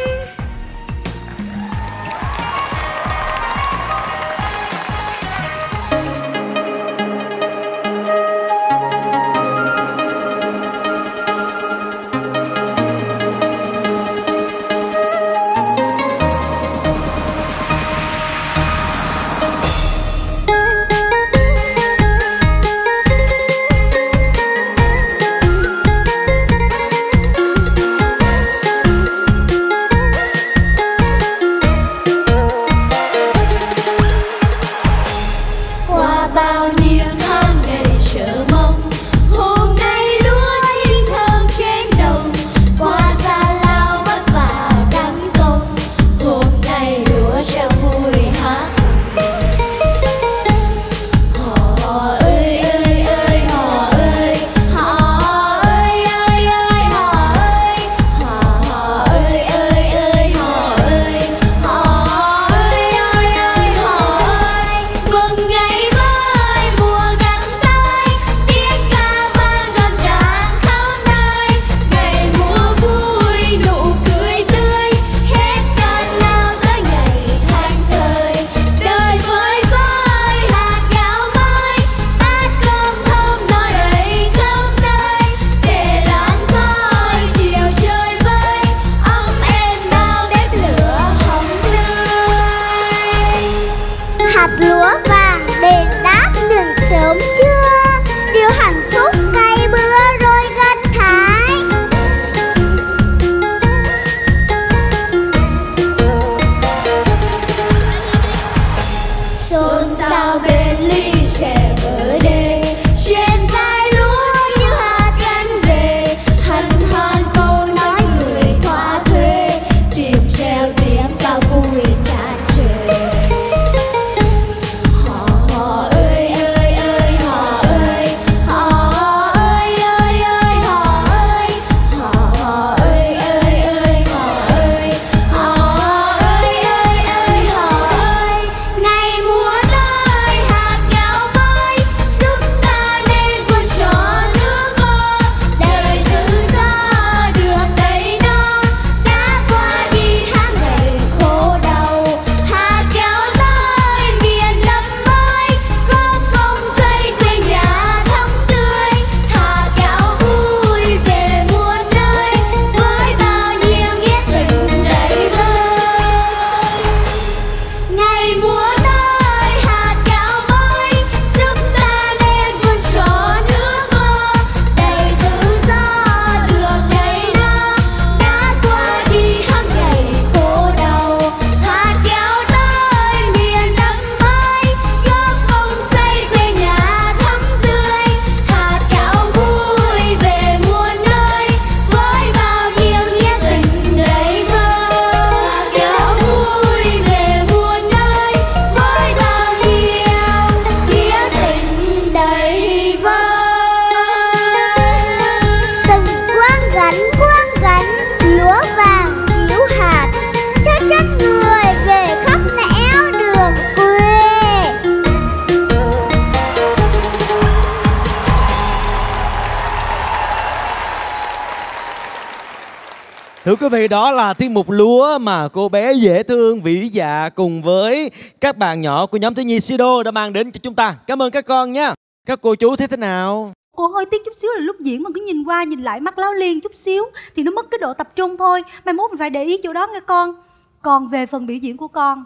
Thưa quý vị, đó là tiết mục lúa mà cô bé dễ thương Vĩ Dạ cùng với các bạn nhỏ của nhóm thiếu nhi Sido đã mang đến cho chúng ta. Cảm ơn các con nha. Các cô chú thấy thế nào? Cô hơi tiếc chút xíu là lúc diễn mà cứ nhìn qua nhìn lại mắt láo liên chút xíu thì nó mất cái độ tập trung thôi. Mai mốt mình phải để ý chỗ đó nghe con. Còn về phần biểu diễn của con,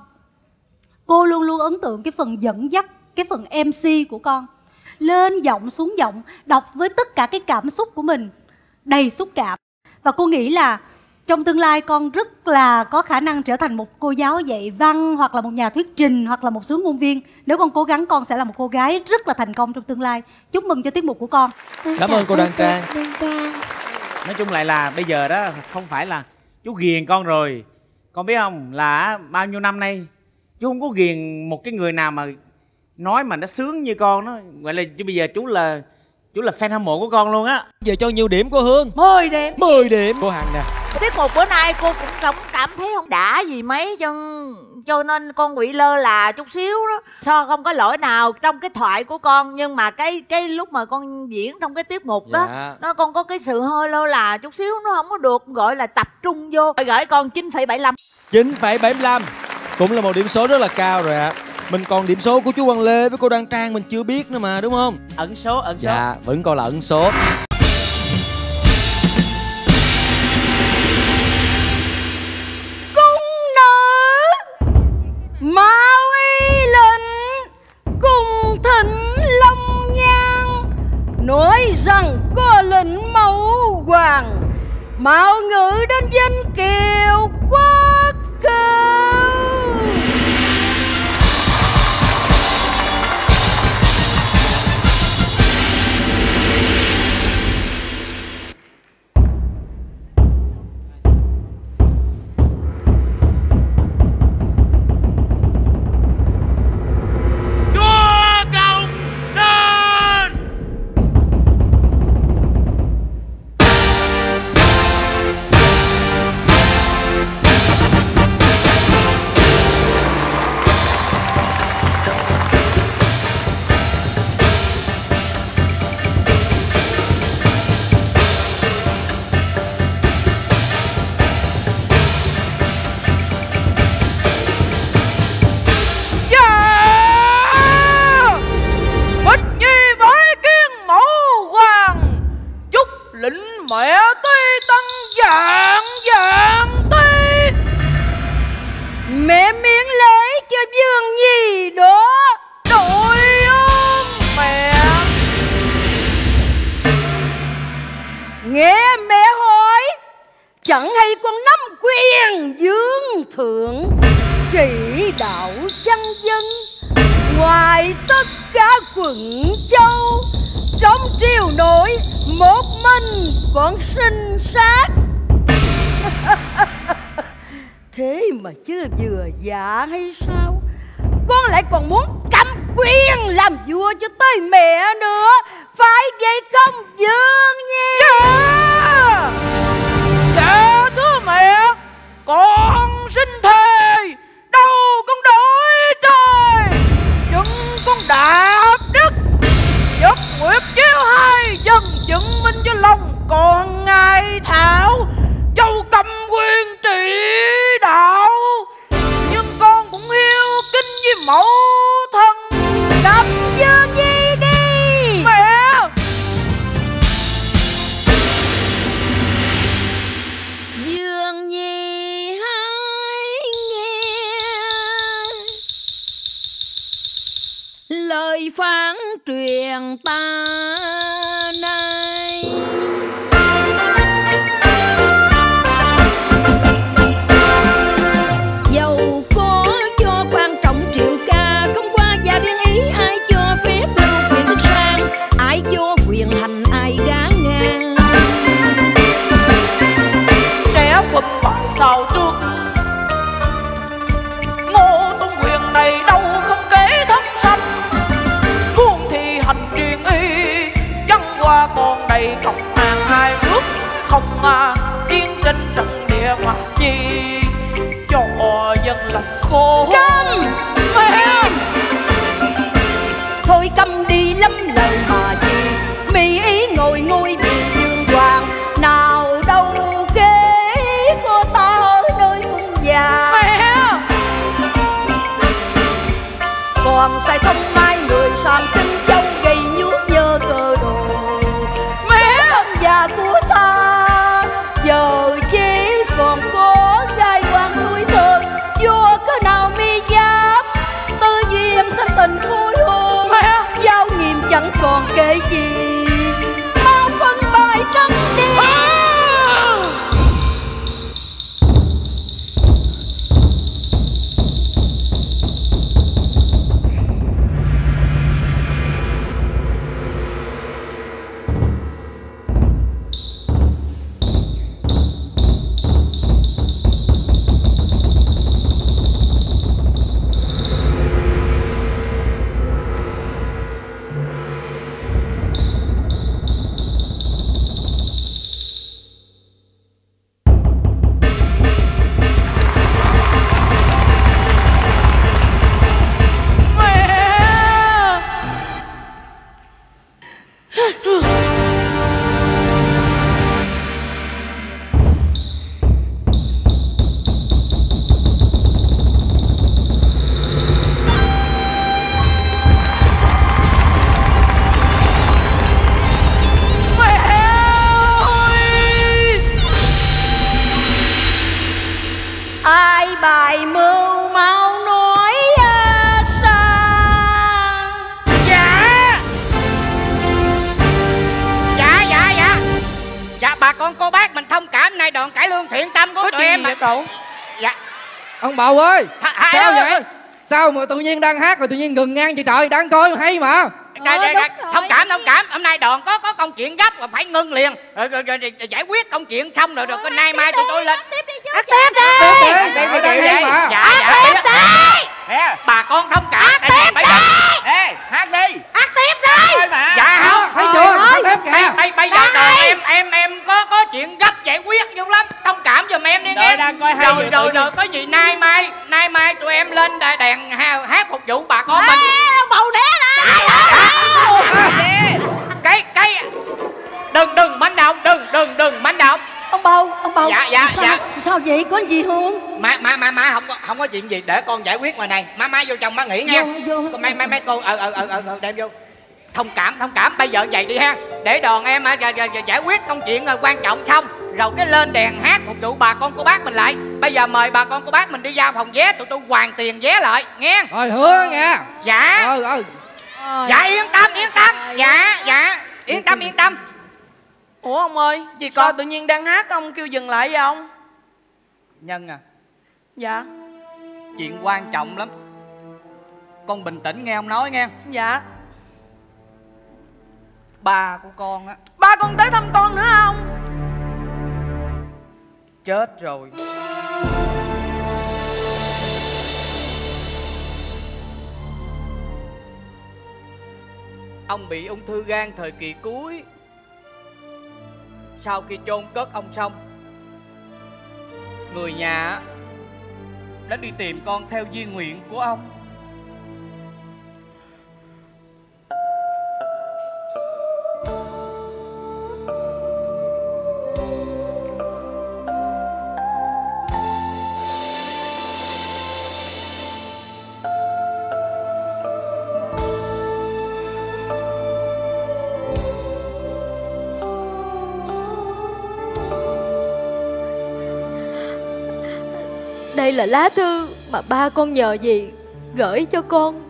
cô luôn luôn ấn tượng cái phần dẫn dắt, cái phần MC của con. Lên giọng xuống giọng, đọc với tất cả cái cảm xúc của mình, đầy xúc cảm. Và cô nghĩ là trong tương lai con rất là có khả năng trở thành một cô giáo dạy văn, hoặc là một nhà thuyết trình, hoặc là một số ngôn viên. Nếu con cố gắng, con sẽ là một cô gái rất là thành công trong tương lai. Chúc mừng cho tiết mục của con. Cảm ơn cô Đoan Trang. Nói chung lại là bây giờ đó không phải là chú ghiền con rồi. Con biết không, là bao nhiêu năm nay chú không có ghiền một cái người nào mà nói mà nó sướng như con đó. Vậy là chứ bây giờ chú là Chú là fan hâm mộ của con luôn á. Giờ cho nhiêu điểm của Hương? 10 điểm. 10 điểm của Hằng nè. Tiết mục bữa nay cô cũng không cảm thấy không đã gì mấy chân, cho nên con bị lơ là chút xíu đó. Sao không có lỗi nào trong cái thoại của con, nhưng mà cái lúc mà con diễn trong cái tiết mục đó, dạ, nó con có cái sự hơi lơ là chút xíu, nó không có được gọi là tập trung vô. Gửi con 9,75. 9,75 cũng là một điểm số rất là cao rồi ạ. Mình còn điểm số của chú Quang Lê với cô Đoan Trang mình chưa biết nữa mà, đúng không? Ẩn số, ẩn số. Dạ, vẫn còn là ẩn số. Cung nữ Mao Y Linh cùng thỉnh Long Nhan, nói rằng có lĩnh mẫu hoàng mạo ngữ đến danh kiều quốc cư. Dạ hay sao? Con lại còn muốn cầm quyền làm vua cho tới mẹ nữa, phải vậy không Dương Nhi? Dạ, dạ thưa mẹ, con xin thề đâu con đổi trời, nhưng con đạp đức nhất quyết chiếu hai dân, chứng minh cho lòng con ngài Thảo Dâu cầm quyền trị đạo, mẫu thân gặp Dương Nhi đi mẹ. Dương Nhi hãy nghe lời phán truyền ta nay. Sao trước Ngô Tôn Quyền này đâu không kể thấm sanh, muốn thi hành truyền y văn qua con đầy cộng hàng hai nước, không chiến tranh trận địa mặt chi cho dân lòng khổ. Câm em thôi, câm đi lắm lời mà chi mỹ ý ngồi ngôi vị dương hoàng, nào đâu còn sai không mai người sang Kinh Châu gây nhút nhơ cơ đồ mẹ ông già của ta giờ chi. thông cảm nay đoạn cải lương thiện tâm của tụi em vậy cậu? Dạ. Ông bầu ơi, sao vậy? Sao mà tự nhiên đang hát rồi tự nhiên ngừng ngang vậy trời, đáng coi hay mà. Thông cảm. Hôm nay đoàn có công chuyện gấp rồi phải ngưng liền. Rồi giải quyết công chuyện xong rồi hôm nay mai tụi tôi lên. Tiếp đi. Bà con thông cảm. Hát tiếp đi. Dạ thấy chưa? Hát tiếp kìa. Bây giờ em có chuyện gấp giải quyết dữ lắm. Thông cảm giùm em đi nghe. Rồi có gì nay mai tụi em lên đàn hát phục vụ bà con mình. Ông bầu đẻ lại. Cái đừng manh động, đừng manh động. Ông bầu. Sao vậy? Có gì không? Má không có chuyện gì, để con giải quyết ngoài này. Má vô trong má nghỉ nha. Má cô đem vô. Thông cảm. Bây giờ vậy đi ha. Để đoàn em giải quyết công chuyện quan trọng xong, rồi cái lên đèn hát phục vụ bà con cô bác mình lại. Bây giờ mời bà con cô bác mình đi giao phòng vé, tụi tôi hoàn tiền vé lại nghe. Rồi hứa nha. Dạ. Dạ yên tâm. Dạ. Yên tâm. Ủa ông ơi, vì con tự nhiên đang hát ông kêu dừng lại vậy ông? Nhân à. Dạ. Chuyện quan trọng lắm. Con bình tĩnh nghe ông nói nghe. Dạ. Ba của con á. Ba con tới thăm con nữa không? Chết rồi. Ông bị ung thư gan thời kỳ cuối. Sau khi chôn cất ông xong, người nhà đã đi tìm con theo di nguyện của ông. Đây là lá thư mà ba con nhờ gì gửi cho con.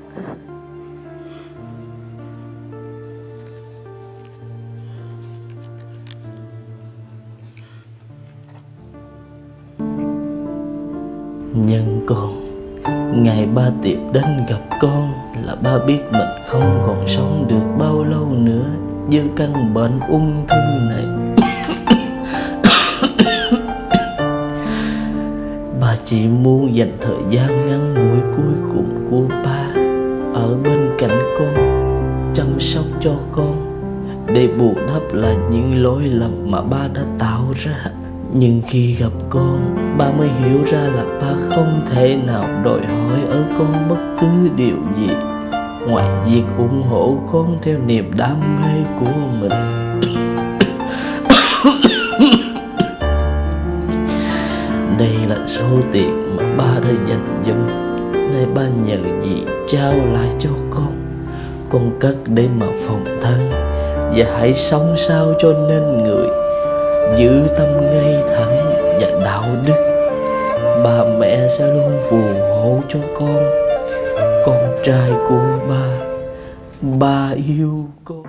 Nhân con, ngày ba Tiệp đến gặp con là ba biết mình không còn sống được bao lâu nữa với căn bệnh ung thư này. Ba chỉ muốn dành thời gian ngắn ngủi cuối cùng của ba ở bên cạnh con, chăm sóc cho con để bù đắp lại những lỗi lầm mà ba đã tạo ra. Nhưng khi gặp con, ba mới hiểu ra là ba không thể nào đòi hỏi ở con bất cứ điều gì ngoài việc ủng hộ con theo niềm đam mê của mình. Đây là số tiền mà ba đã dành dụm, nay ba nhờ dì trao lại cho con cất để mà phòng thân. Và hãy sống sao cho nên người, giữ tâm ngay thẳng và đạo đức. Bà mẹ sẽ luôn phù hộ cho con trai của ba. Ba yêu con.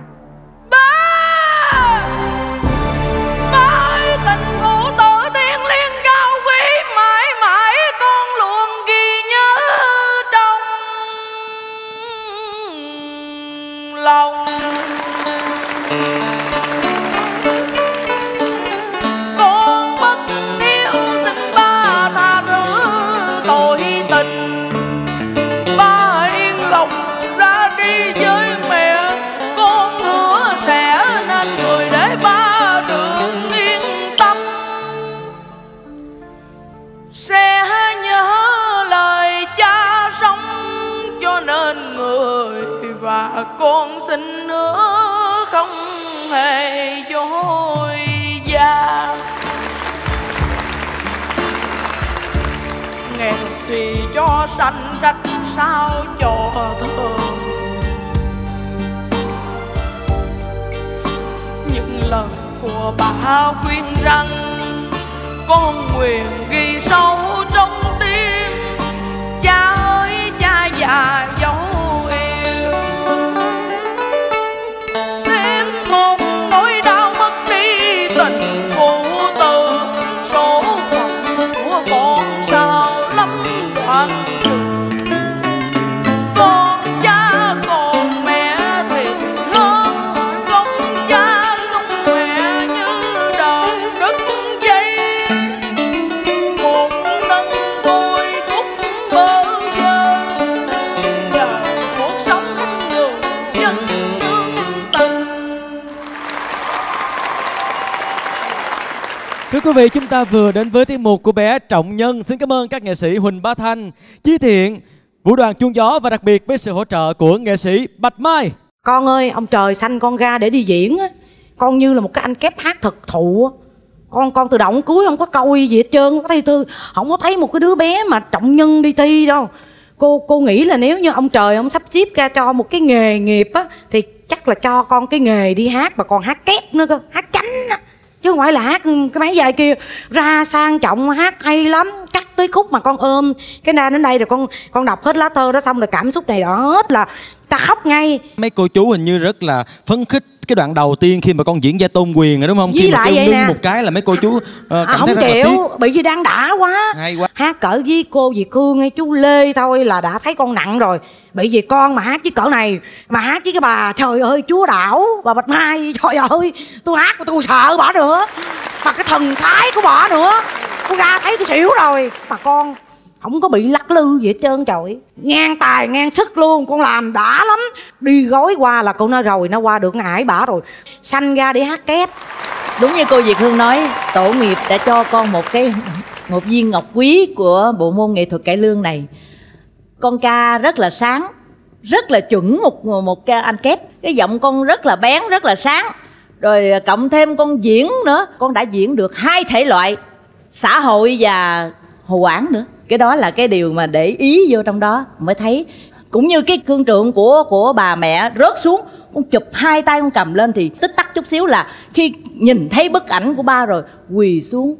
Con xin hứa không hề dối gian, nghèo thì cho sanh cách sao cho thường. Những lời của bà khuyên rằng con nguyện ghi sâu trong tim. Cha ơi cha già dấu thêm một nỗi đau mất đi tình phụ tử. quý vị, chúng ta vừa đến với tiết mục của bé Trọng Nhân. Xin cảm ơn các nghệ sĩ Huỳnh Ba Thanh, Chí Thiện, Vũ đoàn Chuông Gió và đặc biệt với sự hỗ trợ của nghệ sĩ Bạch Mai. Con ơi, ông trời sanh con ra để đi diễn, con như là một cái anh kép hát thực thụ. Con từ đầu cuối không có coi gì hết trơn, không có thấy thư, không có thấy một cái đứa bé mà Trọng Nhân đi thi đâu. Cô nghĩ là nếu như ông trời ông sắp xếp ra cho một cái nghề nghiệp á, thì chắc là cho con cái nghề đi hát mà còn hát kép nữa cơ, hát chánh á, chứ không phải là hát cái máy dài kia ra sang trọng, hát hay lắm. Cắt tới khúc mà con ôm cái na đến đây rồi con đọc hết lá thơ đó xong rồi cảm xúc này đó hết là ta khóc ngay. Mấy cô chú hình như rất là phấn khích cái đoạn đầu tiên khi mà con diễn ra Tôn Quyền rồi đúng không? Với khi lại mà kêu lưng nè, một cái là mấy cô chú cảm không thấy chịu, bởi vì đang đã quá. Hay quá. Hát cỡ với cô dì Cương hay chú Lê thôi là đã thấy con nặng rồi. Bởi vì con mà hát với cỡ này, mà hát với cái bà trời ơi Chúa Đảo, bà Bạch Mai, trời ơi tôi hát mà tôi sợ bà nữa, mà cái thần thái của bà nữa, tôi ra thấy tôi xỉu rồi. Mà con không có bị lắc lư gì hết trơn trời, ngang tài ngang sức luôn, con làm đã lắm. Đi gối qua là con nói rồi, nó qua được ải bả rồi, sanh ra để hát kép. Đúng như cô Việt Hương nói, tổ nghiệp đã cho con một cái một viên ngọc quý của bộ môn nghệ thuật cải lương này. Con ca rất là sáng, rất là chuẩn một ca anh kép, cái giọng con rất là bén, rất là sáng. Rồi cộng thêm con diễn nữa, con đã diễn được hai thể loại xã hội và hồ quảng nữa. Cái đó là cái điều mà để ý vô trong đó mới thấy. Cũng như cái cương trượng của bà mẹ rớt xuống, con chụp hai tay con cầm lên thì tích tắc chút xíu là khi nhìn thấy bức ảnh của ba rồi quỳ xuống,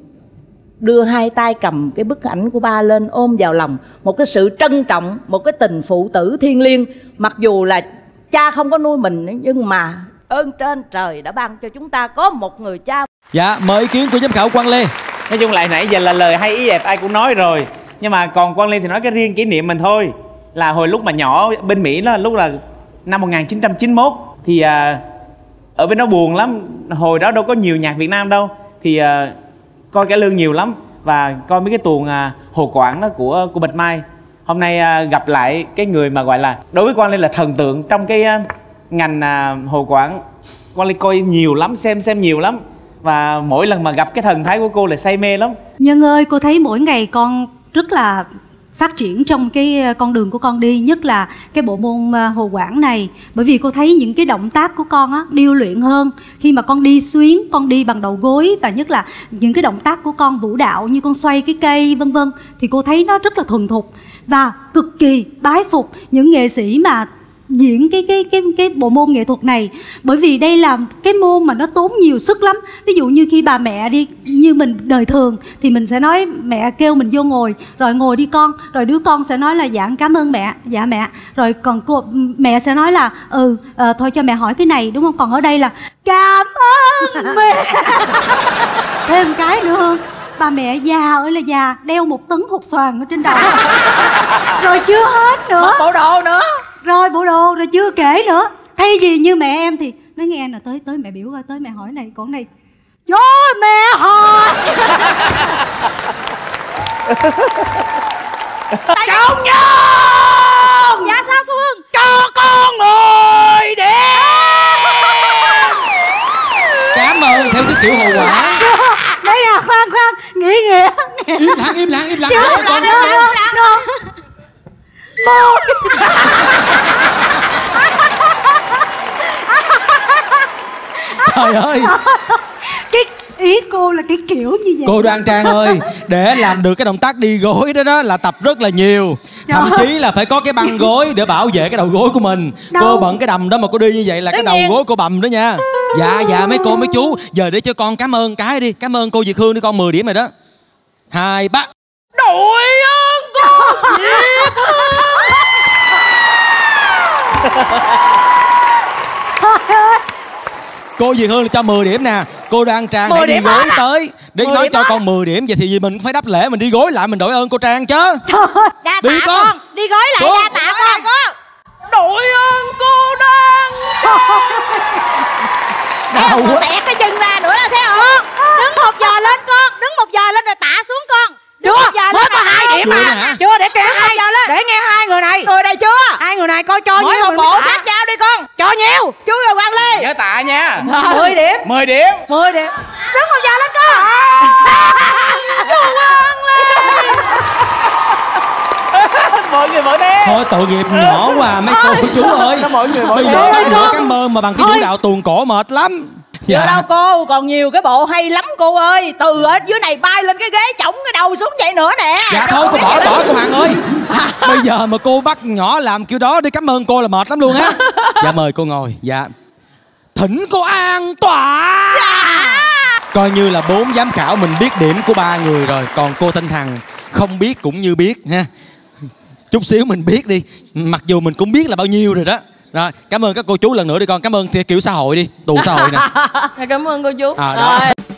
đưa hai tay cầm cái bức ảnh của ba lên ôm vào lòng. Một cái sự trân trọng, một cái tình phụ tử thiêng liêng. Mặc dù là cha không có nuôi mình nhưng mà ơn trên trời đã ban cho chúng ta có một người cha. Dạ, mời ý kiến của giám khảo Quang Lê. Nói chung lại nãy giờ là lời hay ý đẹp ai cũng nói rồi, nhưng mà còn Quang Lê thì nói cái riêng kỷ niệm mình thôi. Là hồi lúc mà nhỏ bên Mỹ đó, lúc là năm 1991 thì ở bên đó buồn lắm. Hồi đó đâu có nhiều nhạc Việt Nam đâu, thì coi cải lương nhiều lắm và coi mấy cái tuồng hồ quảng của Bạch Mai. Hôm nay gặp lại cái người mà gọi là đối với Quang Lê là thần tượng trong cái ngành hồ quảng. Quang Lê coi nhiều lắm, xem nhiều lắm, và mỗi lần mà gặp cái thần thái của cô là say mê lắm. Nhân ơi, cô thấy mỗi ngày con rất là phát triển trong cái con đường của con đi, nhất là cái bộ môn hồ quảng này. Bởi vì cô thấy những cái động tác của con á, điêu luyện hơn. Khi mà con đi xuyến, con đi bằng đầu gối, và nhất là những cái động tác của con vũ đạo như con xoay cái cây vân vân, thì cô thấy nó rất là thuần thục. Và cực kỳ bái phục những nghệ sĩ mà diễn cái bộ môn nghệ thuật này. Bởi vì đây là cái môn mà nó tốn nhiều sức lắm. Ví dụ như khi bà mẹ đi, như mình đời thường thì mình sẽ nói mẹ kêu mình vô ngồi, rồi ngồi đi con, rồi đứa con sẽ nói là dạ cảm ơn mẹ, dạ mẹ, rồi còn cô mẹ sẽ nói là thôi cho mẹ hỏi cái này đúng không. Còn ở đây là cảm ơn mẹ. Thêm cái nữa hơn, bà mẹ già ơi là già, đeo một tấn hột xoàn ở trên đầu. Rồi chưa hết nữa, mất bộ đồ nữa, rồi bộ đồ, rồi chưa kể nữa, thay vì như mẹ em thì nói nghe là tới mẹ biểu coi, tới mẹ hỏi này, con này vô mẹ hỏi. Trọng Nhân. Dạ sao cô Hương? Cho con người đẹp. Cảm ơn theo cái kiểu hồ quả. Đấy à, khoan nghĩ nghĩa. Im lặng. Im lặng. Trời ơi, cái ý cô là cái kiểu như vậy. Cô Đoan Trang ơi, để làm được cái động tác đi gối đó là tập rất là nhiều. Thậm chí là phải có cái băng gối để bảo vệ cái đầu gối của mình. Đâu. Cô bận cái đầm đó mà cô đi như vậy là cái đầu gối cô bầm đó nha. Dạ mấy cô mấy chú, giờ để cho con cảm ơn cái đi. Cảm ơn cô Việt Hương đi con, 10 điểm rồi đó. 2, 3. Đội ơn cô Việt Hương. Cô Việt Hương cho 10 điểm nè. Cô Đoan Trang đã đi gối tới để nói cho con 10 điểm. Vậy thì mình cũng phải đáp lễ, mình đi gối lại, mình đổi ơn cô Trang chứ. Đi con, đi gối lại đa tạ con. Đổi ơn cô Đoan. Đau quá, bẻ cái chân ra nữa, thấy không? Đứng một giò lên con, đứng một giò lên rồi tạ xuống con. Chưa, mới có 2 điểm mà. Chưa, để kể hai, để nghe hai người này. Người này chưa? Hai người này coi cho nhiêu. Mỗi một bộ khác nhau đi con. Cho nhiêu? Chú rồi Quang Lê. Nhớ tạ nha. 10 điểm. 10 điểm. 10 điểm. Đứng một giờ lên con. mỗi người mỗi bé. Thôi tội nghiệp nhỏ quá mấy cô của chú ơi. Bây giờ mỗi cán bơ mà bằng cái vũ đạo tuồng cổ mệt lắm. Dạ. Được đâu cô, còn nhiều cái bộ hay lắm cô ơi. Từ ở dưới này bay lên cái ghế chổng cái đầu xuống vậy nữa nè. Dạ thôi cô bỏ cô Hằng ơi. Bây giờ mà cô bắt nhỏ làm kiểu đó đi, cảm ơn cô là mệt lắm luôn á. Dạ mời cô ngồi. Dạ. Thỉnh cô an tọa. Dạ. Coi như là 4 giám khảo mình biết điểm của 3 người rồi. Còn cô Thanh Hằng không biết cũng như biết ha. Chút xíu mình biết đi. Mặc dù mình cũng biết là bao nhiêu rồi đó. Rồi, cảm ơn các cô chú lần nữa đi con. Cảm ơn kiểu xã hội đi, tù xã hội nè. Cảm ơn cô chú. Đó.